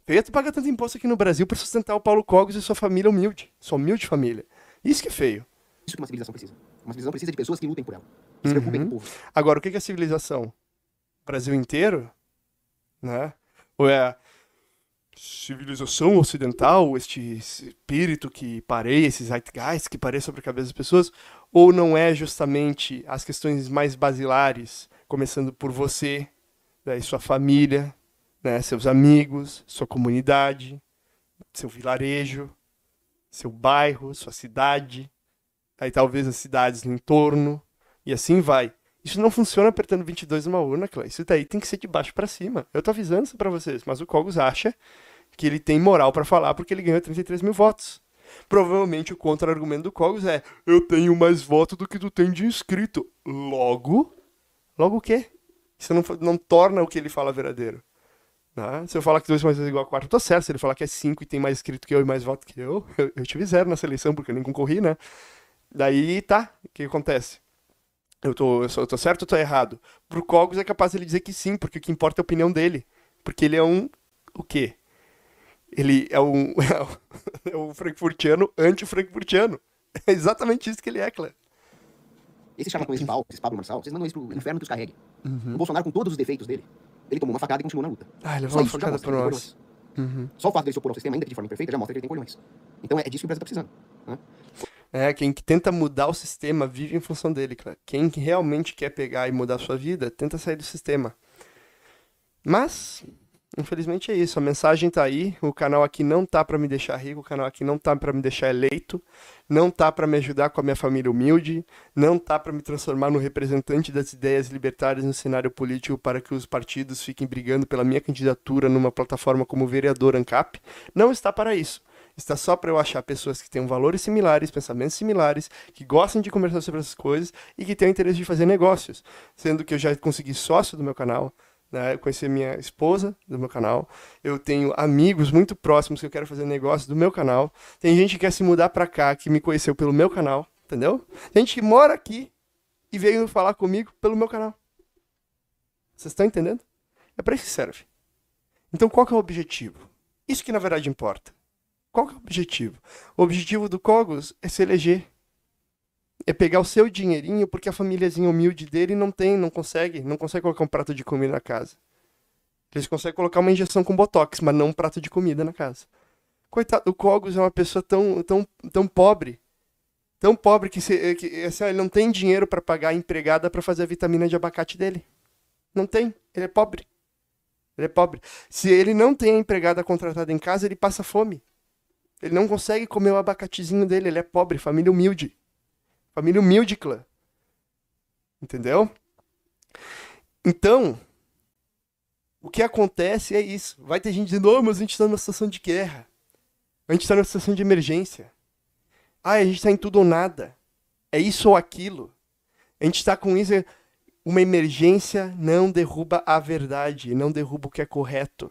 Feio é tu pagar tanto imposto aqui no Brasil para sustentar o Paulo Kogos e sua família humilde. Sua humilde família. Isso que é feio. Isso que uma civilização precisa. Uma civilização precisa de pessoas que lutem por ela. Que se preocupem com o povo. Agora, o que é a civilização? O Brasil inteiro? Né? Ou é a... civilização ocidental, este espírito que pareia, esses zeitgeist que pareia sobre a cabeça das pessoas, ou não é justamente as questões mais basilares, começando por você, né, sua família, né, seus amigos, sua comunidade, seu vilarejo, seu bairro, sua cidade, aí talvez as cidades no entorno, e assim vai. Isso não funciona apertando vinte e dois numa urna, Clay. Isso daí tem que ser de baixo pra cima. Eu tô avisando isso pra vocês, mas o Cogos acha que ele tem moral pra falar porque ele ganhou trinta e três mil votos. Provavelmente o contra-argumento do Cogos é: eu tenho mais voto do que tu tem de inscrito. Logo? Logo o quê? Isso não, não torna o que ele fala verdadeiro. Né? Se eu falar que dois mais dois é igual a quatro, eu tô certo. Se ele falar que é cinco e tem mais inscrito que eu e mais voto que eu, eu, eu tive zero na seleção porque eu nem concorri, né? Daí tá, o que acontece? Eu tô, eu, sou, eu tô certo ou tô errado? Pro Cogos é capaz ele dizer que sim, porque o que importa é a opinião dele. Porque ele é um... o quê? Ele é um... é um, é um frankfurtiano anti-frankfurtiano. É exatamente isso que ele é, Clé. Esse charlatão, esse pau, esse Pablo Marçal, vocês mandam isso pro inferno que os carregue. Uhum. O Bolsonaro, com todos os defeitos dele, ele tomou uma facada e continuou na luta. Ah, ele levou uma facada pro nós. Uhum. Só o fato dele se opor ao sistema, ainda que de forma imperfeita, já mostra que ele tem colhões. Então é, é disso que o Brasil tá precisando, né? É, quem tenta mudar o sistema vive em função dele, cara. Quem realmente quer pegar e mudar a sua vida, tenta sair do sistema. Mas, infelizmente é isso. A mensagem tá aí. O canal aqui não tá pra me deixar rico. O canal aqui não tá pra me deixar eleito. Não tá pra me ajudar com a minha família humilde. Não tá pra me transformar no representante das ideias libertárias no cenário político para que os partidos fiquem brigando pela minha candidatura numa plataforma como vereador ANCAP. Não está para isso. Está só para eu achar pessoas que tenham valores similares, pensamentos similares, que gostam de conversar sobre essas coisas e que tenham interesse de fazer negócios. Sendo que eu já consegui sócio do meu canal, né? Eu conheci a minha esposa do meu canal, eu tenho amigos muito próximos que eu quero fazer negócio do meu canal, tem gente que quer se mudar para cá, que me conheceu pelo meu canal, entendeu? Tem gente que mora aqui e veio falar comigo pelo meu canal. Vocês estão entendendo? É para isso que serve. Então qual que é o objetivo? Isso que na verdade importa. Qual que é o objetivo? O objetivo do Cogos é se eleger. É pegar o seu dinheirinho, porque a famíliazinha humilde dele não tem, não consegue, não consegue colocar um prato de comida na casa. Eles conseguem colocar uma injeção com botox, mas não um prato de comida na casa. Coitado, o Cogos é uma pessoa tão, tão, tão pobre, tão pobre que, se, que assim, ele não tem dinheiro para pagar a empregada para fazer a vitamina de abacate dele. Não tem, ele é pobre. Ele é pobre. Se ele não tem a empregada contratada em casa, ele passa fome. Ele não consegue comer o abacatezinho dele, ele é pobre, família humilde. Família humilde, clã. Entendeu? Então, o que acontece é isso. Vai ter gente dizendo: oh, mas a gente tá numa situação de guerra. A gente tá numa situação de emergência. Ah, a gente tá em tudo ou nada. É isso ou aquilo. A gente tá com isso. Uma emergência não derruba a verdade, não derruba o que é correto.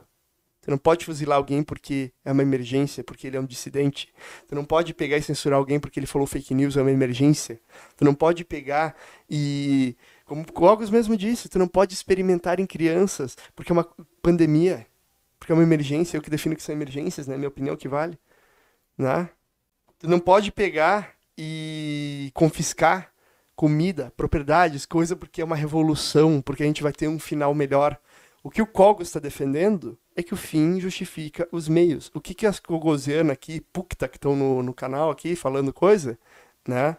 Você não pode fuzilar alguém porque é uma emergência, porque ele é um dissidente. Você não pode pegar e censurar alguém porque ele falou fake news, é uma emergência. Você não pode pegar e... como o Cogos mesmo disse, você não pode experimentar em crianças porque é uma pandemia, porque é uma emergência. Eu que defino que são emergências, né? Minha opinião que vale. Né? Você não pode pegar e confiscar comida, propriedades, coisa porque é uma revolução, porque a gente vai ter um final melhor. O que o Cogos está defendendo é que o fim justifica os meios. O que que as cogosianas aqui, pucta, que estão no, no canal aqui, falando coisa, né?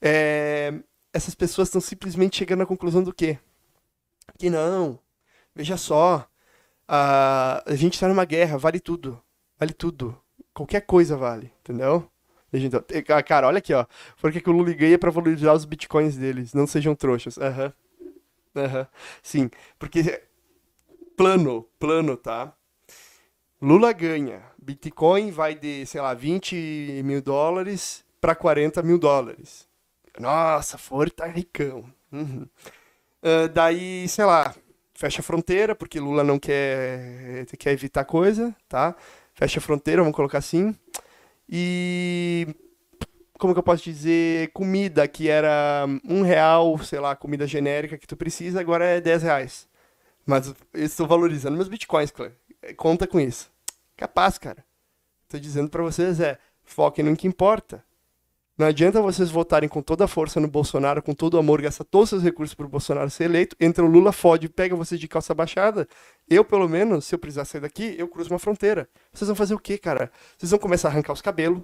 É, essas pessoas estão simplesmente chegando à conclusão do quê? Que não, veja só, a, a gente está numa guerra, vale tudo, vale tudo. Qualquer coisa vale, entendeu? Então, cara, olha aqui, ó. Porque que o Lula ganha para valorizar os bitcoins deles, não sejam trouxas. Aham, uhum. Aham, uhum. Sim, porque... Plano, plano, tá? Lula ganha. Bitcoin vai de, sei lá, vinte mil dólares para quarenta mil dólares. Nossa, for tá ricão. Uhum. Uh, daí, sei lá, fecha a fronteira, porque Lula não quer, quer evitar coisa, tá? Fecha a fronteira, vamos colocar assim. E... como que eu posso dizer? Comida, que era um real, sei lá, comida genérica que tu precisa, agora é dez reais. Mas eu estou valorizando meus bitcoins, claro. Conta com isso. Capaz, cara. Estou dizendo para vocês é, foquem no que importa. Não adianta vocês votarem com toda a força no Bolsonaro, com todo o amor, gastar todos os seus recursos para o Bolsonaro ser eleito, entra o Lula, fode, pega vocês de calça baixada. Eu, pelo menos, se eu precisar sair daqui, eu cruzo uma fronteira. Vocês vão fazer o quê, cara? Vocês vão começar a arrancar os cabelos,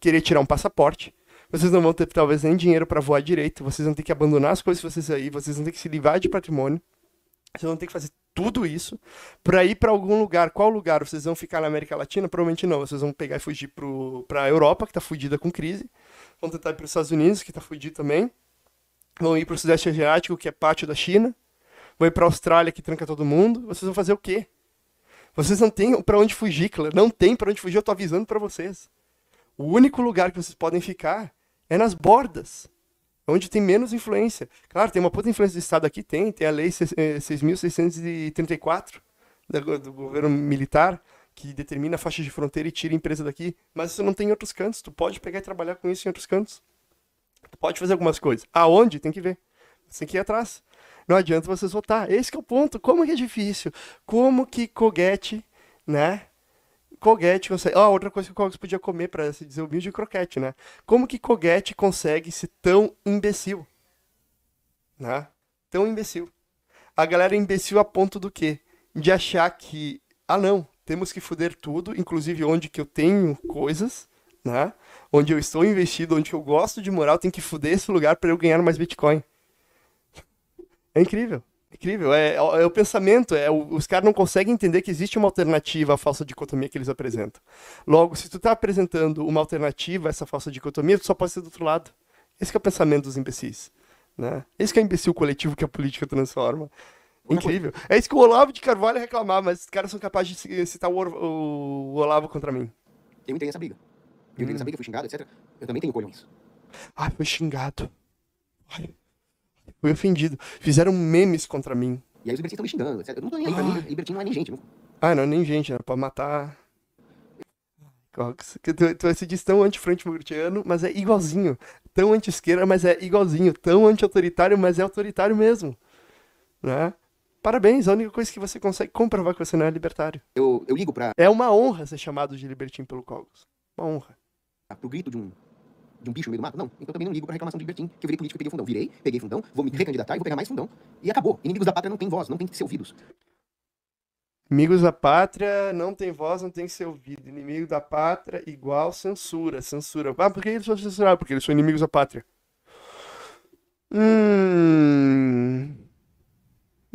querer tirar um passaporte. Vocês não vão ter, talvez, nem dinheiro para voar direito. Vocês vão ter que abandonar as coisas que vocês aí, vocês vão ter que se livrar de patrimônio. Vocês vão ter que fazer tudo isso para ir para algum lugar. Qual lugar? Vocês vão ficar na América Latina? Provavelmente não. Vocês vão pegar e fugir para a Europa, que está fudida com crise. Vão tentar ir para os Estados Unidos, que está fudido também. vão ir para o Sudeste Asiático, que é pátio da China, vão ir para a Austrália, que tranca todo mundo. Vocês vão fazer o quê? Vocês não têm para onde fugir, Claire. Não tem para onde fugir, eu estou avisando para vocês. O único lugar que vocês podem ficar é nas bordas, onde tem menos influência. Claro, tem uma puta influência do Estado aqui, tem, tem a Lei seis mil seiscentos e trinta e quatro do governo militar, que determina a faixa de fronteira e tira a empresa daqui, mas isso não tem em outros cantos, tu pode pegar e trabalhar com isso em outros cantos. Tu pode fazer algumas coisas. Aonde? Tem que ver. Você tem que ir atrás. Não adianta vocês votar. Esse que é o ponto. Como que é difícil? Como que Colgate, né? Colgate consegue... Ah, outra coisa que o Colgate podia comer, para se dizer humilde, é croquete, né? Como que Colgate consegue ser tão imbecil? Né? Tão imbecil. A galera é imbecil a ponto do quê? De achar que... Ah, não. Temos que foder tudo, inclusive onde que eu tenho coisas, né? Onde eu estou investido, onde eu gosto de morar, eu tenho que foder esse lugar para eu ganhar mais Bitcoin. É incrível, incrível. É, é, é o pensamento, é, os caras não conseguem entender que existe uma alternativa à falsa dicotomia que eles apresentam. Logo, se tu tá apresentando uma alternativa a essa falsa dicotomia, tu só pode ser do outro lado. Esse que é o pensamento dos imbecis, né? Esse que é o imbecil coletivo que a política transforma. Incrível. É isso que o Olavo de Carvalho reclamar, mas os caras são capazes de citar o, o, o Olavo contra mim. Eu entrei nessa briga. Eu entrei hum. nessa briga, fui xingado, etcétera. Eu também tenho colho nisso. Ai, fui xingado. Ai. Fui ofendido. Fizeram memes contra mim. E aí os libertinos estão me xingando, etcétera. Eu não tô nem aí, pra mim, libertino não é nem gente. Não. Ah, não é nem gente, é pra matar... Cox, que tu, tu se diz tão anti-frente murtiano, mas é igualzinho. Tão anti-esquerda, mas é igualzinho. Tão anti-autoritário, mas é autoritário mesmo. Né? Parabéns, a única coisa que você consegue comprovar que você não é libertário. Eu, eu ligo pra... É uma honra ser chamado de libertino pelo Cogos. Uma honra. Ah, pro grito de um, de um bicho no meio do mato? Não. Então também não ligo pra reclamação de libertino, que eu virei político e peguei fundão. Virei, peguei fundão, vou me recandidatar e vou pegar mais fundão. E acabou. Inimigos da pátria não tem voz, não tem que ser ouvidos. Inimigos da pátria não tem voz, não tem que ser ouvido. Inimigo da pátria igual censura. Censura. Ah, por que eles são censurados? Porque eles são inimigos da pátria. Hum...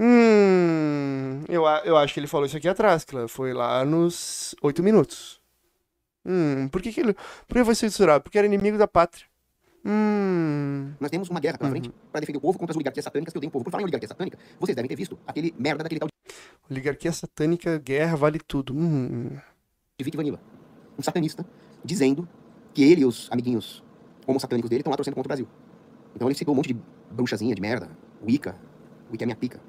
Hum, eu, eu acho que ele falou isso aqui atrás, que foi lá nos oito minutos. Hum, por que, que ele por que foi censurado? Porque era inimigo da pátria. Hum. Nós temos uma guerra pela uhum. frente para defender o povo contra as oligarquias satânicas que odeiam o povo. Por falar em oligarquia satânica, vocês devem ter visto aquele merda daquele tal de... Oligarquia satânica, guerra, vale tudo. Hum. De Vicky Vanilla, um satanista, dizendo que ele e os amiguinhos homossatânicos dele estão lá torcendo contra o Brasil. Então ele citou um monte de bruxazinha, de merda, Wicca, Wicca é minha pica.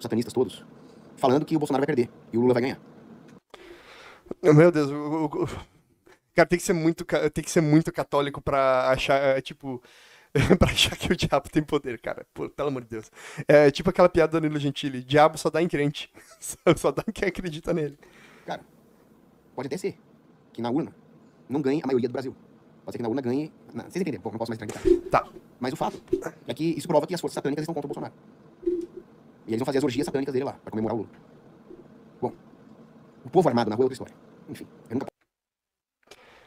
Satanistas todos, falando que o Bolsonaro vai perder e o Lula vai ganhar. Meu Deus, o, o, o... cara, tem que ser muito, tem que ser muito católico pra achar, tipo, pra achar que o diabo tem poder, cara. Pô, pelo amor de Deus. É tipo aquela piada do Danilo Gentili, diabo só dá em crente, só dá em quem acredita nele. Cara, pode até ser que na urna não ganhe a maioria do Brasil. Pode ser que na urna ganhe, não, vocês entenderam, bom, não posso mais tranquilizar. Tá. Mas o fato é que isso prova que as forças satânicas estão contra o Bolsonaro. E eles vão fazer as orgias satânicas dele lá, pra comemorar o Lula. Bom, o povo armado na rua é outra história. Enfim, eu nunca...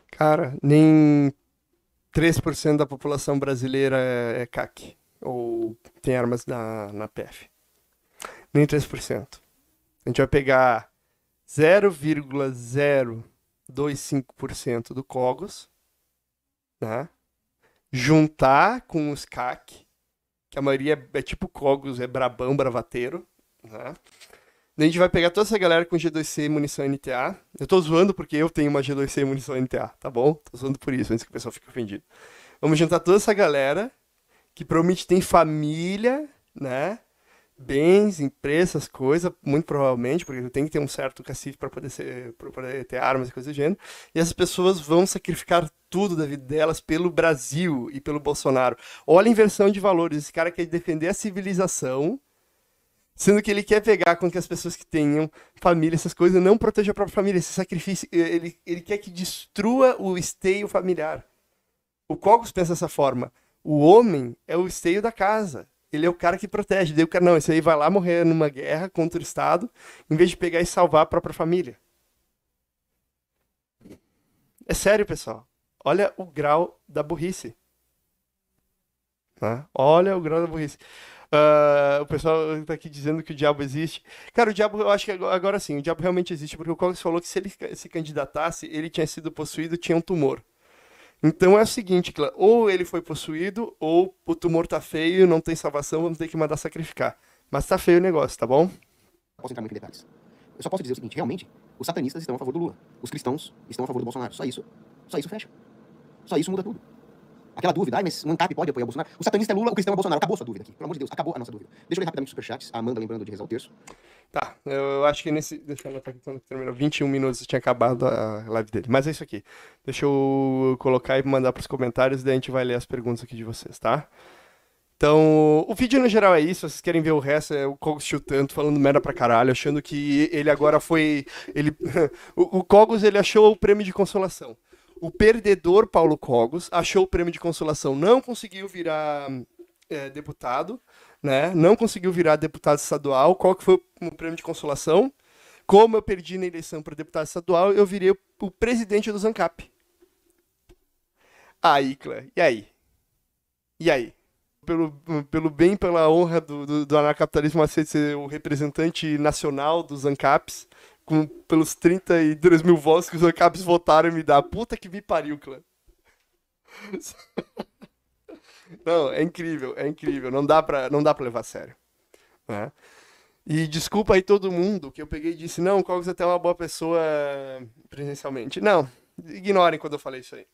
Cara, nem três por cento da população brasileira é C A C. Ou tem armas na, na P F. Nem três por cento. A gente vai pegar zero vírgula zero dois cinco por cento do Cogos, né? Juntar com os C A C, que a maioria é, é tipo Cogos, é brabão, bravateiro, né? Daí a gente vai pegar toda essa galera com G dois C, munição N T A. Eu tô zoando porque eu tenho uma G dois C e munição N T A, tá bom? Tô zoando por isso, antes que o pessoal fique ofendido. Vamos juntar toda essa galera, que provavelmente tem família, né? Bens, empresas, coisas, muito provavelmente, porque tem que ter um certo cacife pra poder, ser, pra poder ter armas e coisas do gênero. E essas pessoas vão sacrificar tudo da vida delas pelo Brasil e pelo Bolsonaro. Olha a inversão de valores. Esse cara quer defender a civilização, sendo que ele quer pegar com que as pessoas que tenham família, essas coisas, não protejam a própria família. Esse sacrifício, ele, ele quer que destrua o esteio familiar. O Cogos pensa dessa forma. O homem é o esteio da casa. Ele é o cara que protege. Daí o cara, não, esse aí vai lá morrer numa guerra contra o Estado, em vez de pegar e salvar a própria família. É sério, pessoal. Olha o grau da burrice. Né? Olha o grau da burrice. Uh, o pessoal tá aqui dizendo que o diabo existe. Cara, o diabo, eu acho que agora, agora sim, o diabo realmente existe, porque o Cogos falou que se ele se candidatasse, ele tinha sido possuído, tinha um tumor. Então é o seguinte, ou ele foi possuído, ou o tumor tá feio, não tem salvação, vamos ter que mandar sacrificar. Mas tá feio o negócio, tá bom? Posso entrar muito em detalhes. Eu só posso dizer o seguinte, realmente, os satanistas estão a favor do Lula. Os cristãos estão a favor do Bolsonaro. Só isso, só isso fecha. Só isso muda tudo. Aquela dúvida, ah, mas o ANCAP pode apoiar o Bolsonaro? O satanista é Lula, o cristão é Bolsonaro. Acabou essa dúvida aqui, pelo amor de Deus, acabou a nossa dúvida. Deixa eu ler rapidamente os superchats, a Amanda lembrando de rezar o terço. Tá, eu acho que nesse... Deixa eu anotar aqui, quando terminou vinte e um minutos tinha acabado a live dele. Mas é isso aqui. Deixa eu colocar e mandar para os comentários, daí a gente vai ler as perguntas aqui de vocês, tá? Então, o vídeo no geral é isso, se vocês querem ver o resto, é o Cogos chutando, falando merda pra caralho, achando que ele agora foi... Ele... o, o Cogos, ele achou o prêmio de consolação. O perdedor, Paulo Cogos, achou o prêmio de consolação, não conseguiu virar é, deputado, né? Não conseguiu virar deputado estadual. Qual que foi o prêmio de consolação? Como eu perdi na eleição para deputado estadual, eu virei o, o presidente do ANCAP. Aí, Clã, e aí? E aí? Pelo, pelo bem, pela honra do, do, do anarcapitalismo a ser o representante nacional dos ANCAPs, com, pelos trinta e dois mil votos que os ANCAPs votaram e me dar. Puta que me pariu, clã. Não, é incrível, é incrível. Não dá pra, não dá pra levar a sério. Né? E desculpa aí todo mundo que eu peguei e disse, não, o Cogos é até uma boa pessoa presencialmente. Não, ignorem quando eu falei isso aí.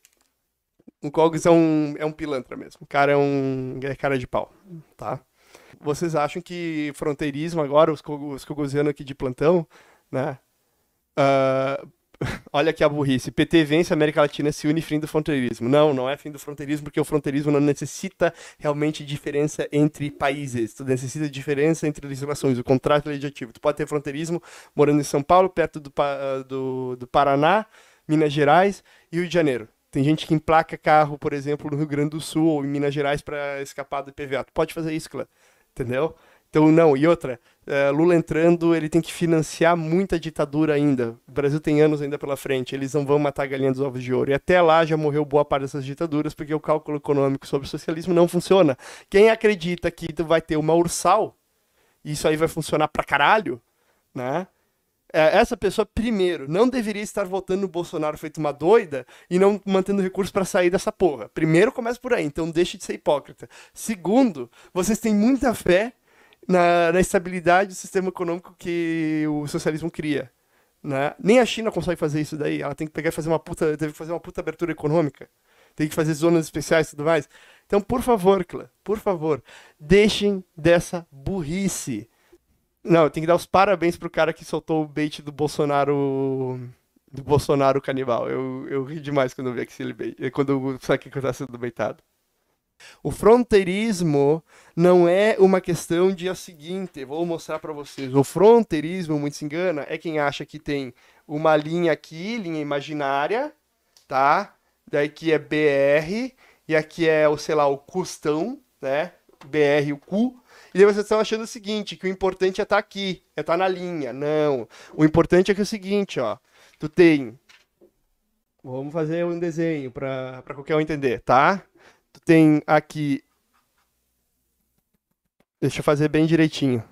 O Cogos é um, é um pilantra mesmo. O cara é um é cara de pau, tá? Vocês acham que fronteirismo agora, os, cogos, os cogosianos aqui de plantão, né? Uh, olha aqui a burrice. P T vence, América Latina se une, fim do fronteirismo. Não, não é fim do fronteirismo, porque o fronteirismo não necessita realmente diferença entre países. Tu necessita diferença entre legislações, o contrato legislativo. Tu pode ter fronteirismo morando em São Paulo, perto do, do, do Paraná, Minas Gerais e Rio de Janeiro. Tem gente que emplaca carro, por exemplo, no Rio Grande do Sul ou em Minas Gerais para escapar do I P V A. Tu pode fazer isso, claro. Entendeu? Então, não. E outra, Lula entrando, ele tem que financiar muita ditadura ainda. O Brasil tem anos ainda pela frente. Eles não vão matar a galinha dos ovos de ouro. E até lá já morreu boa parte dessas ditaduras, porque o cálculo econômico sobre o socialismo não funciona. Quem acredita que tu vai ter uma ursal, e isso aí vai funcionar pra caralho, né? Essa pessoa, primeiro, não deveria estar votando no Bolsonaro feito uma doida e não mantendo recursos para sair dessa porra. Primeiro, começa por aí, então deixe de ser hipócrita. Segundo, vocês têm muita fé na, na estabilidade do sistema econômico que o socialismo cria. Né? Nem a China consegue fazer isso daí, ela tem que pegar e fazer uma puta, teve que fazer uma puta abertura econômica. Tem que fazer zonas especiais e tudo mais. Então, por favor, Clã, por favor, deixem dessa burrice. Não, eu tenho que dar os parabéns pro cara que soltou o bait do Bolsonaro do Bolsonaro canibal. Eu, eu ri demais quando eu vi aquele bait, quando eu saquei que eu tava sendo baitado. O fronteirismo não é uma questão de a seguinte, vou mostrar para vocês. O fronteirismo, muito se engana, é quem acha que tem uma linha aqui, linha imaginária, tá? Daí que é B R, e aqui é o, sei lá, o custão, né? B R, o cu. E daí vocês estão achando o seguinte, que o importante é estar aqui, é estar na linha. Não, o importante é que é o seguinte, ó, tu tem, vamos fazer um desenho para qualquer um entender, tá? Tu tem aqui, deixa eu fazer bem direitinho.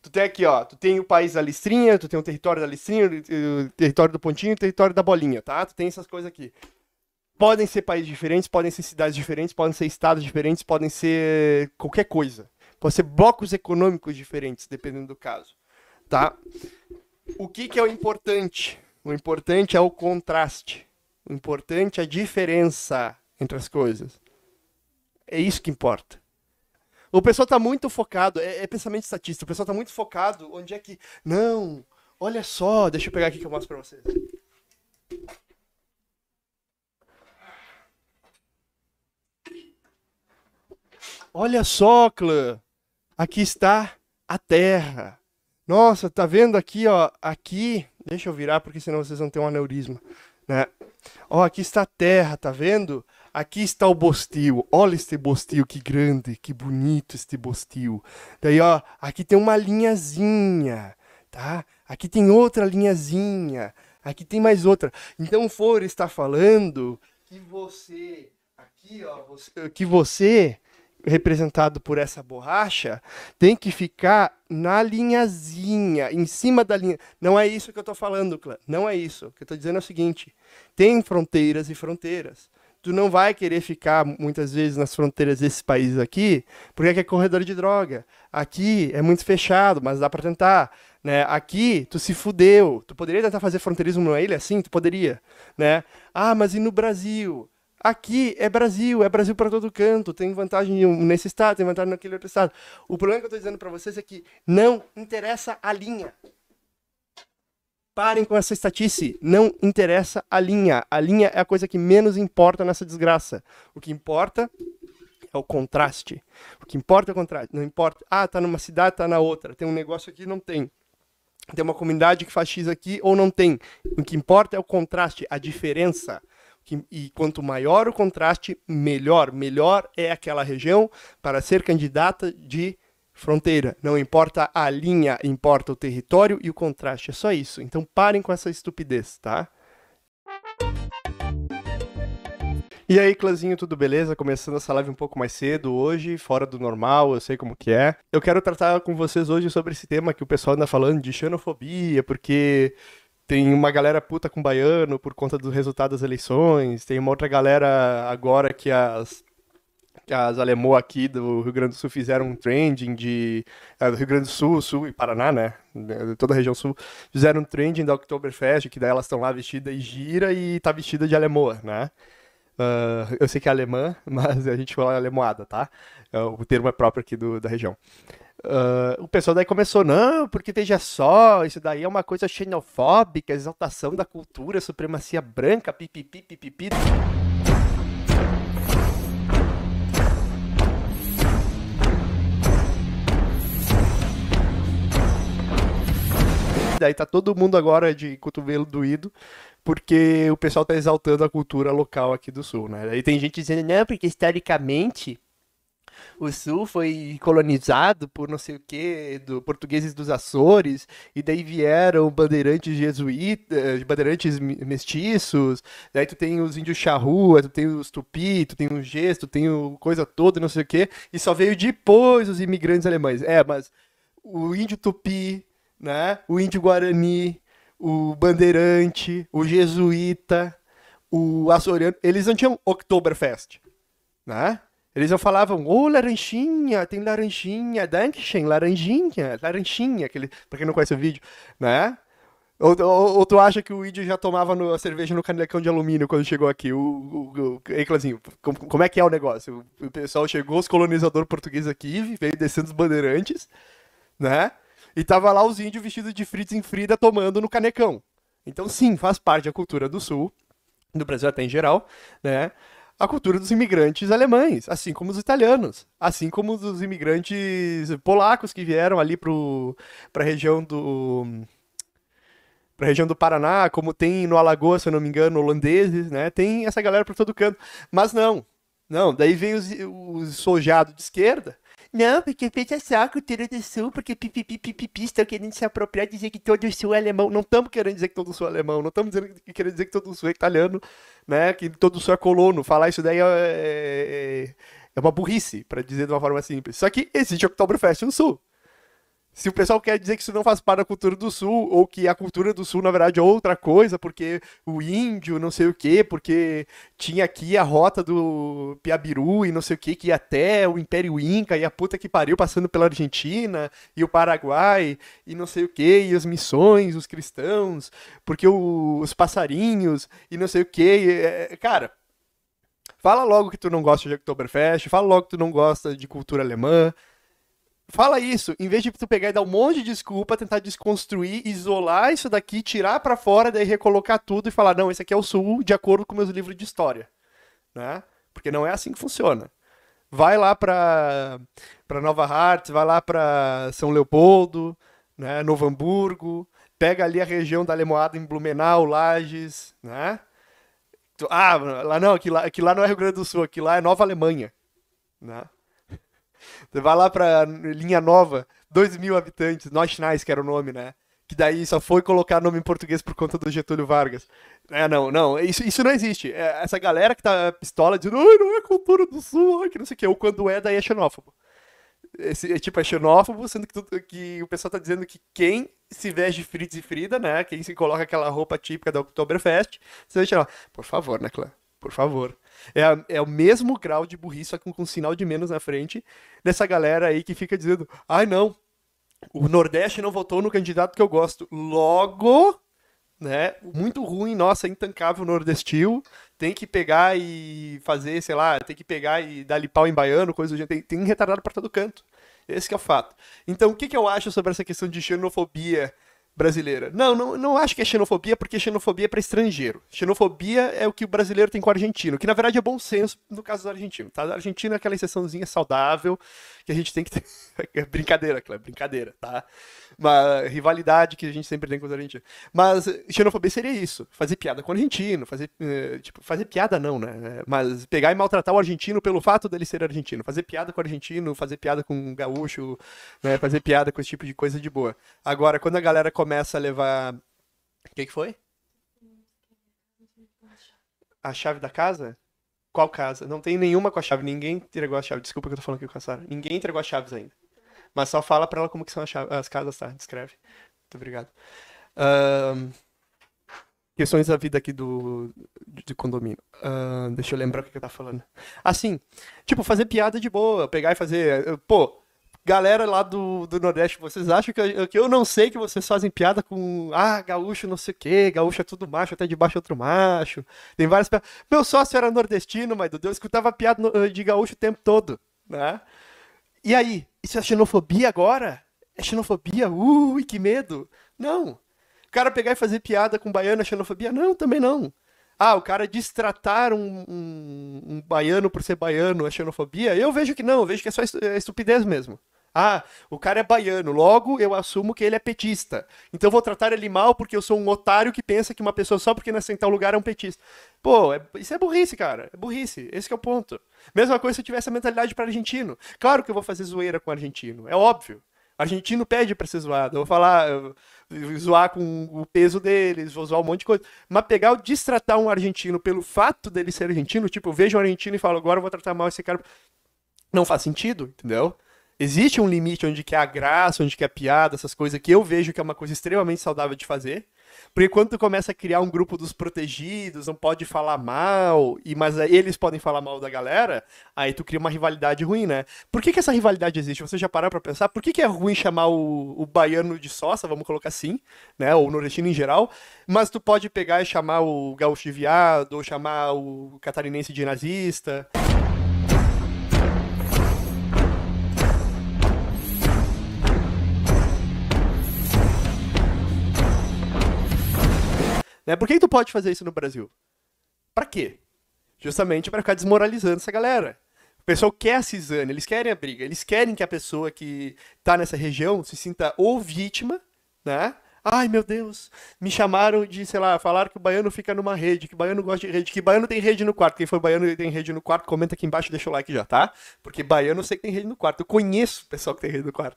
Tu tem aqui, ó, tu tem o país da listrinha, tu tem o território da listrinha, o território do pontinho, o território da bolinha, tá? Tu tem essas coisas aqui. Podem ser países diferentes, podem ser cidades diferentes, podem ser estados diferentes, podem ser qualquer coisa. Podem ser blocos econômicos diferentes, dependendo do caso. Tá? O que, que é o importante? O importante é o contraste. O importante é a diferença entre as coisas. É isso que importa. O pessoal está muito focado, é, é pensamento estatista, o pessoal está muito focado onde é que... Não, olha só, deixa eu pegar aqui que eu mostro para vocês. Olha só, clã, aqui está a terra. Nossa, tá vendo aqui, ó, aqui, deixa eu virar porque senão vocês vão ter um aneurisma, né? Ó, aqui está a terra, tá vendo? Aqui está o bostil, olha este bostil, que grande, que bonito este bostil. Daí, ó, aqui tem uma linhazinha, tá? Aqui tem outra linhazinha, aqui tem mais outra. Então, o Foro está falando que você, aqui, ó, você, que você... representado por essa borracha tem que ficar na linhazinha, em cima da linha. Não é isso que eu estou falando, Clã. Não é isso. O que eu estou dizendo é o seguinte: tem fronteiras e fronteiras. Tu não vai querer ficar, muitas vezes, nas fronteiras desse país aqui, porque aqui é corredor de droga. Aqui é muito fechado, mas dá para tentar. Né? Aqui, tu se fudeu. Tu poderia tentar fazer fronteirismo numa ilha assim? Tu poderia. Né? Ah, mas e no Brasil? Aqui é Brasil, é Brasil para todo canto. Tem vantagem nesse estado, tem vantagem naquele outro estado. O problema que eu estou dizendo para vocês é que não interessa a linha. Parem com essa estatice, não interessa a linha. A linha é a coisa que menos importa nessa desgraça. O que importa é o contraste. O que importa é o contraste. Não importa, ah, tá numa cidade, tá na outra. Tem um negócio aqui, não tem. Tem uma comunidade que faz X aqui ou não tem. O que importa é o contraste, a diferença. E quanto maior o contraste, melhor. Melhor é aquela região para ser candidata de fronteira. Não importa a linha, importa o território e o contraste. É só isso. Então parem com essa estupidez, tá? E aí, clãzinho, tudo beleza? Começando essa live um pouco mais cedo hoje, fora do normal, eu sei como que é. Eu quero tratar com vocês hoje sobre esse tema que o pessoal anda falando de xenofobia, porque tem uma galera puta com baiano por conta do resultado das eleições, tem uma outra galera agora que as... as alemãs aqui do Rio Grande do Sul fizeram um trending de... Uh, Rio Grande do Sul, Sul e Paraná, né? Toda a região sul. Fizeram um trending da Oktoberfest, que daí elas estão lá vestidas e gira e tá vestida de alemã, né? Uh, eu sei que é alemã, mas a gente fala alemoada, tá? Uh, o termo é próprio aqui do, da região. Uh, o pessoal daí começou, não, porque veja só, isso daí é uma coisa xenofóbica, exaltação da cultura, supremacia branca, pipipi, pipipi... Daí tá todo mundo agora de cotovelo doído, porque o pessoal tá exaltando a cultura local aqui do Sul, né? Aí tem gente dizendo, não, porque historicamente o Sul foi colonizado por não sei o que, do, portugueses dos Açores, e daí vieram bandeirantes jesuítas, bandeirantes mestiços, daí tu tem os índios charrua, tu tem os tupi, tu tem os gês, tu tem o coisa toda, não sei o que, e só veio depois os imigrantes alemães. É, mas o índio tupi, né? O índio guarani, o bandeirante, o jesuíta, o açoriano, eles não tinham Oktoberfest, né? Eles não falavam, ô, oh, laranjinha, tem laranjinha, Dankeschön, laranjinha, laranjinha, aquele, pra quem não conhece o vídeo, né? Ou, ou, ou tu acha que o índio já tomava no, a cerveja no canecão de alumínio quando chegou aqui? O, o, o, aí, Clãzinho, como, como é que é o negócio? O, o pessoal chegou, os colonizadores portugueses aqui, veio descendo os bandeirantes, né? E tava lá os índios vestidos de Fritz em Frida tomando no canecão. Então, sim, faz parte da cultura do Sul, do Brasil até em geral, né? A cultura dos imigrantes alemães, assim como os italianos, assim como os imigrantes polacos que vieram ali pro, pra região do... pra região do Paraná, como tem no Alagoas, se eu não me engano, holandeses, né? Tem essa galera por todo canto. Mas não, não. Daí vem os, os sojados de esquerda. Não, porque pensa só, cultura do Sul, porque pipipi, pipipi, estão querendo se apropriar e dizer que todo o Sul é alemão. Não estamos querendo dizer que todo o Sul é alemão, não estamos querendo dizer que todo o Sul é italiano, né? Que todo o Sul é colono. Falar isso daí é, é, é uma burrice, para dizer de uma forma simples. Só que existe Oktoberfest no Sul. Se o pessoal quer dizer que isso não faz parte da cultura do Sul, ou que a cultura do Sul, na verdade, é outra coisa, porque o índio, não sei o quê, porque tinha aqui a rota do Piabiru e não sei o quê, que ia até o Império Inca, e a puta que pariu passando pela Argentina, e o Paraguai, e não sei o quê, e as missões, os cristãos, porque o, os passarinhos, e não sei o quê, e, cara... Fala logo que tu não gosta de Oktoberfest, fala logo que tu não gosta de cultura alemã. Fala isso, em vez de tu pegar e dar um monte de desculpa, tentar desconstruir, isolar isso daqui, tirar pra fora, daí recolocar tudo e falar, não, esse aqui é o Sul, de acordo com meus livros de história, né? Porque não é assim que funciona. Vai lá pra, pra Nova Hartz, vai lá pra São Leopoldo, né? Novo Hamburgo, pega ali a região da Alemoada em Blumenau, Lages, né? Ah, lá não, aqui lá, aqui lá não é Rio Grande do Sul, aqui lá é Nova Alemanha, né? Vai lá pra Linha Nova, dois mil habitantes, Neuschnais, que era o nome, né? Que daí só foi colocar nome em português por conta do Getúlio Vargas. É, não, não, isso, isso não existe. É, essa galera que tá pistola dizendo, ai, não é cultura do sul, ai, que não sei o que, ou quando é, daí é xenófobo. Esse, é, tipo, é xenófobo, sendo que, tu, que o pessoal tá dizendo que quem se veste de Fritz e Frida, né, quem se coloca aquela roupa típica da Oktoberfest, você vai xenófobo. Por favor, né, Clã? Por favor. É, é o mesmo grau de burrice, só com, com um sinal de menos na frente, dessa galera aí que fica dizendo, ai, não, o Nordeste não votou no candidato que eu gosto. Logo, né, muito ruim, nossa, intancável nordestil, tem que pegar e fazer, sei lá, tem que pegar e dar-lhe pau em baiano, coisa do gênero, tem, tem retardado pra todo canto. Esse que é o fato. Então, o que, que eu acho sobre essa questão de xenofobia brasileira? Não, não, não acho que é xenofobia, porque xenofobia é pra estrangeiro. Xenofobia é o que o brasileiro tem com o argentino, que na verdade é bom senso no caso do argentino, tá? O argentino é aquela exceçãozinha saudável que a gente tem que ter. Brincadeira, claro, brincadeira, tá? Uma rivalidade que a gente sempre tem com os argentinos. Mas xenofobia seria isso, fazer piada com o argentino, fazer, tipo, fazer piada não, né? Mas pegar e maltratar o argentino pelo fato dele ser argentino, fazer piada com o argentino, fazer piada com o gaúcho, né? Fazer piada com esse tipo de coisa de boa. Agora, quando a galera começa a levar... O que que foi? A chave da casa? Qual casa? Não tem nenhuma com a chave. Ninguém entregou a chave. Desculpa que eu tô falando aqui com a Sara. Ninguém entregou as chaves ainda. Mas só fala pra ela como que são as, chaves, as casas, tá? Descreve. Muito obrigado. Ahn, questões da vida aqui do, do condomínio. Ahn, deixa eu lembrar o que eu tava falando. Assim, tipo, fazer piada de boa. Pegar e fazer... Pô... Galera lá do, do Nordeste, vocês acham que eu, que eu não sei que vocês fazem piada com... Ah, gaúcho não sei o quê, gaúcho é tudo macho, até debaixo é outro macho. Tem várias piadas. Meu sócio era nordestino, mas eu escutava piada de gaúcho o tempo todo, né? E aí, isso é xenofobia agora? É xenofobia? Ui, que medo. Não. O cara pegar e fazer piada com baiano é xenofobia? Não, também não. Ah, o cara destratar um, um, um baiano por ser baiano é xenofobia? Eu vejo que não, eu vejo que é só estupidez mesmo. Ah, o cara é baiano, logo eu assumo que ele é petista. Então eu vou tratar ele mal porque eu sou um otário que pensa que uma pessoa só porque nasceu em tal lugar é um petista. Pô, é, isso é burrice, cara. É burrice. Esse que é o ponto. Mesma coisa se eu tivesse a mentalidade para argentino. Claro que eu vou fazer zoeira com o argentino, é óbvio. Argentino pede pra ser zoado. Eu vou falar, eu vou zoar com o peso deles, vou zoar um monte de coisa. Mas pegar ou destratar um argentino pelo fato dele ser argentino, tipo, eu vejo um argentino e falo, agora eu vou tratar mal esse cara. Não faz sentido, entendeu? Existe um limite onde que é a graça, onde que é a piada, essas coisas que eu vejo que é uma coisa extremamente saudável de fazer. Porque quando tu começa a criar um grupo dos protegidos, não pode falar mal, e mas eles podem falar mal da galera, aí tu cria uma rivalidade ruim, né? Por que que essa rivalidade existe? Você já parou pra pensar? Por que que é ruim chamar o, o baiano de sossa, vamos colocar assim, né? Ou o nordestino em geral, mas tu pode pegar e chamar o gaúcho de viado, ou chamar o catarinense de nazista... Né? Por que tu pode fazer isso no Brasil? Pra quê? Justamente pra ficar desmoralizando essa galera. O pessoal quer a cisane, eles querem a briga, eles querem que a pessoa que tá nessa região se sinta ou vítima, né? Ai, meu Deus, me chamaram de, sei lá, falaram que o baiano fica numa rede, que o baiano gosta de rede, que baiano tem rede no quarto. Quem foi baiano e tem rede no quarto, comenta aqui embaixo, deixa o like já, tá? Porque baiano eu sei que tem rede no quarto, eu conheço o pessoal que tem rede no quarto.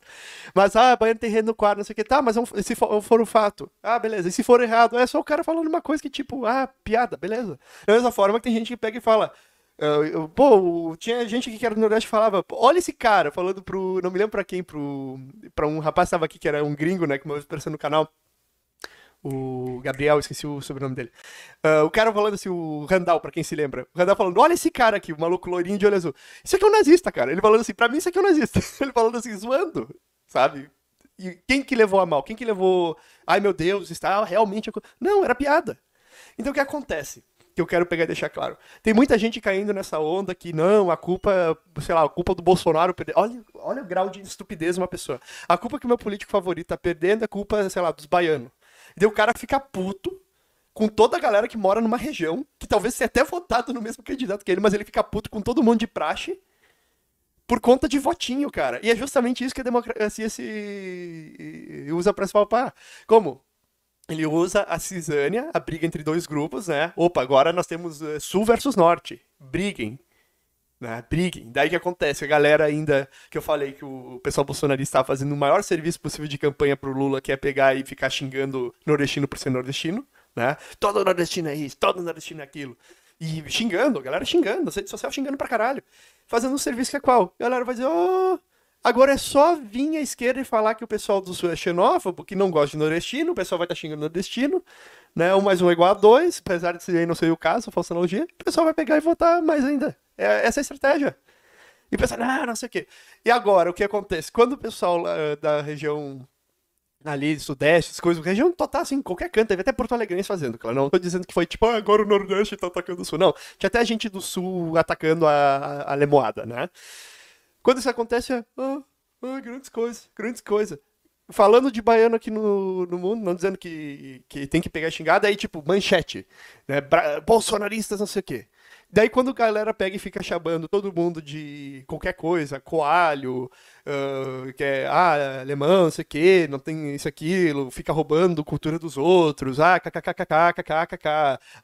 Mas, ah, baiano tem rede no quarto, não sei o que, tá, mas se for, for um fato, ah, beleza, e se for errado, é só o cara falando uma coisa que tipo, ah, piada, beleza. Da mesma forma que tem gente que pega e fala... Uh, pô, tinha gente que era do Nordeste falava, olha esse cara, falando pro, não me lembro pra quem, pro, pra um rapaz que tava aqui que era um gringo, né, que uma vez apareceu no canal, o Gabriel, esqueci o sobrenome dele, uh, o cara falando assim, o Randall, pra quem se lembra, o Randall falando, olha esse cara aqui, o maluco loirinho de olho azul, isso aqui é um nazista, cara, ele falando assim, pra mim isso aqui é um nazista, ele falando assim, zoando, sabe, e quem que levou a mal, quem que levou, ai meu Deus, está realmente, não, era piada. Então o que acontece? Que eu quero pegar e deixar claro. Tem muita gente caindo nessa onda que não, a culpa, sei lá, a culpa do Bolsonaro perder. Olha, olha o grau de estupidez de uma pessoa. A culpa que o meu político favorito tá perdendo é a culpa, sei lá, dos baianos. E o cara fica puto com toda a galera que mora numa região, que talvez seja até votado no mesmo candidato que ele, mas ele fica puto com todo mundo de praxe por conta de votinho, cara. E é justamente isso que a democracia se usa pra se palpar. Como? Ele usa a cisânia, a briga entre dois grupos, né? Opa, agora nós temos uh, Sul versus Norte. Briguem. Né? Briguem. Daí que acontece? A galera ainda, que eu falei que o pessoal bolsonarista está fazendo o maior serviço possível de campanha pro Lula, que é pegar e ficar xingando nordestino por ser nordestino, né? Todo nordestino é isso, todo nordestino é aquilo. E xingando, a galera xingando, a rede social xingando pra caralho. Fazendo um serviço que é qual? A galera vai dizer, ô... Oh, agora é só vir à esquerda e falar que o pessoal do Sul é xenófobo, que não gosta de nordestino, o pessoal vai estar xingando nordestino, né? Um mais um é igual a dois, apesar de aí não ser o caso, falsa analogia, o pessoal vai pegar e votar mais ainda. É, essa é a estratégia. E pensar, ah, não sei o quê. E agora, o que acontece? Quando o pessoal uh, da região ali, sudeste, as coisas, região total, assim, qualquer canto, teve até Porto Alegrense fazendo, claro, não tô dizendo que foi tipo, ah, agora o Nordeste tá atacando o Sul, não. Tinha até gente do Sul atacando a, a, a Lemoada, né? Quando isso acontece, é... Oh, oh, grandes coisas, grandes coisas. Falando de baiano aqui no, no mundo, não dizendo que, que tem que pegar xingada, aí tipo, manchete, né? Bra- bolsonaristas, não sei o quê. Daí quando a galera pega e fica chamando todo mundo de qualquer coisa, coalho, uh, que é, ah, alemão, não sei o quê, não tem isso, aquilo, fica roubando cultura dos outros, ah, kkkkkkkkk,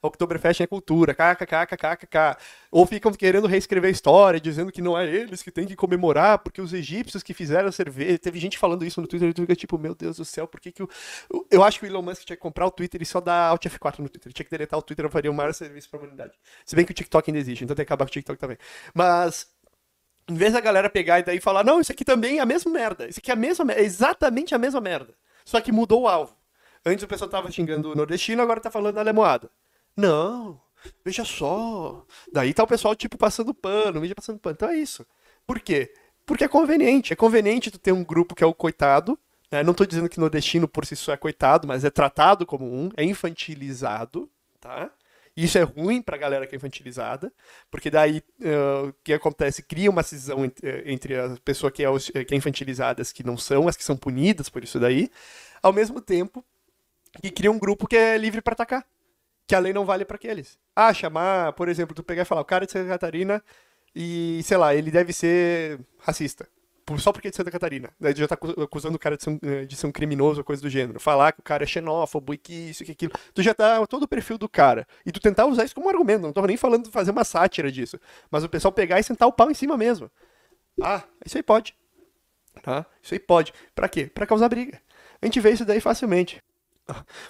Oktoberfest é cultura, kkkkkkk, ou ficam querendo reescrever a história, dizendo que não é eles que tem que comemorar, porque os egípcios que fizeram cerveja, teve gente falando isso no Twitter, e fica tipo, meu Deus do céu, por que que eu... Eu acho que o Elon Musk tinha que comprar o Twitter e só dar Alt F quatro no Twitter, ele tinha que deletar o Twitter, eu faria o maior serviço pra humanidade. Se bem que o TikTok ainda existe, então tem que acabar com o TikTok também. Mas, em vez da galera pegar e daí falar, não, isso aqui também é a mesma merda, isso aqui é a mesma merda, é exatamente a mesma merda, só que mudou o alvo. Antes o pessoal tava xingando o nordestino, agora tá falando da lemoada. Não, veja só, daí tá o pessoal tipo passando pano, mídia passando pano, então é isso. Por quê? Porque é conveniente, é conveniente tu ter um grupo que é o coitado, né? Não tô dizendo que nordestino por si só é coitado, mas é tratado como um, é infantilizado, tá? Isso é ruim pra galera que é infantilizada, porque daí o uh, que acontece? Cria uma cisão entre, entre as pessoas que, é, que é infantilizada, as que não são, as que são punidas por isso daí, ao mesmo tempo que cria um grupo que é livre pra atacar, que a lei não vale pra aqueles. Ah, chamar, por exemplo, tu pegar e falar, o cara é de Santa Catarina e, sei lá, ele deve ser racista. Só porque é de Santa Catarina, né? Já tá acusando o cara de ser, um, de ser um criminoso ou coisa do gênero. Falar que o cara é xenófobo e que isso e que aquilo. Tu já tá todo o perfil do cara. E tu tentar usar isso como argumento. Não tô nem falando de fazer uma sátira disso. Mas o pessoal pegar e sentar o pau em cima mesmo. Ah, isso aí pode. Tá? Isso aí pode. Pra quê? Pra causar briga. A gente vê isso daí facilmente.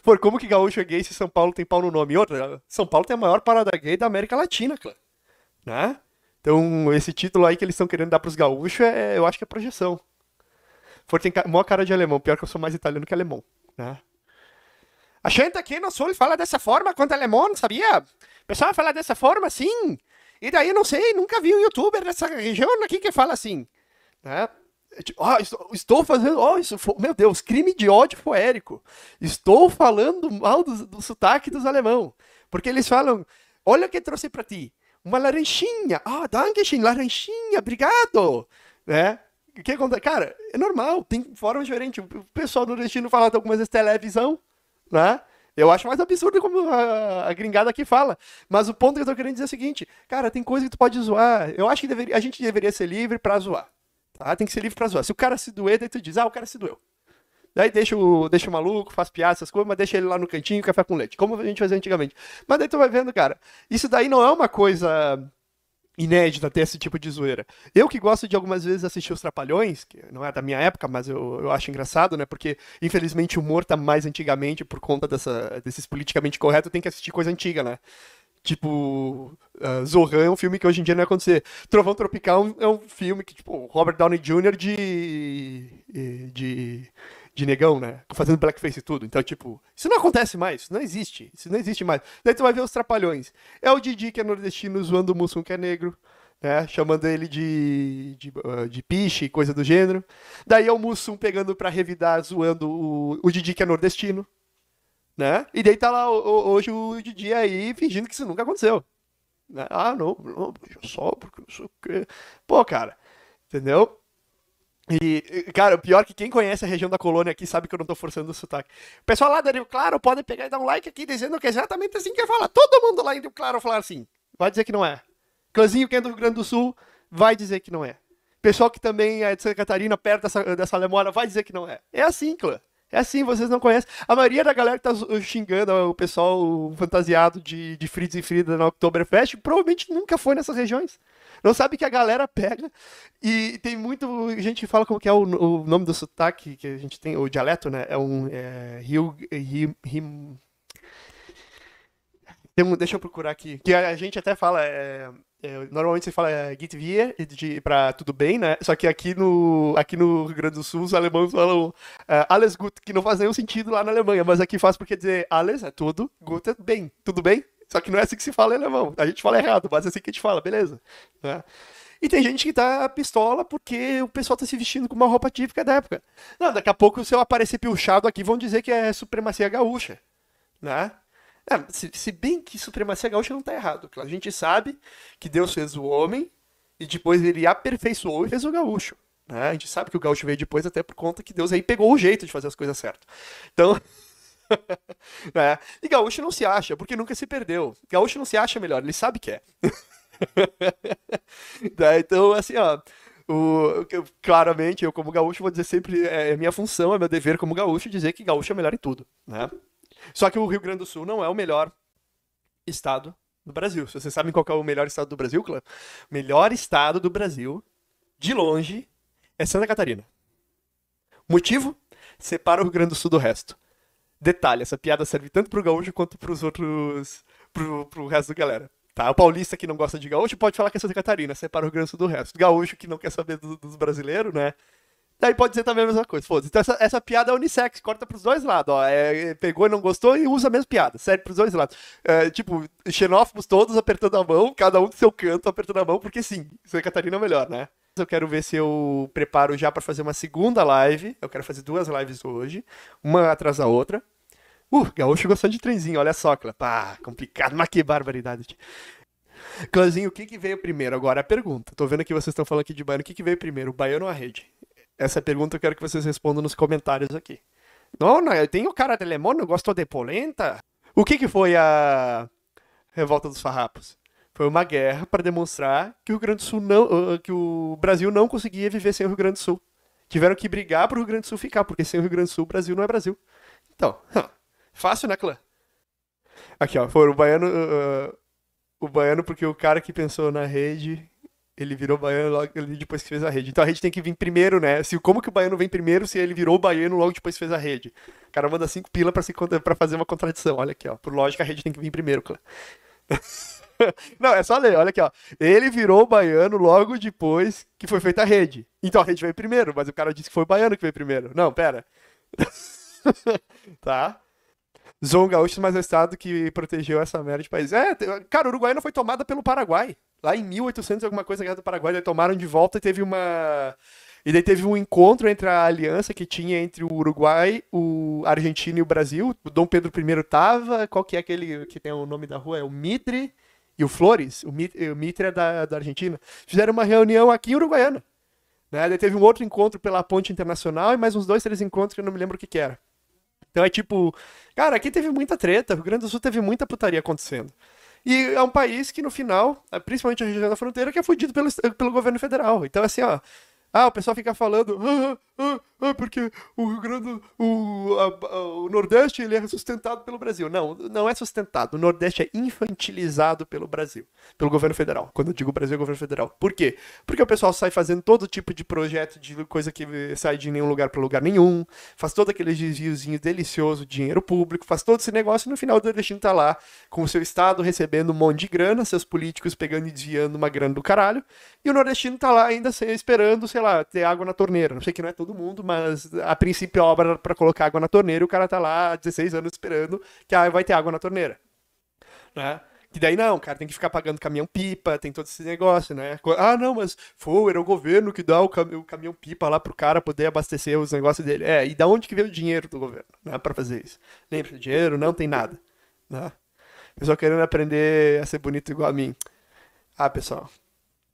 Por como que gaúcho é gay se São Paulo tem pau no nome? E outra, São Paulo tem a maior parada gay da América Latina, claro. Né? Então, esse título aí que eles estão querendo dar pros gaúchos, é, eu acho que é projeção. Ford tem ca- maior cara de alemão, pior que eu sou mais italiano que alemão, né? A gente aqui no Sul fala dessa forma quanto alemão, sabia? O pessoal fala dessa forma, sim. E daí, eu não sei, nunca vi um youtuber dessa região aqui que fala assim, né? Ah, estou, estou fazendo... Oh, isso foi, meu Deus, crime de ódio foérico. Estou falando mal do, do sotaque dos alemão. Porque eles falam, olha o que trouxe pra ti. Uma laranjinha. Ah, oh, Dankeschön, laranjinha, obrigado. Né? O que acontece? Cara, é normal, tem forma diferente. O pessoal do nordestino fala de algumas televisão, né? Eu acho mais absurdo como a, a gringada aqui fala. Mas o ponto que eu tô querendo dizer é o seguinte, cara, tem coisa que tu pode zoar. Eu acho que deveria, a gente deveria ser livre pra zoar. Tá? Tem que ser livre pra zoar. Se o cara se doer, daí tu diz, ah, o cara se doeu. Daí deixa o, deixa o maluco, faz piada, essas coisas, mas deixa ele lá no cantinho, café com leite, como a gente fazia antigamente. Mas daí tu vai vendo, cara, isso daí não é uma coisa inédita ter esse tipo de zoeira. Eu que gosto de algumas vezes assistir os Trapalhões, que não é da minha época, mas eu, eu acho engraçado, né, porque infelizmente o humor tá mais antigamente por conta dessa, desses politicamente corretos, tem que assistir coisa antiga, né. Tipo, uh, Zohan é um filme que hoje em dia não ia acontecer. Trovão Tropical é um filme que, tipo, Robert Downey Júnior de... de... de negão, né? Fazendo blackface e tudo. Então, tipo, isso não acontece mais. Isso não existe. Isso não existe mais. Daí tu vai ver os Trapalhões. É o Didi, que é nordestino, zoando o Mussum, que é negro, né? Chamando ele de, de, de piche e coisa do gênero. Daí é o Mussum pegando pra revidar, zoando o, o Didi, que é nordestino, né? E daí tá lá o, o, hoje o Didi aí fingindo que isso nunca aconteceu. Ah, não, não, só porque não sei o quê. Pô, cara, entendeu? E, cara, o pior é que quem conhece a região da Colônia aqui sabe que eu não tô forçando o sotaque. O pessoal lá da Rio Claro pode pegar e dar um like aqui dizendo que é exatamente assim que fala. Todo mundo lá em Rio Claro falar assim. Vai dizer que não é. Clãzinho que é do Rio Grande do Sul vai dizer que não é. Pessoal que também é de Santa Catarina, perto dessa, dessa Lemora, vai dizer que não é. É assim, clã. É assim, vocês não conhecem. A maioria da galera que tá xingando o pessoal fantasiado de, de Fridas e Frida na Oktoberfest provavelmente nunca foi nessas regiões. Não sabe que a galera pega e tem muita gente que fala como que é o, o nome do sotaque que a gente tem, o dialeto, né? É um é, Rio, Rio, Rio, Tem, deixa eu procurar aqui. Que a, a gente até fala. É, é, normalmente você fala é, Git via pra tudo bem, né? Só que aqui no, aqui no Rio Grande do Sul os alemães falam é, alles gut, que não faz nenhum sentido lá na Alemanha, mas aqui faz porque dizer alles é tudo, gut é bem, tudo bem? Só que não é assim que se fala em alemão. A gente fala errado, mas é assim que a gente fala, beleza. Né? E tem gente que tá pistola porque o pessoal tá se vestindo com uma roupa típica da época. Não, daqui a pouco, se eu aparecer pilchado aqui, vão dizer que é supremacia gaúcha. Né? É, se, se bem que supremacia gaúcha não tá errado. A gente sabe que Deus fez o homem e depois ele aperfeiçoou e fez o gaúcho. Né? A gente sabe que o gaúcho veio depois até por conta que Deus aí pegou o jeito de fazer as coisas certas. Então... né? E gaúcho não se acha, porque nunca se perdeu. Gaúcho não se acha melhor, ele sabe que é. Tá, então, assim, ó, o, eu, claramente, eu como gaúcho vou dizer sempre, é, é minha função, é meu dever como gaúcho dizer que gaúcho é melhor em tudo, né? Só que o Rio Grande do Sul não é o melhor estado do Brasil. Se vocês sabem qual que é o melhor estado do Brasil, claro, o melhor estado do Brasil, de longe, é Santa Catarina. Motivo? Separa o Rio Grande do Sul do resto. Detalhe, essa piada serve tanto pro gaúcho quanto pros outros, pro, pro resto da galera. Tá, o paulista que não gosta de gaúcho pode falar que é Santa Catarina, separa o Rio Grande do Sul do resto. O gaúcho que não quer saber do, dos brasileiros, né? Daí pode dizer também a mesma coisa. Foda-se. Então essa, essa piada é unissex, corta pros dois lados. Ó. É, pegou e não gostou e usa a mesma piada. Serve pros dois lados. É, tipo, xenófobos todos apertando a mão, cada um do seu canto apertando a mão, porque sim, Santa Catarina é melhor, né? Eu quero ver se eu preparo já pra fazer uma segunda live. Eu quero fazer duas lives hoje, uma atrás da outra. Uh, gaúcho gostando de trenzinho, olha só, Clã. Pá, complicado, mas que barbaridade. Clãzinho, o que que veio primeiro? Agora a pergunta. Tô vendo que vocês estão falando aqui de baiano. O que que veio primeiro, o baiano ou a rede? Essa pergunta eu quero que vocês respondam nos comentários aqui. Não, não, eu tenho cara de limão, gostou de polenta? O que que foi a Revolta dos Farrapos? Foi uma guerra para demonstrar que o Rio Grande do Sul não, que o Brasil não conseguia viver sem o Rio Grande do Sul. Tiveram que brigar pro Rio Grande do Sul ficar, porque sem o Rio Grande do Sul o Brasil não é Brasil. Então... Fácil, né, Clã? Aqui, ó, foi o baiano... Uh, o baiano, porque o cara que pensou na rede, ele virou baiano logo depois que fez a rede. Então a rede tem que vir primeiro, né? Se, como que o baiano vem primeiro se ele virou baiano logo depois que fez a rede? O cara manda cinco pila pra, se, pra fazer uma contradição. Olha aqui, ó. Por lógica, a rede tem que vir primeiro, Clã. Não, é só ler, olha aqui, ó. Ele virou baiano logo depois que foi feita a rede. Então a rede veio primeiro, mas o cara disse que foi o baiano que veio primeiro. Não, pera. Tá? Zon Gaúcho, mas é o estado que protegeu essa merda de país. É, cara, o Uruguaiana foi tomada pelo Paraguai. Lá em mil e oitocentos, alguma coisa, a guerra do Paraguai, eles tomaram de volta e teve uma... E daí teve um encontro entre a aliança que tinha entre o Uruguai, o Argentina e o Brasil. O Dom Pedro I tava, qual que é aquele que tem o nome da rua? É o Mitre e o Flores. O Mitre, o Mitre é da, da Argentina. Fizeram uma reunião aqui em Uruguaiana. Né? Daí teve um outro encontro pela Ponte Internacional e mais uns dois, três encontros que eu não me lembro o que que era. Então é tipo, cara, aqui teve muita treta, o Rio Grande do Sul teve muita putaria acontecendo. E é um país que no final, principalmente a região da fronteira, que é fudido pelo, pelo governo federal. Então assim, ó, ah, o pessoal fica falando, ah, ah, ah, porque o Rio Grande, o, a, a, o Nordeste, ele é sustentado pelo Brasil. Não, não é sustentado, o Nordeste é infantilizado pelo Brasil, pelo governo federal. Quando eu digo Brasil, é governo federal. Por quê? Porque o pessoal sai fazendo todo tipo de projeto, de coisa que sai de nenhum lugar para lugar nenhum, faz todo aquele desviozinho delicioso, dinheiro público, faz todo esse negócio e no final o nordestino tá lá, com o seu estado recebendo um monte de grana, seus políticos pegando e desviando uma grana do caralho, e o nordestino tá lá ainda esperando, sei lá, ter água na torneira. Não sei que não é todo mundo, mas a princípio a obra era pra colocar água na torneira e o cara tá lá há dezesseis anos esperando que ah, vai ter água na torneira. Né? E daí não, cara, tem que ficar pagando caminhão-pipa, tem todo esse negócio, né? Ah, não, mas foi, era o governo que dá o, cam o caminhão-pipa lá pro cara poder abastecer os negócios dele. É, e da onde que veio o dinheiro do governo, né, pra fazer isso? Lembra, dinheiro não tem nada. Né? Pessoal querendo aprender a ser bonito igual a mim. Ah, pessoal,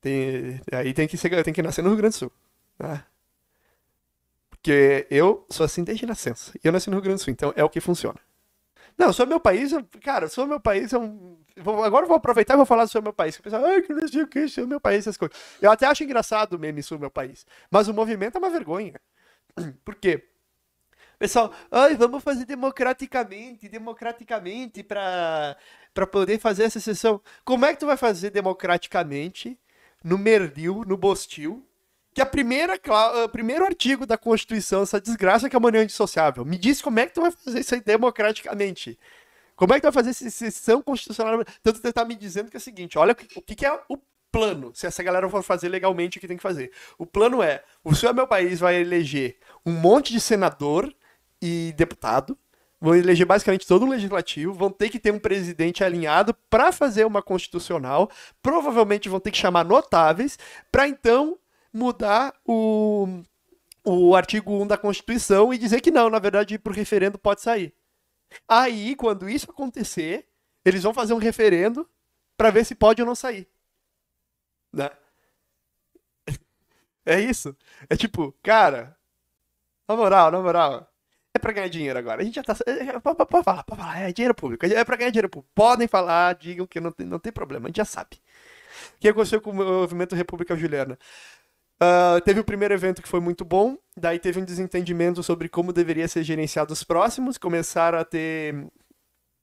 tem, aí tem que, ser, tem que nascer no Rio Grande do Sul. Né? Porque eu sou assim desde nascença. E eu nasci no Rio Grande do Sul, então é o que funciona. Não, sobre meu país, cara, sobre meu país é um... Agora eu vou aproveitar e vou falar sobre meu país. O pessoal, ai, que não sei o que, sobre meu país, essas coisas. Eu até acho engraçado o meme sobre meu país. Mas o movimento é uma vergonha. Por quê? Pessoal, ai, vamos fazer democraticamente, democraticamente, pra, pra poder fazer essa sessão. Como é que tu vai fazer democraticamente no merdil, no bostil? Que a primeira, o primeiro artigo da Constituição, essa desgraça que é uma união indissociável. Me diz como é que tu vai fazer isso aí democraticamente. Como é que vai fazer essa sessão constitucional? Tanto você tá me dizendo que é o seguinte, olha o que, que é o plano, se essa galera for fazer legalmente o que tem que fazer. O plano é, o Seu é Meu País vai eleger um monte de senador e deputado, vão eleger basicamente todo o legislativo, vão ter que ter um presidente alinhado para fazer uma constitucional, provavelmente vão ter que chamar notáveis para então mudar o, o artigo um da Constituição e dizer que não, na verdade, para o referendo pode sair. Aí, quando isso acontecer, eles vão fazer um referendo para ver se pode ou não sair. Né? É isso. É tipo, cara, na moral, na moral, é pra ganhar dinheiro agora. A gente já tá... Pode falar, pode falar. É dinheiro público. É pra ganhar dinheiro público. Podem falar, digam que não tem, não tem problema. A gente já sabe. O que aconteceu com o movimento República Juliana? Uh, teve o primeiro evento que foi muito bom, daí teve um desentendimento sobre como deveria ser gerenciado os próximos, começaram a ter,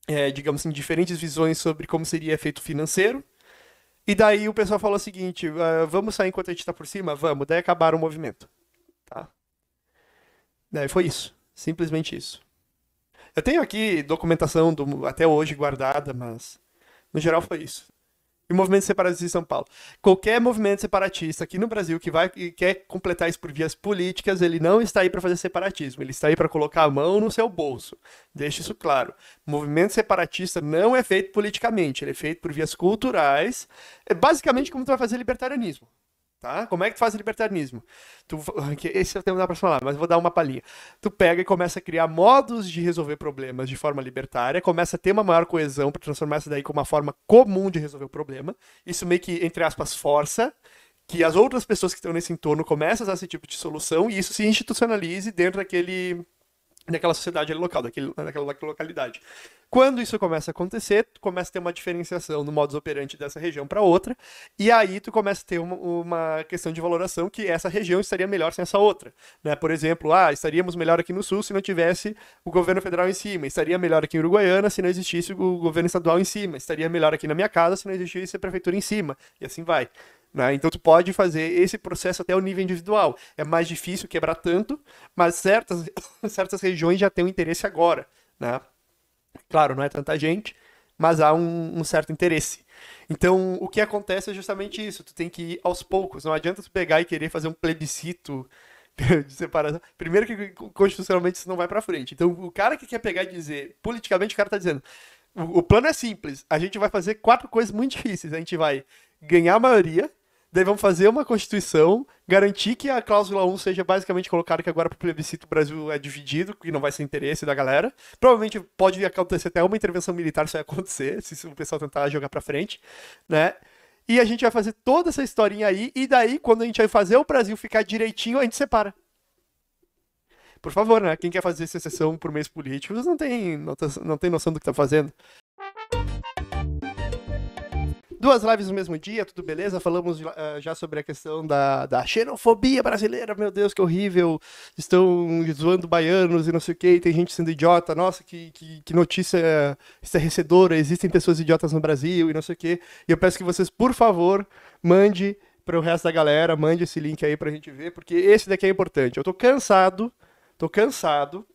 é, digamos assim, diferentes visões sobre como seria feito financeiro, e daí o pessoal falou o seguinte, uh, vamos sair enquanto a gente tá por cima? Vamos, daí acabaram o movimento. Tá? Daí foi isso, simplesmente isso. Eu tenho aqui documentação do, até hoje guardada, mas no geral foi isso. E o movimento separatista em São Paulo. Qualquer movimento separatista aqui no Brasil que vai e quer completar isso por vias políticas, ele não está aí para fazer separatismo, ele está aí para colocar a mão no seu bolso. Deixe isso claro. O movimento separatista não é feito politicamente, ele é feito por vias culturais. É basicamente como tu vai fazer libertarianismo. Tá? Como é que tu faz libertarianismo? Tu, esse eu tenho que dar pra falar, mas vou dar uma palhinha. Tu pega e começa a criar modos de resolver problemas de forma libertária, começa a ter uma maior coesão para transformar isso daí como uma forma comum de resolver o problema. Isso meio que, entre aspas, força que as outras pessoas que estão nesse entorno começam a usar esse tipo de solução e isso se institucionalize dentro daquele, daquela sociedade local, daquele, daquela, daquela localidade. Quando isso começa a acontecer, tu começa a ter uma diferenciação no modus operandi dessa região para outra, e aí tu começa a ter uma, uma questão de valoração que essa região estaria melhor sem essa outra. Né? Por exemplo, ah, estaríamos melhor aqui no Sul se não tivesse o governo federal em cima, estaria melhor aqui em Uruguaiana se não existisse o governo estadual em cima, estaria melhor aqui na minha casa se não existisse a prefeitura em cima, e assim vai. Né? Então tu pode fazer esse processo até o nível individual. É mais difícil quebrar tanto, mas certas, certas regiões já têm um interesse agora, né? Claro, não é tanta gente, mas há um, um certo interesse. Então, o que acontece é justamente isso. Tu tem que ir aos poucos. Não adianta tu pegar e querer fazer um plebiscito de separação. Primeiro que, constitucionalmente, isso não vai pra frente. Então, o cara que quer pegar e dizer... Politicamente, o cara tá dizendo... O, o plano é simples. A gente vai fazer quatro coisas muito difíceis. A gente vai ganhar a maioria... Daí vamos fazer uma Constituição, garantir que a cláusula um seja basicamente colocada que agora para o plebiscito o Brasil é dividido, que não vai ser interesse da galera. Provavelmente pode acontecer até uma intervenção militar, isso vai acontecer, se o pessoal tentar jogar para frente, né? E a gente vai fazer toda essa historinha aí, e daí quando a gente vai fazer o Brasil ficar direitinho, a gente separa. Por favor, né? Quem quer fazer secessão por meios políticos não tem, não tem noção do que está fazendo. Duas lives no mesmo dia, tudo beleza? Falamos uh, já sobre a questão da, da xenofobia brasileira, meu Deus, que horrível, estão zoando baianos e não sei o que, tem gente sendo idiota, nossa, que, que, que notícia estarrecedora, existem pessoas idiotas no Brasil e não sei o que, e eu peço que vocês, por favor, mande para o resto da galera, mande esse link aí pra gente ver, porque esse daqui é importante, eu tô cansado, tô cansado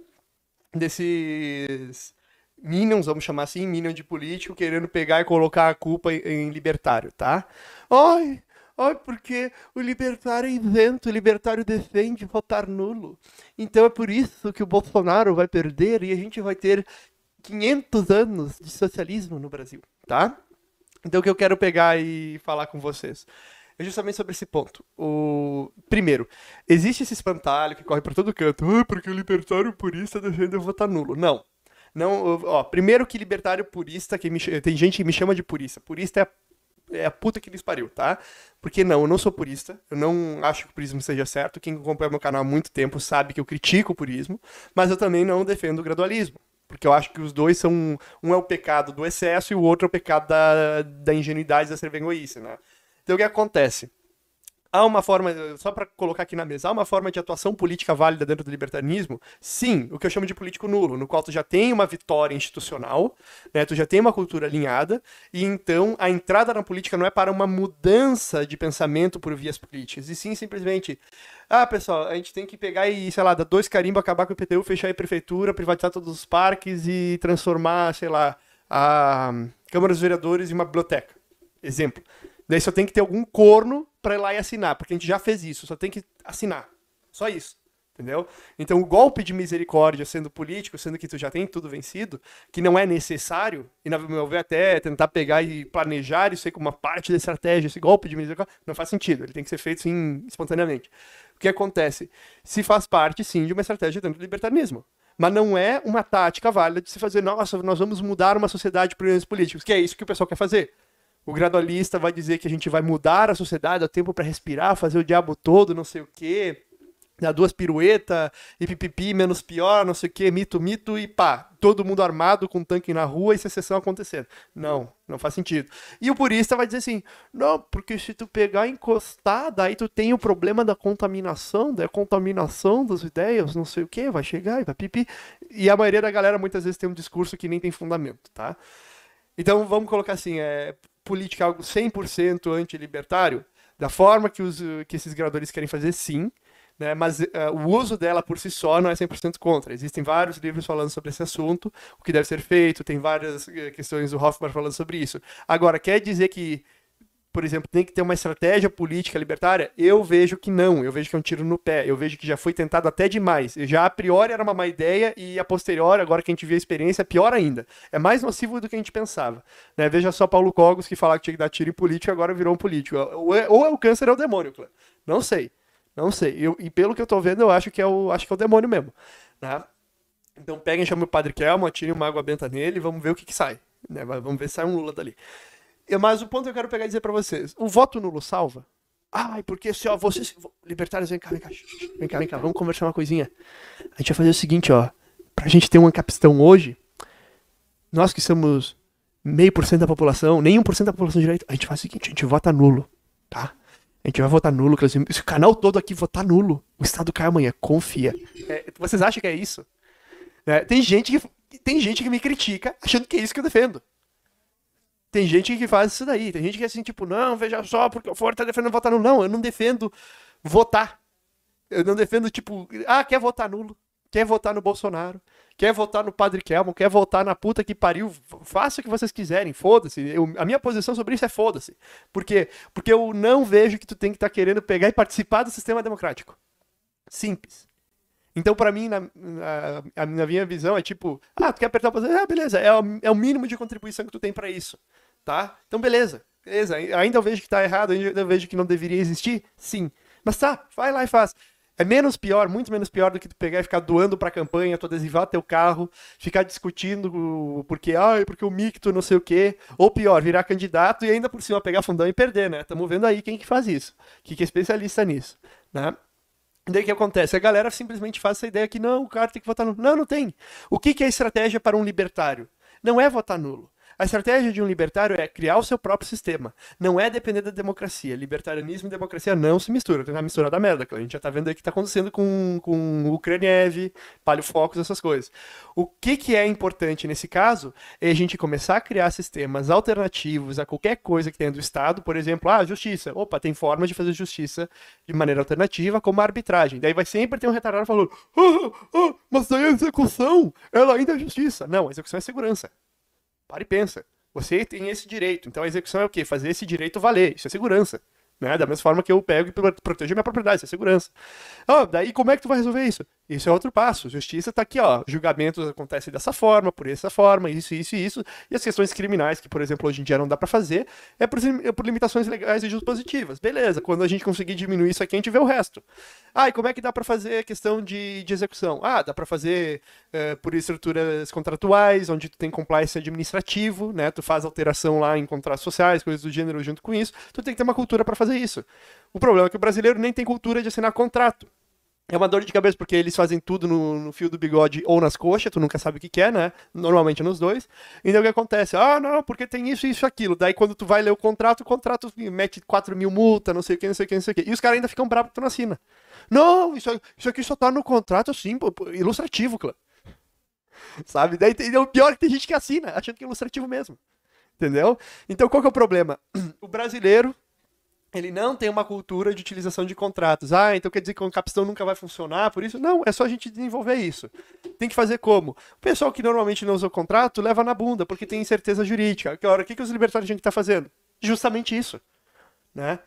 desses... Minions, vamos chamar assim, Minion de político, querendo pegar e colocar a culpa em libertário, tá? Ai, ai, porque o libertário é isento, o libertário defende votar nulo. Então é por isso que o Bolsonaro vai perder e a gente vai ter quinhentos anos de socialismo no Brasil, tá? Então o que eu quero pegar e falar com vocês é justamente sobre esse ponto. O... Primeiro, existe esse espantalho que corre por todo canto, ah, porque o libertário purista defende votar nulo. Não. Não, ó, primeiro que libertário purista, que me, tem gente que me chama de purista. Purista é a, é a puta que lhes pariu, tá? Porque não, eu não sou purista, eu não acho que o purismo seja certo. Quem acompanha meu canal há muito tempo sabe que eu critico o purismo, mas eu também não defendo o gradualismo. Porque eu acho que os dois são... Um é o pecado do excesso e o outro é o pecado da, da ingenuidade, da servengoice, né? Então o que acontece? Há uma forma, só para colocar aqui na mesa, há uma forma de atuação política válida dentro do libertarianismo? Sim, o que eu chamo de político nulo, no qual tu já tem uma vitória institucional, né, tu já tem uma cultura alinhada, e então a entrada na política não é para uma mudança de pensamento por vias políticas, e sim simplesmente, ah pessoal, a gente tem que pegar e, sei lá, dar dois carimbos, acabar com o I P T U, fechar a prefeitura, privatizar todos os parques e transformar, sei lá, a Câmara dos Vereadores e uma biblioteca. Exemplo. Daí só tem que ter algum corno para ir lá e assinar, porque a gente já fez isso, só tem que assinar. Só isso. Entendeu? Então o golpe de misericórdia, sendo político, sendo que tu já tem tudo vencido, que não é necessário, e na minha opinião até tentar pegar e planejar isso aí como uma parte da estratégia, esse golpe de misericórdia, não faz sentido, ele tem que ser feito sim, espontaneamente. O que acontece? Se faz parte sim de uma estratégia dentro do libertarianismo, mas não é uma tática válida de se fazer, nossa, nós vamos mudar uma sociedade por problemas políticos, que é isso que o pessoal quer fazer. O gradualista vai dizer que a gente vai mudar a sociedade, dá tempo para respirar, fazer o diabo todo, não sei o quê... Dá duas piruetas, e pipipi, menos pior, não sei o que, mito, mito, e pá, todo mundo armado com um tanque na rua e secessão acontecendo. Não, não faz sentido. E o purista vai dizer assim, não, porque se tu pegar encostada, aí tu tem o problema da contaminação, da contaminação das ideias, não sei o que, vai chegar e vai pipi. E a maioria da galera muitas vezes tem um discurso que nem tem fundamento, tá? Então vamos colocar assim, é, política algo cem por cento antilibertário, da forma que, os, que esses graduadores querem fazer, sim. Né, mas uh, o uso dela por si só não é cem por cento contra. Existem vários livros falando sobre esse assunto, o que deve ser feito, tem várias uh, questões do Hoffman falando sobre isso. Agora, quer dizer que, por exemplo, tem que ter uma estratégia política libertária? Eu vejo que não, eu vejo que é um tiro no pé, eu vejo que já foi tentado até demais. Já a priori era uma má ideia e a posteriori, agora que a gente vê a experiência, é pior ainda. É mais nocivo do que a gente pensava. Né, veja só Paulo Cogos, que falava que tinha que dar tiro em político, agora virou um político. Ou é, ou é o câncer ou é o demônio, claro. Não sei. Não sei, eu, e pelo que eu tô vendo, eu acho que é o, acho que é o demônio mesmo, né? Então peguem, chamem o Padre Kelmo, atirem uma água benta nele e vamos ver o que que sai, né? Vamos ver se sai um Lula dali. Eu, mas o ponto que eu quero pegar e dizer pra vocês, o voto nulo salva? Ai, porque se, ó, vocês... Libertários, vem cá, vem cá, vem cá, vem cá, vamos conversar uma coisinha. A gente vai fazer o seguinte, ó, pra gente ter um ancapistão hoje, nós que somos meio por cento da população, nem um por cento da população direito, a gente faz o seguinte, a gente vota nulo, tá? A gente vai votar nulo, se o canal todo aqui votar nulo, o Estado cai amanhã, confia. É, vocês acham que é isso? É, tem, gente que, tem gente que me critica achando que é isso que eu defendo. Tem gente que faz isso daí, tem gente que é assim, tipo, não, veja só, porque o Ford tá defendendo votar nulo. Não, eu não defendo votar. Eu não defendo, tipo, ah, quer votar nulo, quer votar no Bolsonaro, quer votar no Padre Kelmo, quer votar na puta que pariu, faça o que vocês quiserem, foda-se. A minha posição sobre isso é foda-se. Por quê? Porque eu não vejo que tu tem que estar tá querendo pegar e participar do sistema democrático. Simples. Então, pra mim, na, na, na minha visão, é tipo, ah, tu quer apertar o botão? Ah, beleza, é o, é o mínimo de contribuição que tu tem pra isso, tá? Então, beleza, beleza. Ainda eu vejo que tá errado, ainda eu vejo que não deveria existir, sim. Mas tá, vai lá e faz. É menos pior, muito menos pior do que tu pegar e ficar doando pra campanha, tu adesivar teu carro, ficar discutindo porque, ai, porque o micto, não sei o quê. Ou pior, virar candidato e ainda por cima pegar fundão e perder, né? Tamo vendo aí quem que faz isso, quem que é especialista nisso, né? E daí o que acontece? A galera simplesmente faz essa ideia que não, o cara tem que votar nulo. Não, não tem. O que que é estratégia para um libertário? Não é votar nulo. A estratégia de um libertário é criar o seu próprio sistema. Não é depender da democracia. Libertarianismo e democracia não se misturam. Tem uma mistura da merda, que a gente já tá vendo aí que tá acontecendo com, com o Kranev, Palio Focus, essas coisas. O que que é importante nesse caso é a gente começar a criar sistemas alternativos a qualquer coisa que tenha do Estado. Por exemplo, ah, justiça. Opa, tem formas de fazer justiça de maneira alternativa, como a arbitragem. Daí vai sempre ter um retardado falando, ah, ah, mas daí a execução, ela ainda é justiça. Não, a execução é segurança. Para e pensa. Você tem esse direito. Então a execução é o quê? Fazer esse direito valer. Isso é segurança. Né? Da mesma forma que eu pego e protejo minha propriedade. Isso é segurança. Oh, daí como é que tu vai resolver isso? Isso é outro passo. Justiça tá aqui, ó. Julgamentos acontecem dessa forma, por essa forma, isso, isso e isso. E as questões criminais, que, por exemplo, hoje em dia não dá pra fazer, é por, é por limitações legais e dispositivas. Beleza. Quando a gente conseguir diminuir isso aqui, a gente vê o resto. Ah, e como é que dá pra fazer a questão de, de execução? Ah, dá pra fazer é, por estruturas contratuais, onde tu tem compliance administrativo, né? Tu faz alteração lá em contratos sociais, coisas do gênero junto com isso. Tu tem que ter uma cultura pra fazer isso. O problema é que o brasileiro nem tem cultura de assinar contrato. É uma dor de cabeça porque eles fazem tudo no, no fio do bigode ou nas coxas, tu nunca sabe o que que é, né? Normalmente é nos dois. Então o que acontece? Ah, não, porque tem isso, isso, aquilo. Daí quando tu vai ler o contrato, o contrato mete quatro mil multa, não sei o que, não sei o que, não sei o que. E os caras ainda ficam bravos que tu não assina. Não, isso, isso aqui só tá no contrato assim, ilustrativo, claro. Sabe? Daí tem, o pior é que tem gente que assina, achando que é ilustrativo mesmo. Entendeu? Então qual que é o problema? O brasileiro ele não tem uma cultura de utilização de contratos. Ah, então quer dizer que o capstão nunca vai funcionar, por isso? Não, é só a gente desenvolver isso. Tem que fazer como? O pessoal que normalmente não usa o contrato leva na bunda, porque tem incerteza jurídica. Que hora, o que, que os libertários têm que estar fazendo? Justamente isso, né?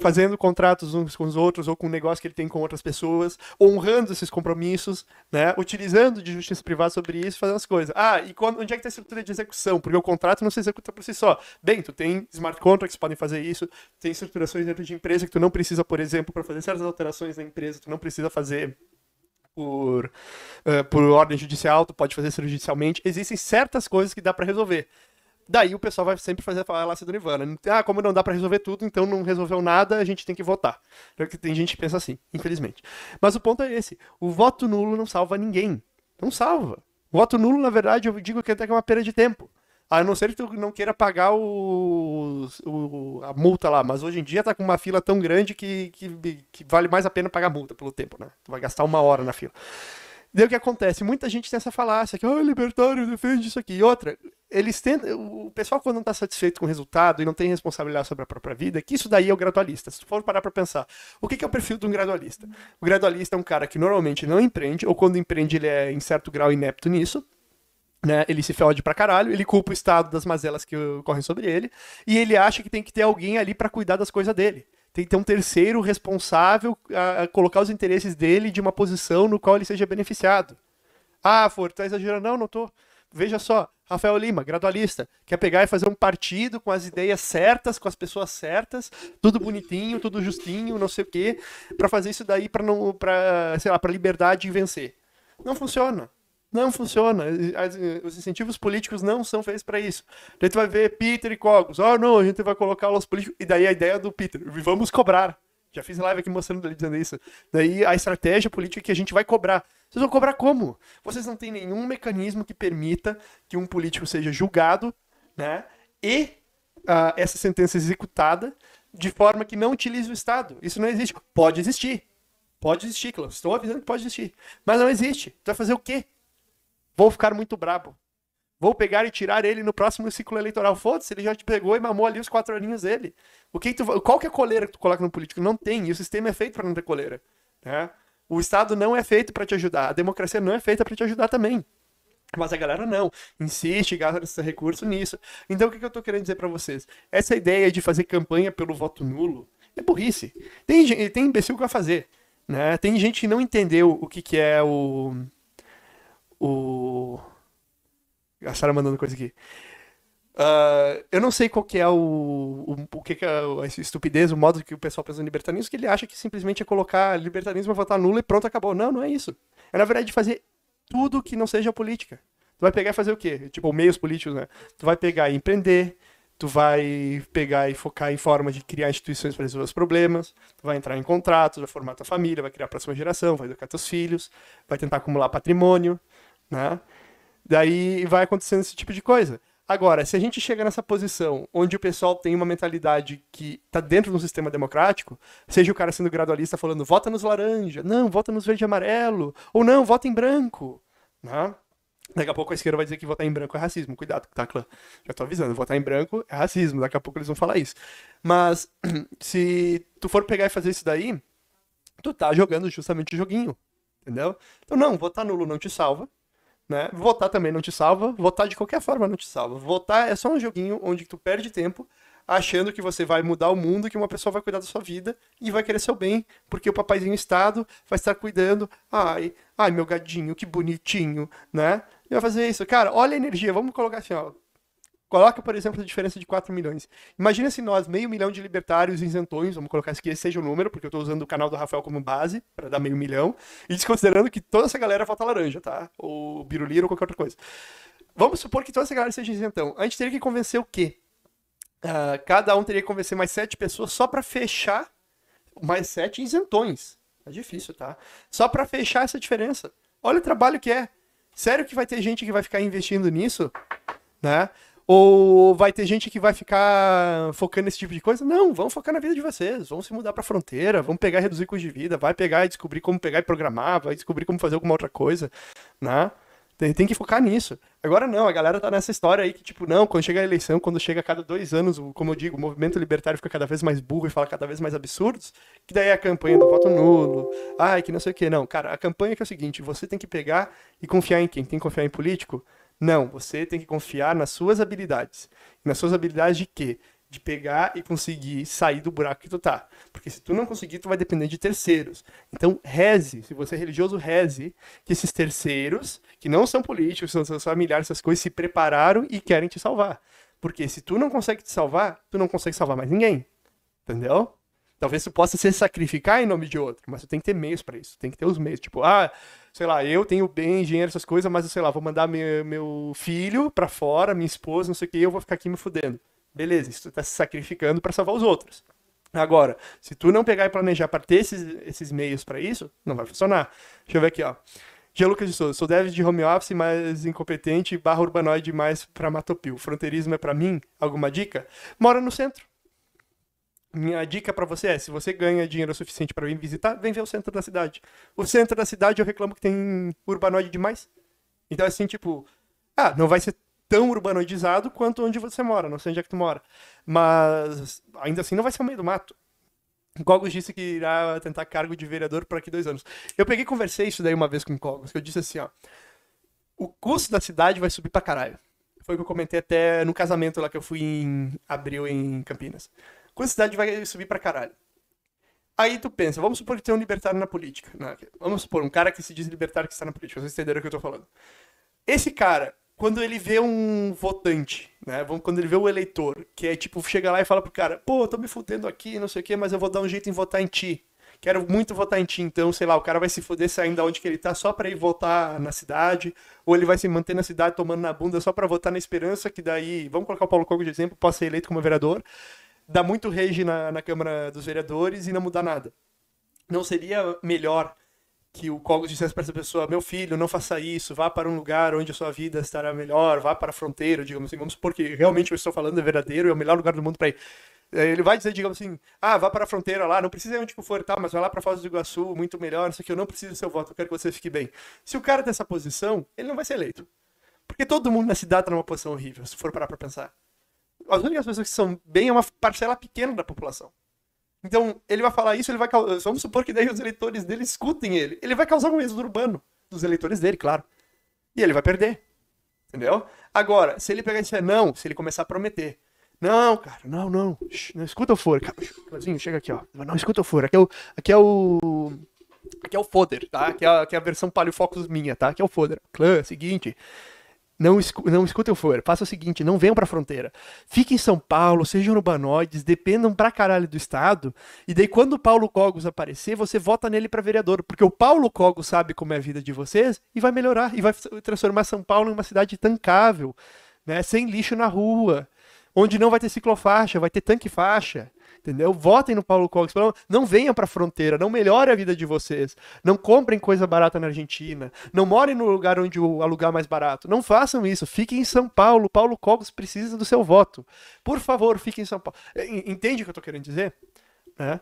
Fazendo contratos uns com os outros, ou com o negócio que ele tem com outras pessoas, honrando esses compromissos, né? Utilizando de justiça privada sobre isso, fazendo as coisas. Ah, e quando, onde é que tá a estrutura de execução? Porque o contrato não se executa por si só. Bem, tu tem smart contracts que podem fazer isso, tem estruturações dentro de empresa que tu não precisa, por exemplo, para fazer certas alterações na empresa, tu não precisa fazer por, uh, por ordem judicial, tu pode fazer isso judicialmente. Existem certas coisas que dá para resolver. Daí o pessoal vai sempre fazer a falácia do Nirvana. Ah, como não dá pra resolver tudo, então não resolveu nada, a gente tem que votar. Tem gente que pensa assim, infelizmente. Mas o ponto é esse. O voto nulo não salva ninguém. Não salva. O voto nulo, na verdade, eu digo que até que é uma perda de tempo. A não ser que tu não queira pagar o, o, a multa lá. Mas hoje em dia tá com uma fila tão grande que, que, que vale mais a pena pagar a multa pelo tempo, né? Tu vai gastar uma hora na fila. Daí o que acontece? Muita gente tem essa falácia que, ah, libertário, defende isso aqui. E outra, eles tentam, o pessoal quando não está satisfeito com o resultado e não tem responsabilidade sobre a própria vida, que isso daí é o gradualista. Se tu for parar para pensar, o que é o perfil de um gradualista? O gradualista é um cara que normalmente não empreende, ou quando empreende ele é em certo grau inepto nisso, né? Ele se fode pra caralho, ele culpa o Estado das mazelas que ocorrem sobre ele, e ele acha que tem que ter alguém ali para cuidar das coisas dele. Tem que ter um terceiro responsável a colocar os interesses dele de uma posição no qual ele seja beneficiado. Ah, Ford, tá exagerando? Não, não tô. Veja só, Rafael Lima, gradualista, quer pegar e fazer um partido com as ideias certas, com as pessoas certas, tudo bonitinho, tudo justinho, não sei o quê, para fazer isso daí para não, para, sei lá, para liberdade e vencer. Não funciona. Não funciona. As, os incentivos políticos não são feitos para isso. Daí tu vai ver Peter e Cogos. Ah, oh, não, a gente vai colocar os políticos. E daí a ideia do Peter. Vamos cobrar. Já fiz live aqui mostrando ele dizendo isso. Daí a estratégia política que a gente vai cobrar. Vocês vão cobrar como? Vocês não têm nenhum mecanismo que permita que um político seja julgado, né? E uh, essa sentença executada de forma que não utilize o Estado. Isso não existe. Pode existir. Pode existir, Klaus. Estou avisando que pode existir. Mas não existe. Tu vai fazer o quê? Vou ficar muito brabo. Vou pegar e tirar ele no próximo ciclo eleitoral. Foda-se, ele já te pegou e mamou ali os quatro aninhos dele. O que que tu, qual que é a coleira que tu coloca no político? Não tem. E o sistema é feito para não ter coleira, né? O Estado não é feito para te ajudar. A democracia não é feita para te ajudar também. Mas a galera não. Insiste, gasta recurso nisso. Então o que que eu tô querendo dizer para vocês? Essa ideia de fazer campanha pelo voto nulo é burrice. Tem, tem imbecil que vai fazer, né? Tem gente que não entendeu o que que é o... O... A Sara mandando coisa aqui. Uh, eu não sei qual que é o... O, o que, que é a estupidez, o modo que o pessoal pensa no libertarismo, que ele acha que simplesmente é colocar libertarismo, votar nulo e pronto, acabou. Não, não é isso. É, na verdade, fazer tudo que não seja política. Tu vai pegar e fazer o quê? Tipo, meios políticos, né? Tu vai pegar e empreender, tu vai pegar e focar em formas de criar instituições para resolver os problemas, tu vai entrar em contratos, vai formar tua família, vai criar a próxima geração, vai educar teus filhos, vai tentar acumular patrimônio, né? Daí vai acontecendo esse tipo de coisa. Agora, se a gente chega nessa posição onde o pessoal tem uma mentalidade que está dentro de um sistema democrático, seja o cara sendo gradualista falando vota nos laranja, não, vota nos verde e amarelo, ou não, vota em branco, né? Daqui a pouco a esquerda vai dizer que votar em branco é racismo. Cuidado, tá, clã? Já tô avisando, votar em branco é racismo, daqui a pouco eles vão falar isso. Mas se tu for pegar e fazer isso daí, tu tá jogando justamente o joguinho, entendeu? Então não, votar nulo não te salva, né? Votar também não te salva, votar de qualquer forma não te salva. Votar é só um joguinho onde tu perde tempo achando que você vai mudar o mundo, que uma pessoa vai cuidar da sua vida e vai querer seu bem, porque o papaizinho Estado vai estar cuidando. Ai, ai meu gadinho, que bonitinho, né? E vai fazer isso. Cara, olha a energia, vamos colocar assim, ó. Coloca, por exemplo, a diferença de quatro milhões. Imagina se nós, meio milhão de libertários isentões, vamos colocar que esse seja o número, porque eu estou usando o canal do Rafael como base, para dar meio milhão, e desconsiderando que toda essa galera vota laranja, tá? Ou biruliro ou qualquer outra coisa. Vamos supor que toda essa galera seja isentão. A gente teria que convencer o quê? Uh, cada um teria que convencer mais sete pessoas só para fechar mais sete isentões. É difícil, tá? Só para fechar essa diferença. Olha o trabalho que é. Sério que vai ter gente que vai ficar investindo nisso, né? Ou vai ter gente que vai ficar focando nesse tipo de coisa? Não, vamos focar na vida de vocês, vamos se mudar pra fronteira, vamos pegar e reduzir o custo de vida, vai pegar e descobrir como pegar e programar, vai descobrir como fazer alguma outra coisa, né? Tem, tem que focar nisso. Agora não, a galera tá nessa história aí que, tipo, não, quando chega a eleição, quando chega a cada dois anos, como eu digo, o movimento libertário fica cada vez mais burro e fala cada vez mais absurdos, que daí é a campanha do voto nulo, ai, que não sei o quê. Não, cara, a campanha que é o seguinte, você tem que pegar e confiar em quem? Tem que confiar em político? Não, você tem que confiar nas suas habilidades. Nas suas habilidades de quê? De pegar e conseguir sair do buraco que tu tá. Porque se tu não conseguir, tu vai depender de terceiros. Então, reze. Se você é religioso, reze que esses terceiros, que não são políticos, são seus familiares, essas coisas, se prepararam e querem te salvar. Porque se tu não consegue te salvar, tu não consegue salvar mais ninguém. Entendeu? Talvez tu possa se sacrificar em nome de outro, mas tu tem que ter meios pra isso. Tem que ter os meios. Tipo, ah, sei lá, eu tenho bem, dinheiro, essas coisas, mas, sei lá, vou mandar meu, meu filho pra fora, minha esposa, não sei o que, eu vou ficar aqui me fudendo. Beleza, isso tu tá se sacrificando para salvar os outros. Agora, se tu não pegar e planejar para ter esses, esses meios para isso, não vai funcionar. Deixa eu ver aqui, ó. G. Lucas de Souza, sou dev de home office, mas incompetente, barra urbanoide, mais para Matopil. Fronteirismo é para mim? Alguma dica? Mora no centro. Minha dica para você é, se você ganha dinheiro suficiente para vir visitar, vem ver o centro da cidade. O centro da cidade, eu reclamo que tem urbanoide demais. Então, assim, tipo, ah, não vai ser tão urbanizado quanto onde você mora, não sei onde é que tu mora, mas ainda assim não vai ser o meio do mato. Cogos disse que irá tentar cargo de vereador por aqui dois anos. Eu peguei e conversei isso daí uma vez com o Cogos, que eu disse assim, ó, o custo da cidade vai subir pra caralho. Foi o que eu comentei até no casamento lá que eu fui em abril em Campinas. O custo da cidade vai subir pra caralho. Aí tu pensa, vamos supor que tem um libertário na política, né? Vamos supor, um cara que se diz libertário que está na política, vocês entenderam o que eu tô falando. Esse cara, quando ele vê um votante, né? Quando ele vê o eleitor, que é tipo, chega lá e fala pro cara, pô, eu tô me fudendo aqui, não sei o quê, mas eu vou dar um jeito em votar em ti. Quero muito votar em ti, então, sei lá, o cara vai se fuder saindo da onde que ele tá só pra ir votar na cidade, ou ele vai se manter na cidade tomando na bunda só pra votar na esperança, que daí, vamos colocar o Paulo Cogos de exemplo, possa ser eleito como vereador, dá muito rage na, na Câmara dos Vereadores e não mudar nada. Não seria melhor que o Cogos dissesse para essa pessoa, meu filho, não faça isso, vá para um lugar onde a sua vida estará melhor, vá para a fronteira, digamos assim, vamos supor que realmente o que eu estou falando é verdadeiro, é o melhor lugar do mundo para ir. Ele vai dizer, digamos assim, ah, vá para a fronteira lá, não precisa ir onde for e tal, mas vai lá para Foz do Iguaçu, muito melhor, não sei o que, eu não preciso do seu voto, eu quero que você fique bem. Se o cara tem essa posição, ele não vai ser eleito. Porque todo mundo na cidade está numa posição horrível, se for parar para pensar. As únicas pessoas que são bem é uma parcela pequena da população. Então, ele vai falar isso, ele vai causar... Vamos supor que daí os eleitores dele escutem ele. Ele vai causar um êxodo urbano dos eleitores dele, claro. E ele vai perder. Entendeu? Agora, se ele pegar e disser não, se ele começar a prometer. Não, cara, não, não. Shhh, não escuta o foro, cara. Shhh, chega aqui, ó. Não escuta o foro. Aqui é o... Aqui é o... Aqui é o foder, tá? Aqui é a, aqui é a versão Palio Focus minha, tá? Aqui é o foder. Clã, seguinte... Não, escu não escutem o foro, faça o seguinte, não venham pra fronteira. Fiquem em São Paulo, sejam urbanoides, dependam pra caralho do Estado, e daí quando o Paulo Cogos aparecer, você vota nele pra vereador, porque o Paulo Cogos sabe como é a vida de vocês e vai melhorar, e vai transformar São Paulo em uma cidade tancável, né, sem lixo na rua, onde não vai ter ciclofaixa, vai ter tanque-faixa. Entendeu? Votem no Paulo Cogos. Não venham pra fronteira, não melhore a vida de vocês. Não comprem coisa barata na Argentina. Não morem no lugar onde o alugar mais barato. Não façam isso. Fiquem em São Paulo. Paulo Cogos precisa do seu voto. Por favor, fiquem em São Paulo. Entende o que eu tô querendo dizer? É.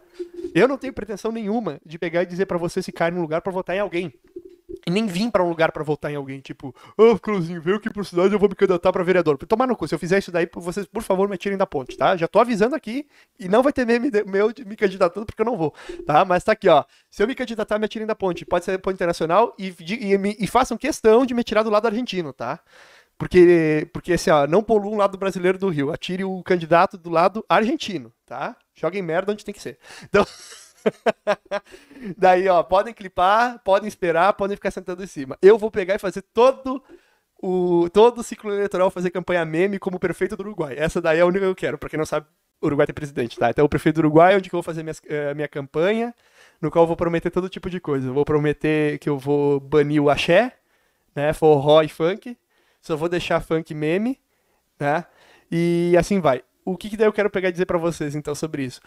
Eu não tenho pretensão nenhuma de pegar e dizer pra você se cair num lugar pra votar em alguém. E nem vim pra um lugar pra votar em alguém, tipo, ah, oh, Cruzinho, veio aqui pro cidade, eu vou me candidatar pra vereador. Tomar no cu, se eu fizer isso daí, vocês, por favor, me tirem da ponte, tá? Já tô avisando aqui, e não vai ter meme meu de me candidatando, porque eu não vou, tá? Mas tá aqui, ó, se eu me candidatar, me tirem da ponte, pode ser ponte internacional, e, e, e, e façam questão de me tirar do lado argentino, tá? Porque, porque assim, ó, não polua um lado brasileiro do Rio, atire o candidato do lado argentino, tá? Joguem merda onde tem que ser. Então... Daí, ó, podem clipar, podem esperar, podem ficar sentando em cima. Eu vou pegar e fazer todo o, todo o ciclo eleitoral, fazer campanha meme como prefeito do Uruguai. Essa daí é a única que eu quero, pra quem não sabe, o Uruguai tem presidente, tá? Então o prefeito do Uruguai é onde que eu vou fazer minha, uh, minha campanha, no qual eu vou prometer todo tipo de coisa. Eu vou prometer que eu vou banir o axé, né, forró e funk, só vou deixar funk meme, né, e assim vai. O que que daí eu quero pegar e dizer pra vocês, então, sobre isso?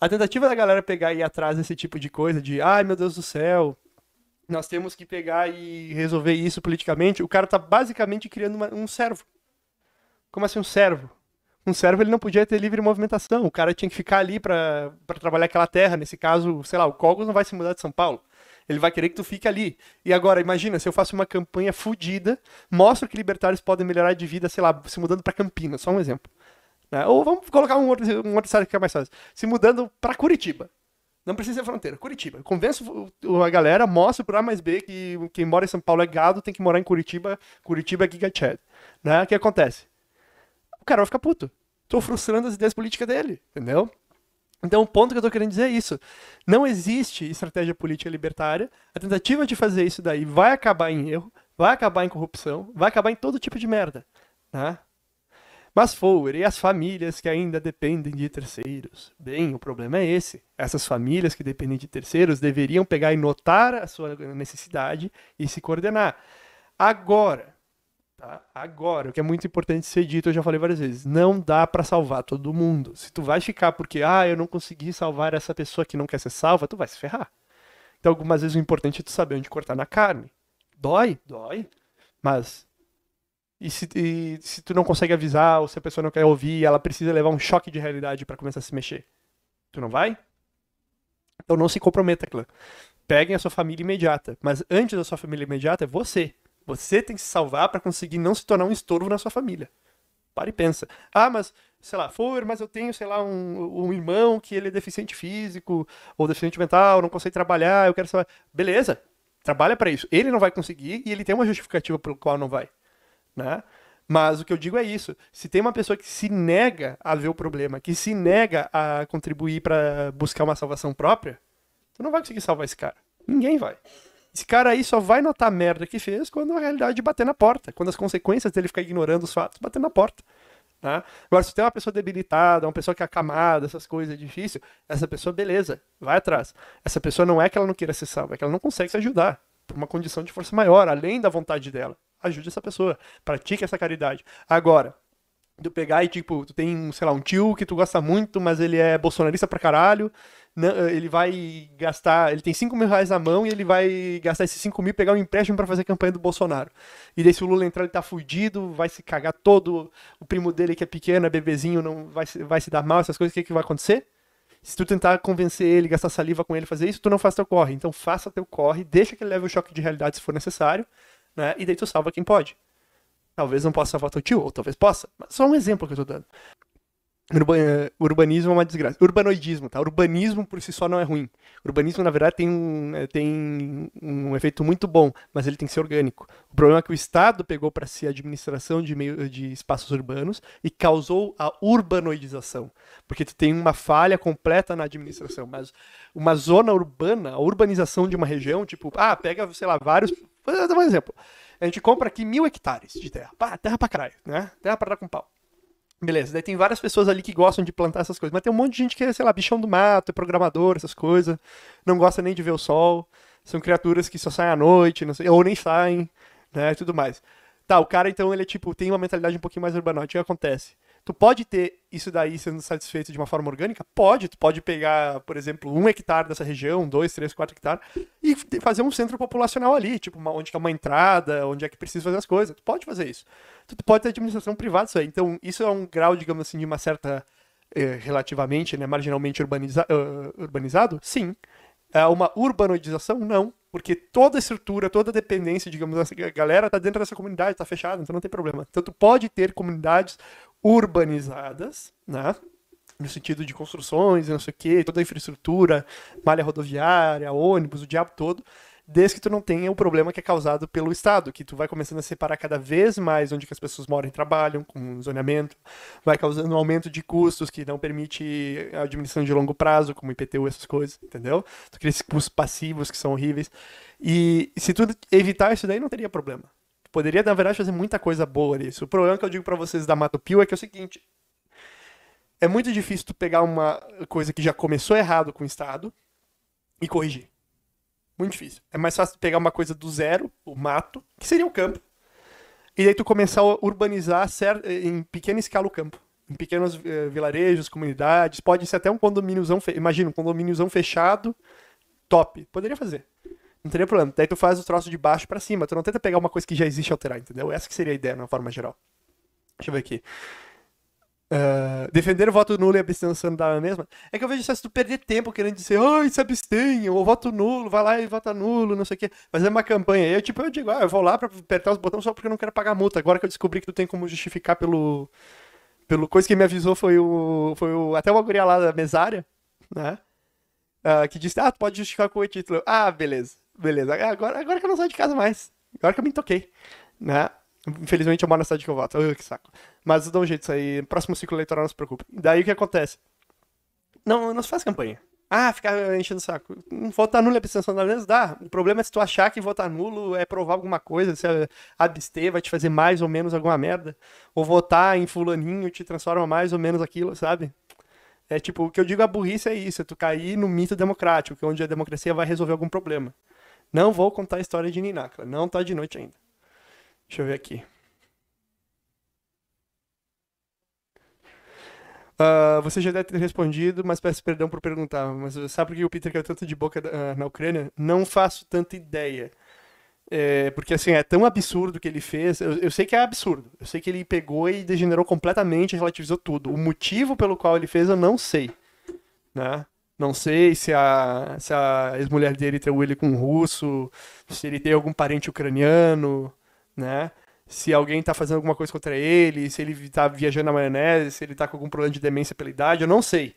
A tentativa da galera pegar e ir atrás desse tipo de coisa, de, ai meu Deus do céu, nós temos que pegar e resolver isso politicamente, o cara tá basicamente criando uma, um servo. Como assim um servo? Um servo ele não podia ter livre movimentação, o cara tinha que ficar ali pra, pra trabalhar aquela terra, nesse caso, sei lá, o Cogos não vai se mudar de São Paulo. Ele vai querer que tu fique ali. E agora, imagina, se eu faço uma campanha fodida, mostro que libertários podem melhorar de vida, sei lá, se mudando pra Campinas, só um exemplo. Né? Ou vamos colocar um outro, um outro estado que é mais fácil. Se mudando pra Curitiba. Não precisa ser fronteira. Curitiba. Convenço a galera, mostro pro A mais B que quem mora em São Paulo é gado, tem que morar em Curitiba. Curitiba é gigachad. Né? O que acontece? O cara vai ficar puto. Tô frustrando as ideias políticas dele, entendeu? Então o ponto que eu tô querendo dizer é isso. Não existe estratégia política libertária. A tentativa de fazer isso daí vai acabar em erro, vai acabar em corrupção, vai acabar em todo tipo de merda. Né? Mas Fowler e as famílias que ainda dependem de terceiros. Bem, o problema é esse. Essas famílias que dependem de terceiros deveriam pegar e notar a sua necessidade e se coordenar. Agora, tá? Agora, o que é muito importante ser dito, eu já falei várias vezes, não dá para salvar todo mundo. Se tu vai ficar porque, ah, eu não consegui salvar essa pessoa que não quer ser salva, tu vai se ferrar. Então, algumas vezes o importante é tu saber onde cortar na carne. Dói, dói, mas... E se, e se tu não consegue avisar, ou se a pessoa não quer ouvir, ela precisa levar um choque de realidade pra começar a se mexer. Tu não vai? Então não se comprometa, clã. Peguem a sua família imediata. Mas antes da sua família imediata é você. Você tem que se salvar pra conseguir não se tornar um estorvo na sua família. Para e pensa. Ah, mas, sei lá, for, mas eu tenho, sei lá, um, um irmão que ele é deficiente físico, ou deficiente mental, não consegue trabalhar, eu quero saber. Beleza, trabalha pra isso. Ele não vai conseguir e ele tem uma justificativa pelo qual não vai. Né? Mas o que eu digo é isso, se tem uma pessoa que se nega a ver o problema, que se nega a contribuir para buscar uma salvação própria, tu não vai conseguir salvar esse cara, ninguém vai. Esse cara aí só vai notar a merda que fez quando a realidade bater na porta, quando as consequências dele ficar ignorando os fatos bater na porta, né? Agora, se tem uma pessoa debilitada, uma pessoa que é acamada, essas coisas, é difícil, essa pessoa, beleza, vai atrás. Essa pessoa não é que ela não queira ser salva, é que ela não consegue se ajudar por uma condição de força maior, além da vontade dela. Ajude essa pessoa, pratique essa caridade. Agora, tu pegar e tipo, tu tem, sei lá, um tio que tu gosta muito, mas ele é bolsonarista pra caralho, não, ele vai gastar, ele tem cinco mil reais na mão e ele vai gastar esses cinco mil, pegar um empréstimo pra fazer campanha do Bolsonaro. E daí se o Lula entrar, ele tá fudido, vai se cagar todo, o primo dele que é pequeno, é bebezinho, não, vai, vai se dar mal, essas coisas, o que, que vai acontecer? Se tu tentar convencer ele, gastar saliva com ele, fazer isso, tu não faz teu corre. Então faça teu corre, deixa que ele leve o choque de realidade se for necessário, né? E daí tu salva quem pode. Talvez não possa salvar teu tio, ou talvez possa. Mas só um exemplo que eu tô dando. Urban, urbanismo é uma desgraça. Urbanoidismo, tá? Urbanismo por si só não é ruim. Urbanismo, na verdade, tem um, tem um efeito muito bom, mas ele tem que ser orgânico. O problema é que o Estado pegou para si a administração de, meio, de espaços urbanos e causou a urbanoidização. Porque tu tem uma falha completa na administração. Mas uma zona urbana, a urbanização de uma região, tipo, ah, pega, sei lá, vários... Vou dar um exemplo. A gente compra aqui mil hectares de terra. Pá, terra pra caralho, né? Terra pra dar com pau. Beleza, daí tem várias pessoas ali que gostam de plantar essas coisas. Mas tem um monte de gente que é, sei lá, bichão do mato, é programador, essas coisas. Não gosta nem de ver o sol. São criaturas que só saem à noite, não sei, ou nem saem, né? E tudo mais. Tá, o cara, então, ele é tipo, tem uma mentalidade um pouquinho mais urbanoide. O que acontece? Tu pode ter isso daí sendo satisfeito de uma forma orgânica? Pode. Tu pode pegar, por exemplo, um hectare dessa região, dois, três, quatro hectares, e fazer um centro populacional ali, tipo, uma, onde que é uma entrada, onde é que precisa fazer as coisas. Tu pode fazer isso. Tu pode ter administração privada isso aí. Então, isso é um grau, digamos assim, de uma certa, eh, relativamente, né, marginalmente urbaniza- uh, urbanizado? Sim. É uma urbanoidização? Não. Porque toda a estrutura, toda a dependência, digamos assim, a galera tá dentro dessa comunidade, tá fechada, então não tem problema. Então, tu pode ter comunidades urbanizadas, né? No sentido de construções, não sei o que, toda a infraestrutura, malha rodoviária, ônibus, o diabo todo, desde que tu não tenha o problema que é causado pelo Estado, que tu vai começando a separar cada vez mais onde que as pessoas moram e trabalham, com zoneamento, vai causando um aumento de custos que não permite a diminuição de longo prazo, como I P T U, essas coisas, entendeu? Tu cria esses custos passivos que são horríveis, e se tu evitar isso daí não teria problema. Poderia, na verdade, fazer muita coisa boa nisso. O problema que eu digo pra vocês da Mato Pio é que é o seguinte. É muito difícil tu pegar uma coisa que já começou errado com o Estado e corrigir. Muito difícil. É mais fácil tu pegar uma coisa do zero, o mato, que seria o campo, e daí tu começar a urbanizar em pequena escala o campo. Em pequenos vilarejos, comunidades, pode ser até um condomíniozão, fe... imagina, um condomíniozão fechado, top. Poderia fazer. Não teria problema. Daí tu faz o troço de baixo pra cima. Tu não tenta pegar uma coisa que já existe e alterar, entendeu? Essa que seria a ideia, de uma forma geral. Deixa eu ver aqui. Uh, defender o voto nulo e a abstenção não dá a mesma? É que eu vejo isso de perder tempo querendo dizer, ai, se abstenham, ou voto nulo, vai lá e vota nulo, não sei o quê. Fazer uma campanha. E eu, tipo, eu digo, ah, eu vou lá pra apertar os botões só porque eu não quero pagar multa. Agora que eu descobri que tu tem como justificar pelo... Pelo coisa que me avisou foi o... Foi o até uma guria lá da mesária, né? Uh, que disse, ah, tu pode justificar com o título. Ah, beleza, beleza. Agora, agora que eu não saio de casa mais. Agora que eu me toquei, né? Infelizmente eu moro na cidade que eu voto. Uh, que saco. Mas eu dou um jeito disso aí. Próximo ciclo eleitoral, não se preocupe. Daí o que acontece? Não, não se faz campanha. Ah, ficar enchendo o saco. Votar nulo e abstenção da vez dá. O problema é se tu achar que votar nulo é provar alguma coisa, se abster vai te fazer mais ou menos alguma merda. Ou votar em fulaninho te transforma mais ou menos aquilo, sabe? É tipo, o que eu digo a burrice é isso, é tu cair no mito democrático, que onde a democracia vai resolver algum problema. Não vou contar a história de Ninacla, não tá de noite ainda. Deixa eu ver aqui. Uh, você já deve ter respondido, mas peço perdão por perguntar. Mas sabe por que o Peter caiu tanto de boca uh, na Ucrânia? Não faço tanta ideia. É, porque assim, é tão absurdo o que ele fez. Eu, eu sei que é absurdo. Eu sei que ele pegou e degenerou completamente, relativizou tudo. O motivo pelo qual ele fez eu não sei. Né? Não sei se a, se a ex-mulher dele traiu ele com um russo, se ele tem algum parente ucraniano, né? Se alguém tá fazendo alguma coisa contra ele, se ele tá viajando na maionese, se ele tá com algum problema de demência pela idade, eu não sei.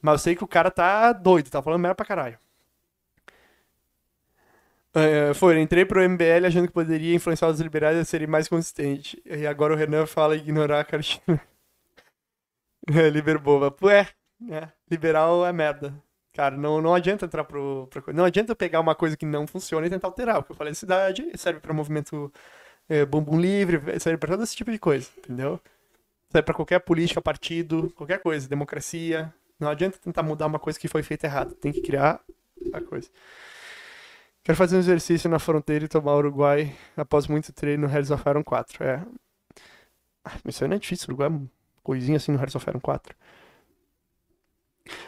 Mas eu sei que o cara tá doido, tá falando merda pra caralho. Uh, foi, entrei pro M B L achando que poderia influenciar os liberais a serem mais consistentes. E agora o Renan fala ignorar a Cristina. É, liberboba. Ué, é, liberal é merda. Cara, não, não adianta entrar pro, pro... Não adianta pegar uma coisa que não funciona e tentar alterar. O que eu falei da cidade serve pra movimento... É, bumbum livre, serve pra todo esse tipo de coisa, entendeu? Serve pra qualquer política, partido, qualquer coisa, democracia. Não adianta tentar mudar uma coisa que foi feita errada. Tem que criar a coisa. Quero fazer um exercício na fronteira e tomar o Uruguai após muito treino no Hearts of Iron quatro. É. Isso aí não é difícil, o Uruguai é uma coisinha assim no Hearts of Iron quatro.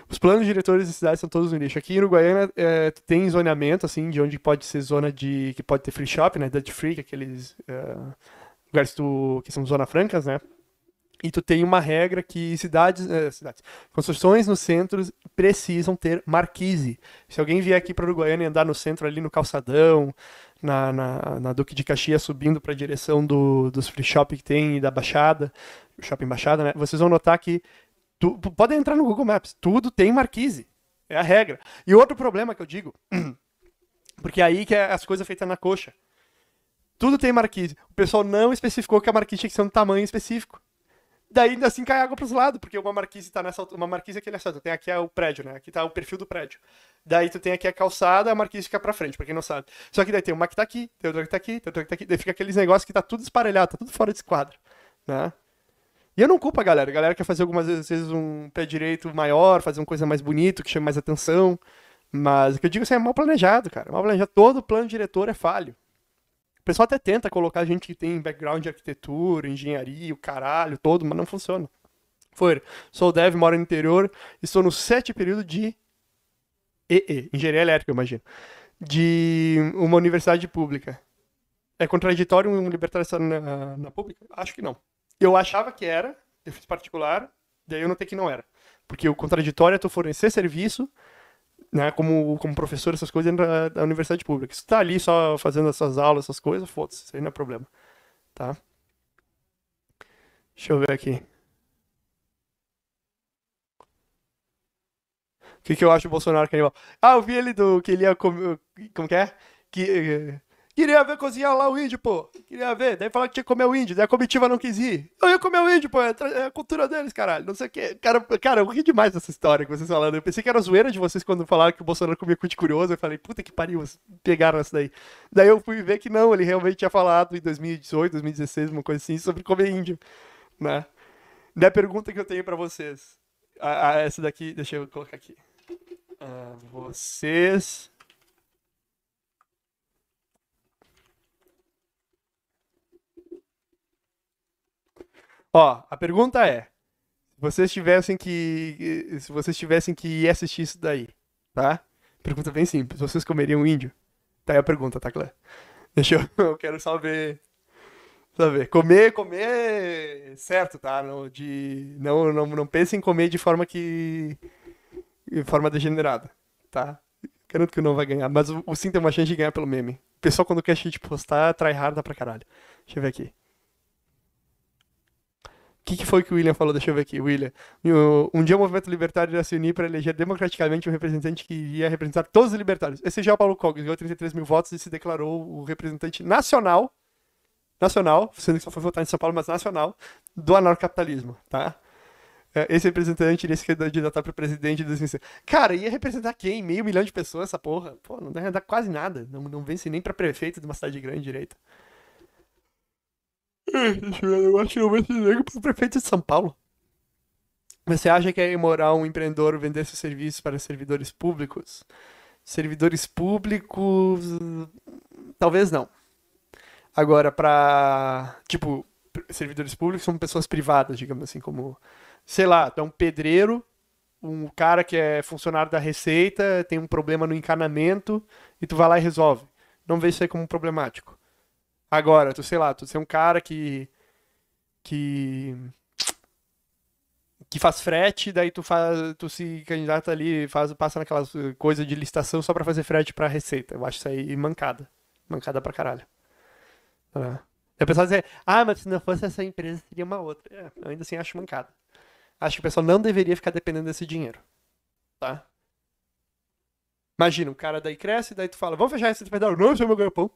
Os planos diretores da cidade são todos no lixo. Aqui em Uruguaiana é, tem zoneamento, assim, de onde pode ser zona de... Que pode ter free shop, né? Duty free, que aqueles é, lugares tu, que são zona francas, né? E tu tem uma regra que cidades... É, cidades construções nos centros precisam ter marquise. Se alguém vier aqui para Uruguaiana e andar no centro ali no calçadão, na, na, na Duque de Caxias, subindo para a direção do, dos free shop que tem e da Baixada, shopping Baixada, né? Vocês vão notar que Tu, podem entrar no Google Maps, tudo tem marquise, é a regra. E outro problema que eu digo, porque é aí que é as coisas feitas na coxa, tudo tem marquise. O pessoal não especificou que a marquise tinha que ser um tamanho específico. Daí ainda assim cai água para os lados, porque uma marquise tá nessa, uma marquise é aquele assalto, tem aqui é o prédio, né? Aqui tá o perfil do prédio. Daí tu tem aqui a calçada, a marquise fica para frente, para quem não sabe. Só que daí tem uma que tá aqui, tem outra que tá aqui, tem outra que tá aqui, daí fica aqueles negócios que tá tudo esparelhado, tá tudo fora de esquadro, né? E eu não culpo a galera. A galera quer fazer algumas vezes um pé direito maior, fazer uma coisa mais bonita, que chame mais atenção. Mas o que eu digo assim, é mal planejado, cara. Mal planejado. Todo plano diretor é falho. O pessoal até tenta colocar gente que tem background de arquitetura, engenharia, o caralho todo, mas não funciona. Foi. Sou dev, moro no interior, estou no sétimo período de E E, engenharia elétrica, eu imagino, de uma universidade pública. É contraditório um libertário na, na pública? Acho que não. Eu achava que era, eu fiz particular, daí eu notei que não era. Porque o contraditório é tu fornecer serviço, né, como, como professor, essas coisas, dentro da universidade pública. Se tu tá ali só fazendo as suas aulas, essas coisas, foda-se, isso aí não é problema. Tá? Deixa eu ver aqui. O que, que eu acho do Bolsonaro canibal? Ah, eu vi ele do que ele ia comer. Como que é? Que. Queria ver cozinhar lá o índio, pô. Queria ver. Daí falaram que tinha que comer o índio. Daí a comitiva não quis ir. Eu ia comer o índio, pô. É a cultura deles, caralho. Não sei o que. Cara, cara, eu ri demais dessa história que vocês falando. Eu pensei que era zoeira de vocês quando falaram que o Bolsonaro comia cu de curioso. Eu falei, puta que pariu, vocês pegaram essa daí. Daí eu fui ver que não. Ele realmente tinha falado em dois mil e dezoito, dois mil e dezesseis, uma coisa assim, sobre comer índio, né? Daí a pergunta que eu tenho pra vocês. A, a, essa daqui, deixa eu colocar aqui. Ah, vocês... Ó, a pergunta é, se vocês tivessem que, se vocês tivessem que ir assistir isso daí, tá? Pergunta bem simples, vocês comeriam índio? Tá aí a pergunta, tá, Clé? Deixa eu, eu quero só ver, Sabe? Comer, comer, certo, tá? Não, de, não, não, não pense em comer de forma que... de forma degenerada, tá? Garanto que não vai ganhar, mas o, o sim tem uma chance de ganhar pelo meme. O pessoal, quando quer a gente postar, try hard dá pra caralho. Deixa eu ver aqui. O que, que foi que o William falou? Deixa eu ver aqui, William. O- Um dia o movimento libertário irá se unir para eleger democraticamente um representante que iria representar todos os libertários. Esse já é o Paulo Cogos, ganhou trinta e três mil votos e se declarou o representante nacional, nacional, sendo que só foi votar em São Paulo, mas nacional, do anarcocapitalismo, tá? É, Esse representante iria se candidatar para presidente em dois mil e seis. Cara, ia representar quem? Meio milhão de pessoas, essa porra? Pô, não ia dar quase nada. Não, não vence nem para prefeito de uma cidade grande direito. Eu acho que não vence nem para prefeito de São Paulo. Você acha que é imoral um empreendedor vender seus serviços para servidores públicos? Servidores públicos. Talvez não. Agora, para. Tipo, pr- servidores públicos são pessoas privadas, digamos assim, como. Sei lá, tu é um pedreiro, um cara que é funcionário da Receita, tem um problema no encanamento, e tu vai lá e resolve. Não vê isso aí como problemático. Agora, tu, sei lá, tu é um cara que. que. que faz frete, daí tu faz, tu se candidata ali, faz, passa naquelas eh, coisas de licitação só pra fazer frete pra Receita. Eu acho isso aí mancada. Mancada pra caralho. Né? E o pessoal dizer, ah, mas se não fosse essa empresa, seria uma outra. É, eu ainda assim acho mancada. Acho que o pessoal não deveria ficar dependendo desse dinheiro, tá? Imagina, o cara daí cresce, daí tu fala, vamos fechar esse pedaço. Não, isso é meu ganha-pão.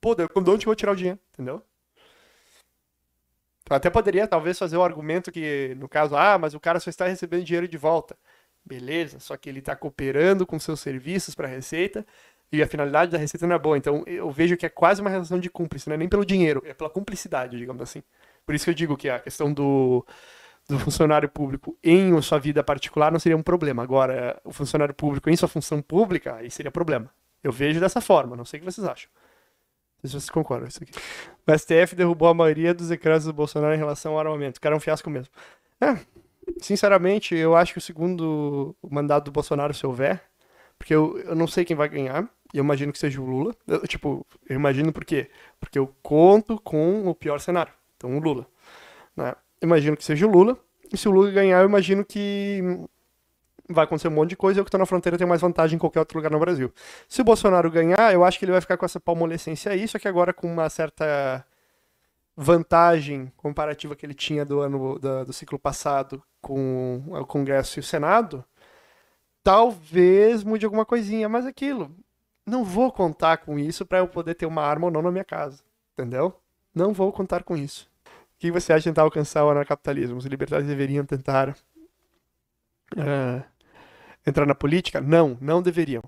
Pô, daí, de onde eu vou tirar o dinheiro? Entendeu? Eu até poderia, talvez, fazer o argumento que, no caso, ah, mas o cara só está recebendo dinheiro de volta. Beleza, só que ele está cooperando com seus serviços para a Receita e a finalidade da Receita não é boa. Então, eu vejo que é quase uma relação de cúmplice, não é nem pelo dinheiro, é pela cumplicidade, digamos assim. Por isso que eu digo que a questão do, do funcionário público em sua vida particular não seria um problema. Agora, o funcionário público em sua função pública, aí seria problema. Eu vejo dessa forma, não sei o que vocês acham. Não sei se vocês concordam com isso aqui. O S T F derrubou a maioria dos decretos do Bolsonaro em relação ao armamento. O cara é um fiasco mesmo. É, sinceramente, eu acho que o segundo mandato do Bolsonaro, se houver, porque eu, eu não sei quem vai ganhar, e eu imagino que seja o Lula. Eu, tipo, eu imagino por quê? Porque eu conto com o pior cenário. Então, o Lula. Né? Eu imagino que seja o Lula. E se o Lula ganhar, eu imagino que hum, vai acontecer um monte de coisa. Eu que tô na fronteira tenho mais vantagem em qualquer outro lugar no Brasil. Se o Bolsonaro ganhar, eu acho que ele vai ficar com essa palmolescência aí, só que agora com uma certa vantagem comparativa que ele tinha do ano da- do ciclo passado com o Congresso e o Senado, talvez mude alguma coisinha, mas aquilo, não vou contar com isso para eu poder ter uma arma ou não na minha casa, entendeu? Não vou contar com isso. O que você acha de tentar alcançar o anarcapitalismo? Os libertários deveriam tentar eh, entrar na política? Não, não deveriam.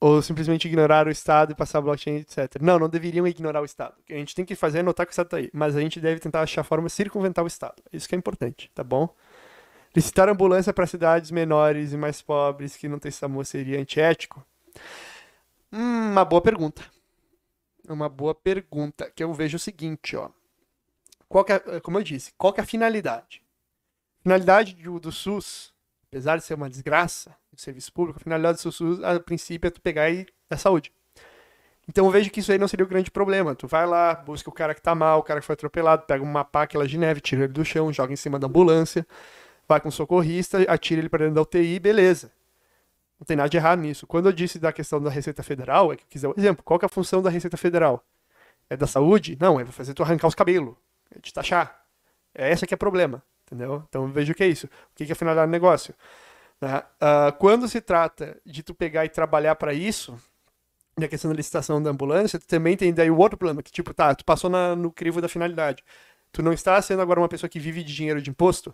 Ou simplesmente ignorar o Estado e passar blockchain, etcétera. Não, não deveriam ignorar o Estado. O que a gente tem que fazer é notar que o Estado tá aí. Mas a gente deve tentar achar forma de circunventar o Estado. Isso que é importante, tá bom? Licitar ambulância para cidades menores e mais pobres que não tem SAMU seria antiético? Hum, uma boa pergunta. Uma boa pergunta. Que eu vejo o seguinte, ó. Qual que é, como eu disse, qual que é a finalidade? Finalidade do, do SUS, apesar de ser uma desgraça, do serviço público, a finalidade do SUS, a princípio, é tu pegar e dar saúde. Então eu vejo que isso aí não seria o grande problema. Tu vai lá, busca o cara que tá mal, o cara que foi atropelado, pega uma pá, aquela de neve, tira ele do chão, joga em cima da ambulância, vai com o socorrista, atira ele pra dentro da U T I, beleza. Não tem nada de errado nisso. Quando eu disse da questão da Receita Federal, é que eu quis dar um exemplo. Qual que é a função da Receita Federal? É da saúde? Não, é fazer tu arrancar os cabelos, é te taxar. É essa que é o problema, entendeu? Então eu vejo que é isso. O que que é a finalidade do negócio? Né? Ah, quando se trata de tu pegar e trabalhar pra isso, e a questão da licitação da ambulância, tu também tem daí o outro plano, que tipo, tá, tu passou na- no crivo da finalidade. Tu não está sendo agora uma pessoa que vive de dinheiro de imposto?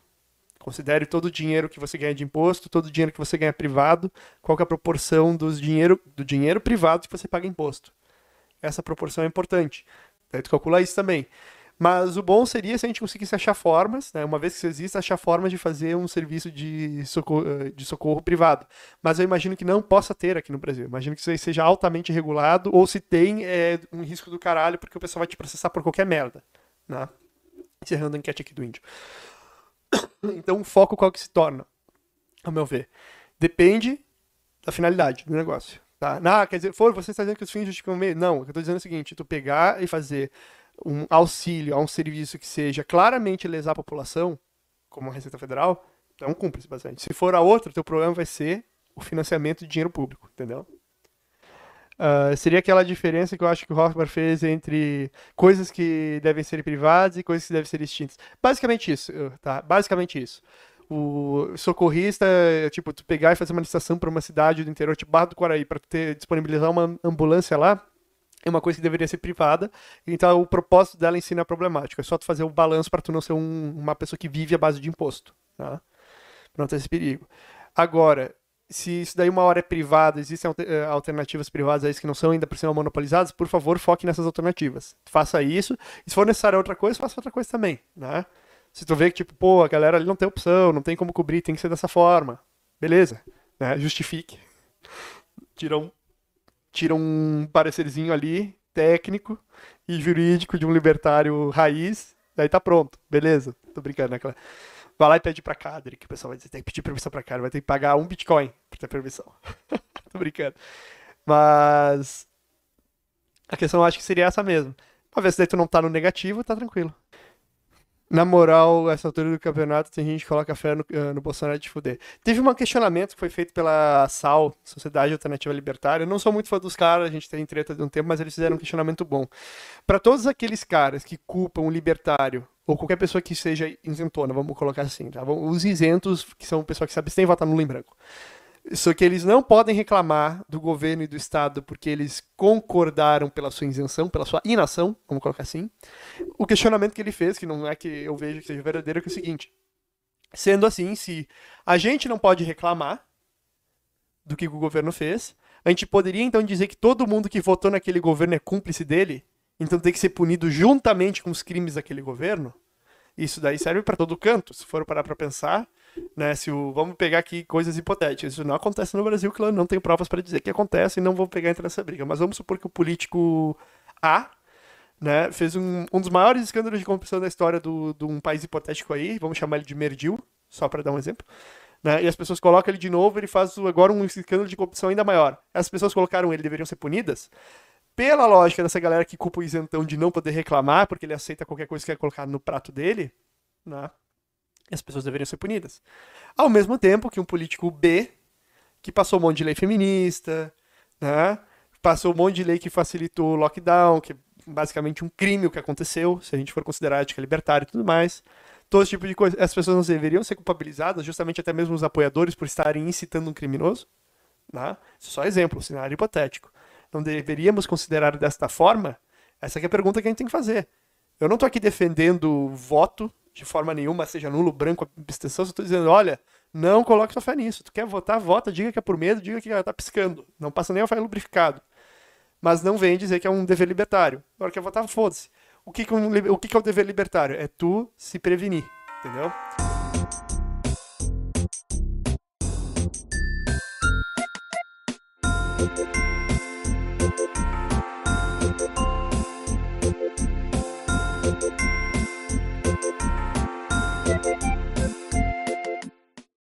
Considere todo o dinheiro que você ganha de imposto, todo o dinheiro que você ganha privado, qual que é a proporção dos dinheiro, do dinheiro privado que você paga imposto. Essa proporção é importante. Daí tu calcula isso também. Mas o bom seria se a gente conseguisse achar formas, né, uma vez que isso existe, achar formas de fazer um serviço de socorro, de socorro privado. Mas eu imagino que não possa ter aqui no Brasil. Imagino que isso aí seja altamente regulado, ou se tem, é um risco do caralho, porque o pessoal vai te processar por qualquer merda. Né? Encerrando a enquete aqui do índio. Então, o foco qual que se torna, ao meu ver? Depende da finalidade do negócio. Tá? Ah, quer dizer, for, você está dizendo que os fins justificam o meio? Não, o que eu estou dizendo é o seguinte, tu pegar e fazer um auxílio a um serviço que seja claramente lesar a população, como a Receita Federal, então cumpre-se bastante. Se for a outra, o teu problema vai ser o financiamento de dinheiro público, entendeu? Uh, seria aquela diferença que eu acho que o Rothbard fez entre coisas que devem ser privadas e coisas que devem ser extintas. Basicamente isso, tá? Basicamente isso. O socorrista, tipo, tu pegar e fazer uma licitação para uma cidade do interior, tipo Barra do Quaraí, para ter disponibilizar uma ambulância lá, é uma coisa que deveria ser privada, então o propósito dela em si não é problemático, é só tu fazer o balanço para tu não ser um, uma pessoa que vive à base de imposto, tá? Pra não ter esse perigo. Agora, se isso daí uma hora é privado, existem alternativas privadas a isso que não são ainda por cima monopolizadas, por favor, foque nessas alternativas. Faça isso. E se for necessário outra coisa, faça outra coisa também, né? Se tu vê que, tipo, pô, a galera ali não tem opção, não tem como cobrir, tem que ser dessa forma. Beleza, né? Justifique. Tira um, tira um parecerzinho ali, técnico e jurídico de um libertário raiz, daí tá pronto. Beleza. Tô brincando, né, Clara? Vai lá e pede pra cá, que o pessoal vai dizer, tem que pedir permissão pra cá, vai ter que pagar um Bitcoin pra ter permissão. Tô brincando. Mas a questão eu acho que seria essa mesmo. Uma vez que daí tu não tá no negativo, tá tranquilo. Na moral, essa altura do campeonato tem gente que coloca fé no, no Bolsonaro de fuder. Teve um questionamento que foi feito pela S A L, Sociedade Alternativa Libertária. Eu não sou muito fã dos caras, a gente tem treta de um tempo, mas eles fizeram um questionamento bom. Pra todos aqueles caras que culpam o libertário ou qualquer pessoa que seja isentona, vamos colocar assim, tá? Os isentos, que são o pessoal que sabe, sem votar nulo em branco. Só que eles não podem reclamar do governo e do Estado porque eles concordaram pela sua isenção, pela sua inação, vamos colocar assim. O questionamento que ele fez, que não é que eu vejo que seja verdadeiro, é, que é o seguinte. Sendo assim, se a gente não pode reclamar do que o governo fez, a gente poderia então dizer que todo mundo que votou naquele governo é cúmplice dele? Então tem que ser punido juntamente com os crimes daquele governo? Isso daí serve para todo canto, se for parar para pensar, né? Se o, vamos pegar aqui coisas hipotéticas, isso não acontece no Brasil, claro, não tenho provas para dizer que acontece e não vou pegar entre essa briga, mas vamos supor que o político A, né, fez um, um dos maiores escândalos de corrupção da história do, de um país hipotético aí, vamos chamar ele de Merdil, só para dar um exemplo, né? E as pessoas colocam ele de novo, ele faz agora um escândalo de corrupção ainda maior. As pessoas colocaram ele, deveriam ser punidas? Pela lógica dessa galera que culpa o isentão de não poder reclamar, porque ele aceita qualquer coisa que é colocada no prato dele, né? As pessoas deveriam ser punidas. Ao mesmo tempo que um político B, que passou um monte de lei feminista, né? Passou um monte de lei que facilitou o lockdown, que é basicamente um crime o que aconteceu, se a gente for considerar ética libertária e tudo mais. Todo esse tipo de coisa. As pessoas não deveriam ser culpabilizadas, justamente até mesmo os apoiadores, por estarem incitando um criminoso, né? Só exemplo, um cenário hipotético. Não deveríamos considerar desta forma? Essa aqui é a pergunta que a gente tem que fazer. Eu não estou aqui defendendo voto de forma nenhuma, seja nulo, branco, abstenção. Só estou dizendo, olha, não coloque sua fé nisso. Tu quer votar, vota, diga que é por medo, diga que está piscando. Não passa nem o fio lubrificado. Mas não vem dizer que é um dever libertário. Agora quer votar, foda-se. O que, que, um, o que, que é o dever libertário? É tu se prevenir, entendeu?